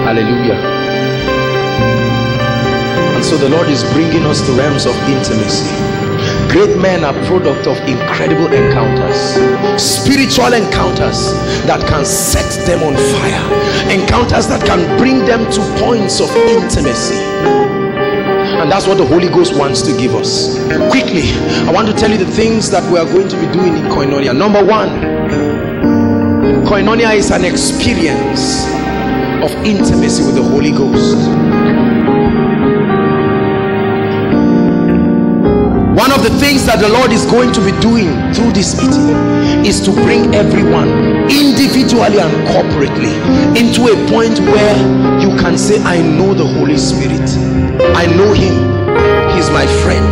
Hallelujah. And so the Lord is bringing us to realms of intimacy. Great men are product of incredible encounters, spiritual encounters that can set them on fire, encounters that can bring them to points of intimacy. And that's what the Holy Ghost wants to give us. Quickly, I want to tell you the things that we are going to be doing in Koinonia. Number one, Koinonia is an experience of intimacy with the Holy Ghost. One of the things that the Lord is going to be doing through this meeting is to bring everyone individually and corporately into a point where you can say, I know the Holy Spirit, I know him, he's my friend.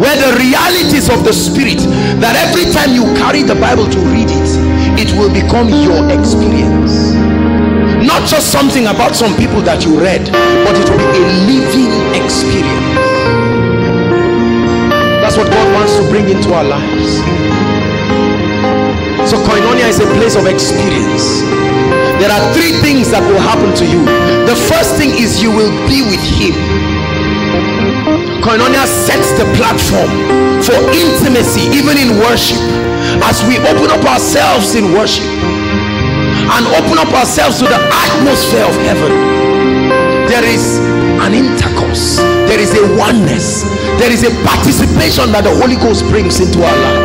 Where the realities of the Spirit, that every time you carry the Bible to read it, it will become your experience. Not just something about some people that you read, but it will be a living experience. That's what God wants to bring into our lives. So Koinonia is a place of experience. There are three things that will happen to you. The first thing is you will be with him. Koinonia sets the platform for intimacy, even in worship. As we open up ourselves in worship and open up ourselves to the atmosphere of heaven, there is an intercourse, there is a oneness, there is a participation that the Holy Ghost brings into our lives.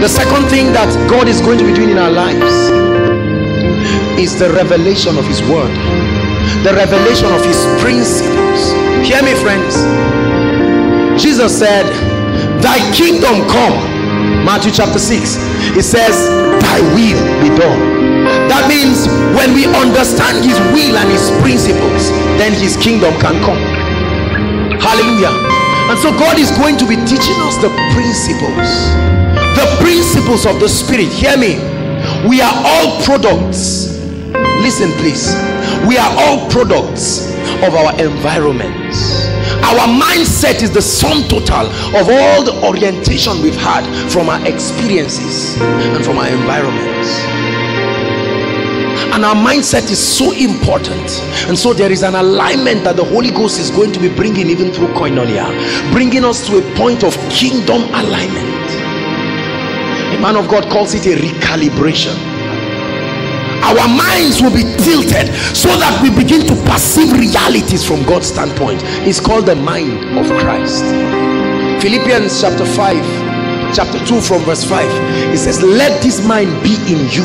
The second thing that God is going to be doing in our lives is the revelation of his word, the revelation of his principles. Hear me, friends. Jesus said, thy kingdom come. Matthew chapter six, it says, thy will be done. That means when we understand his will and his principles, then his kingdom can come. Hallelujah. And so God is going to be teaching us the principles, the principles of the Spirit. Hear me. We are all products. Listen, please. We are all products of our environments. Our mindset is the sum total of all the orientation we've had from our experiences and from our environments. And our mindset is so important. And so there is an alignment that the Holy Ghost is going to be bringing even through Koinonia, bringing us to a point of kingdom alignment. A man of God calls it a recalibration. Our minds will be tilted so that we begin to perceive realities from God's standpoint. It's called the mind of Christ. Philippians chapter five, chapter two from verse five, it says, let this mind be in you,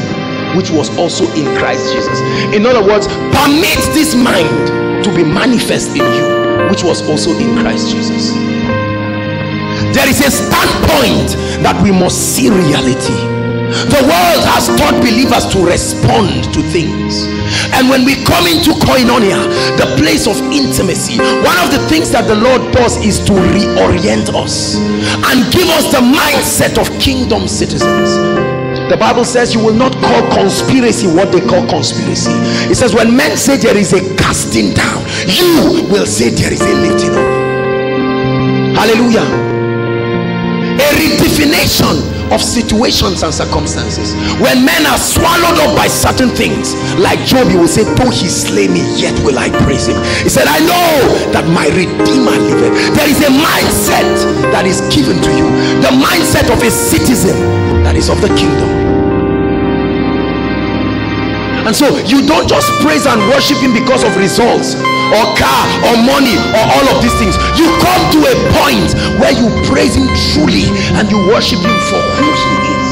which was also in Christ Jesus. In other words, permit this mind to be manifest in you, which was also in Christ Jesus. There is a standpoint that we must see reality. The world has taught believers to respond to things, and when we come into Koinonia, the place of intimacy, one of the things that the Lord does is to reorient us and give us the mindset of kingdom citizens. The Bible says you will not call conspiracy what they call conspiracy. It says when men say there is a casting down, you will say there is a lifting up. Hallelujah. A redefinition of situations and circumstances. When men are swallowed up by certain things, like Job, he will say, though he slay me, yet will I praise him. He said, I know that my Redeemer liveth. There is a mindset that is given to you, the mindset of a citizen that is of the kingdom. And so you don't just praise and worship him because of results or car or money or all of these things. You come to a point where you praise him truly and you worship him for who he is.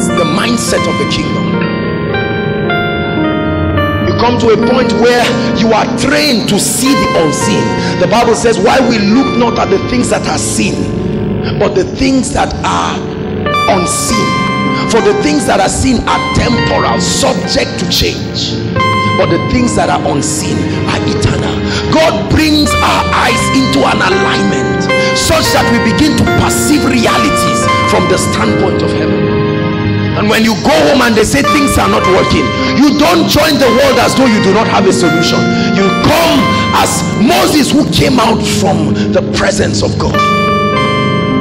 It's the mindset of the kingdom. You come to a point where you are trained to see the unseen. The Bible says, why we look not at the things that are seen, but the things that are unseen. For the things that are seen are temporal, subject to change, but the things that are unseen are eternal. God brings our eyes into an alignment such that we begin to perceive realities from the standpoint of heaven. And when you go home and they say things are not working, you don't join the world as though you do not have a solution. You come as Moses, who came out from the presence of God,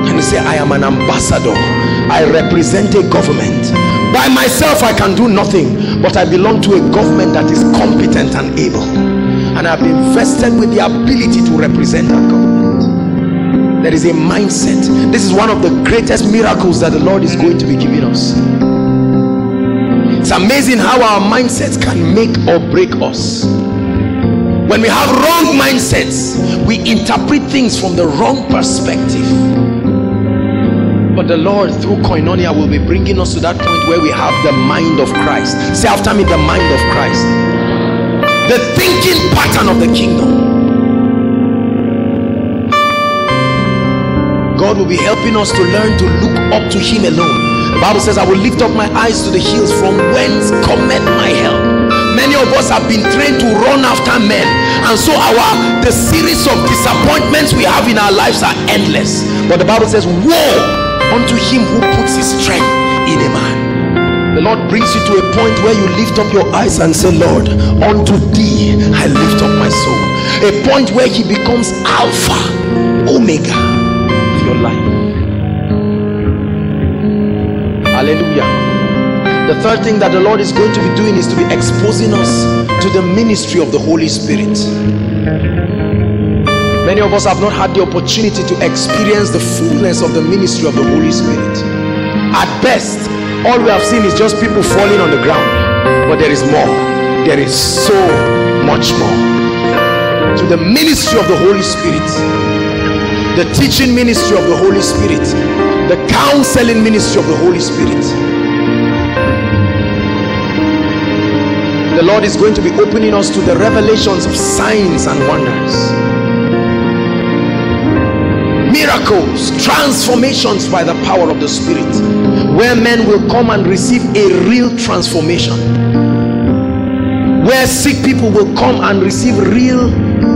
and you say, I am an ambassador, I represent a government. By myself I can do nothing, but I belong to a government that is competent and able, and I've been vested with the ability to represent that government. There is a mindset. This is one of the greatest miracles that the Lord is going to be giving us. It's amazing how our mindsets can make or break us. When we have wrong mindsets, we interpret things from the wrong perspective. But the Lord, through Koinonia, will be bringing us to that point where we have the mind of Christ. Say after me, the mind of Christ. The thinking pattern of the kingdom. God will be helping us to learn to look up to him alone. The Bible says, I will lift up my eyes to the hills, from whence cometh my help. Many of us have been trained to run after men, and so our the series of disappointments we have in our lives are endless. But the Bible says, woe unto him who puts his strength in a man. The Lord brings you to a point where you lift up your eyes and say, Lord, unto thee I lift up my soul. A point where he becomes Alpha, Omega of your life. Hallelujah. The third thing that the Lord is going to be doing is to be exposing us to the ministry of the Holy Spirit. Many of us have not had the opportunity to experience the fullness of the ministry of the Holy Spirit. At best, all we have seen is just people falling on the ground. But there is more. There is so much more. To the ministry of the Holy Spirit, the teaching ministry of the Holy Spirit, the counseling ministry of the Holy Spirit. The Lord is going to be opening us to the revelations of signs and wonders, miracles, transformations by the power of the Spirit, where men will come and receive a real transformation, where sick people will come and receive real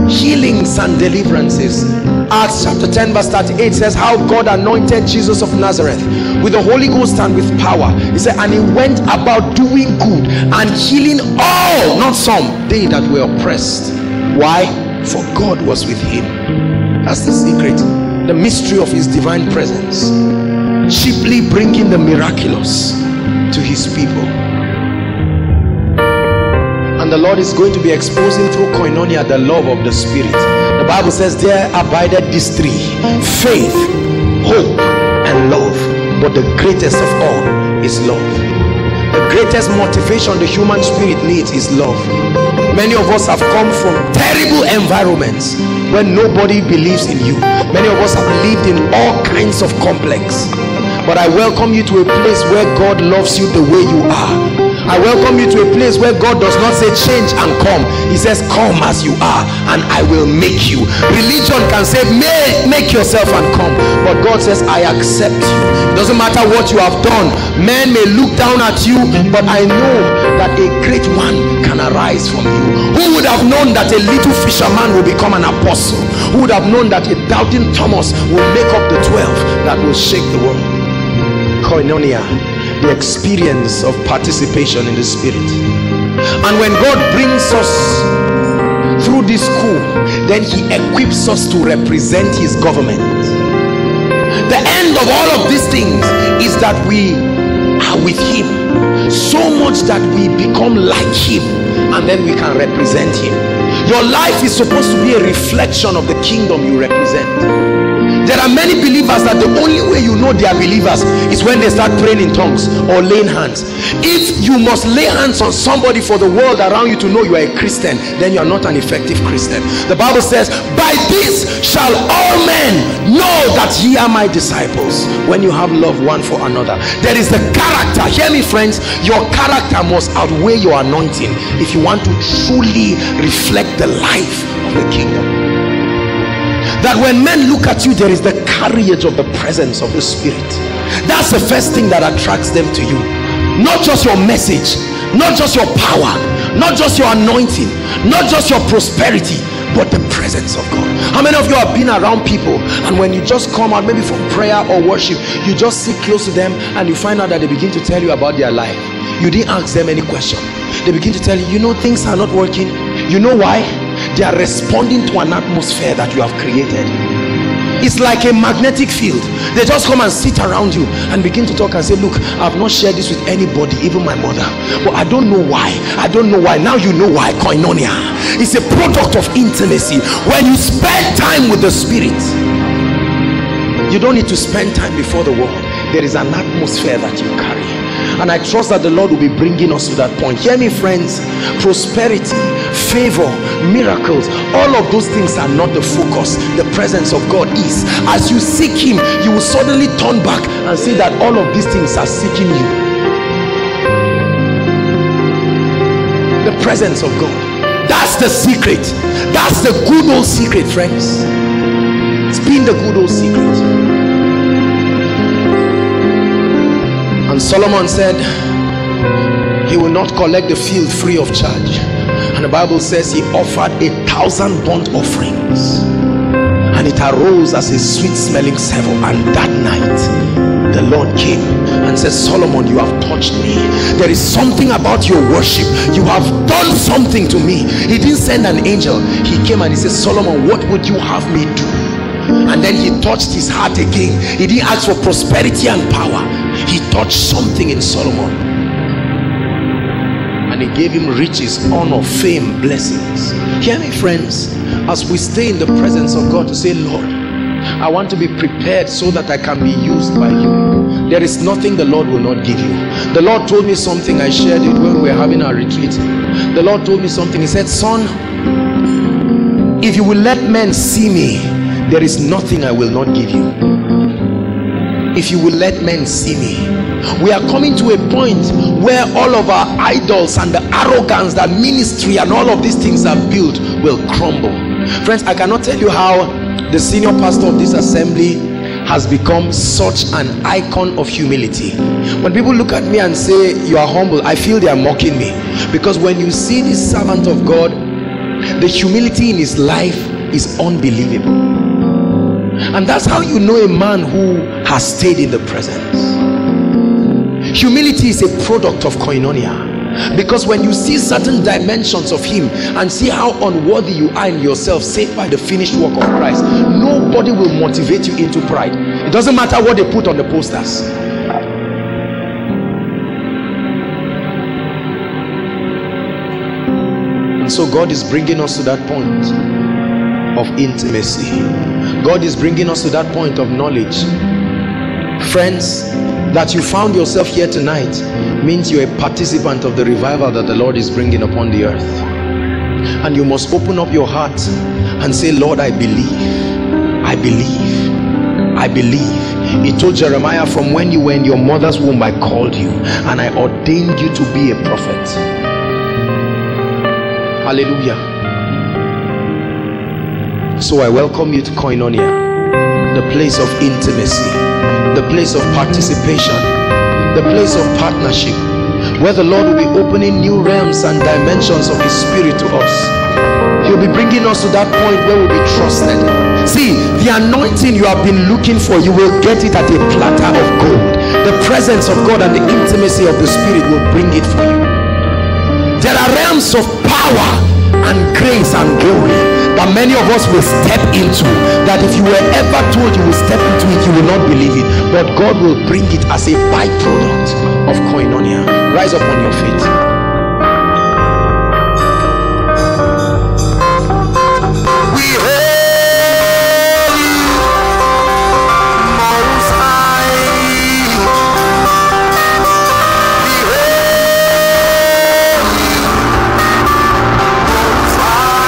healings and deliverances. Acts chapter ten verse thirty-eight says how God anointed Jesus of Nazareth with the Holy Ghost and with power. He said, and he went about doing good and healing all, not some, they that were oppressed. Why? For God was with him. That's the secret, the mystery of his divine presence, cheaply bringing the miraculous to his people. And the Lord is going to be exposing through Koinonia the love of the Spirit. The Bible says there abided these three, faith, hope, and love. But the greatest of all is love. The greatest motivation the human spirit needs is love. Many of us have come from terrible environments where nobody believes in you. Many of us have lived in all kinds of complex. But I welcome you to a place where God loves you the way you are. I welcome you to a place where God does not say change and come. He says come as you are and I will make you. Religion can say make yourself and come. But God says I accept you. It doesn't matter what you have done. Men may look down at you, but I know that a great one can arise from you. Who would have known that a little fisherman will become an apostle? Who would have known that a doubting Thomas will make up the twelve that will shake the world? Koinonia, the experience of participation in the Spirit. And when God brings us through this school, then he equips us to represent his government. The end of all of these things is that we are with him, so much that we become like him, and then we can represent him. Your life is supposed to be a reflection of the kingdom you represent. There are many believers that the only way you know they are believers is when they start praying in tongues or laying hands. If you must lay hands on somebody for the world around you to know you are a Christian, then you are not an effective Christian. The Bible says, by this shall all men know that ye are my disciples, when you have love one for another. There is the character. Hear me, friends. Your character must outweigh your anointing if you want to truly reflect the life of the kingdom. That when men look at you, there is the carriage of the presence of the Spirit. That's the first thing that attracts them to you. Not just your message, not just your power, not just your anointing, not just your prosperity, but the presence of God. How many of you have been around people, and when you just come out, maybe from prayer or worship, you just sit close to them and you find out that they begin to tell you about their life. You didn't ask them any question. They begin to tell you, you know, things are not working. You know why? They are responding to an atmosphere that you have created. It's like a magnetic field. They just come and sit around you and begin to talk and say, look, I've not shared this with anybody, even my mother, but I don't know why. I don't know why. Now you know why. Koinonia, it's a product of intimacy. When you spend time with the Spirit, you don't need to spend time before the world. There is an atmosphere that you carry. And I trust that the Lord will be bringing us to that point. Hear me, friends. Prosperity, favor, miracles, all of those things are not the focus. The presence of God is. As you seek him, you will suddenly turn back and see that all of these things are seeking you. The presence of God. That's the secret. That's the good old secret, friends. It's been the good old secret. And Solomon said he will not collect the field free of charge. And the Bible says he offered a thousand burnt offerings, and it arose as a sweet smelling savour. And that night the Lord came and said, Solomon, you have touched me. There is something about your worship. You have done something to me. He didn't send an angel. He came and he said, Solomon, what would you have me do? And then he touched his heart again. He didn't ask for prosperity and power. He touched something in Solomon, and he gave him riches, honor, fame, blessings. Hear me, friends, as we stay in the presence of God, to say, Lord, I want to be prepared so that I can be used by you. There is nothing the Lord will not give you. The Lord told me something. I shared it when we were having our retreat. The Lord told me something. He said, son, if you will let men see me, there is nothing I will not give you. If you will let men see me. We are coming to a point where all of our idols and the arrogance that ministry and all of these things are built will crumble. Friends, I cannot tell you how the senior pastor of this assembly has become such an icon of humility. When people look at me and say, you are humble, I feel they are mocking me. Because when you see this servant of God, the humility in his life is unbelievable. And that's how you know a man who has stayed in the presence. Humility is a product of koinonia. Because when you see certain dimensions of him and see how unworthy you are in yourself, saved by the finished work of Christ, nobody will motivate you into pride. It doesn't matter what they put on the posters. And so God is bringing us to that point of intimacy. God is bringing us to that point of knowledge. Friends, that you found yourself here tonight means you're a participant of the revival that the Lord is bringing upon the earth. And you must open up your heart and say, Lord, I believe, I believe, I believe. He told Jeremiah, from when you were in your mother's womb, I called you and I ordained you to be a prophet. Hallelujah. So I welcome you to Koinonia, the place of intimacy, the place of participation, the place of partnership, where the Lord will be opening new realms and dimensions of his spirit to us. He'll be bringing us to that point where we'll be trusted. See, the anointing you have been looking for, you will get it at a platter of gold. The presence of God and the intimacy of the spirit will bring it for you. There are realms of power and grace and glory that many of us will step into, that if you were ever told you will step into it, you will not believe it. But God will bring it as a byproduct of koinonia. Rise up on your feet. We hail you, Most High. We hail you, Most High.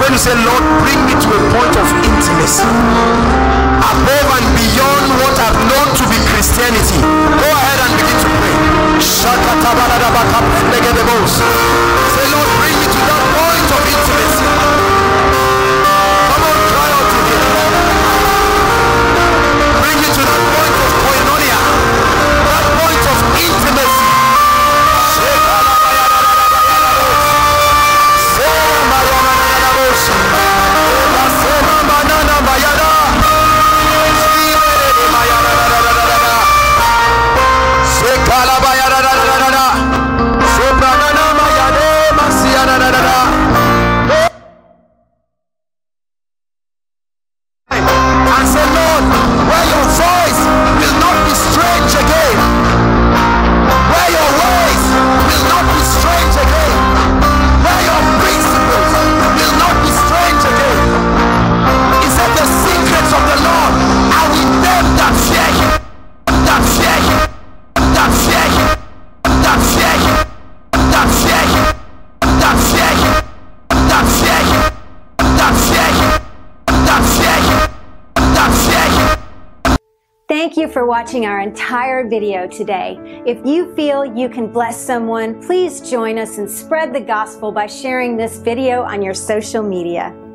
When you say, Lord, bring me to a point of intimacy above and beyond what I've known to be Christianity, go ahead and begin to pray. Say, Lord, bring me to that point of intimacy. Come on, try out today. Bring me to that point of koinonia, that point of intimacy. Soprana Mayada. Thank you for watching our entire video today. If you feel you can bless someone, please join us and spread the gospel by sharing this video on your social media.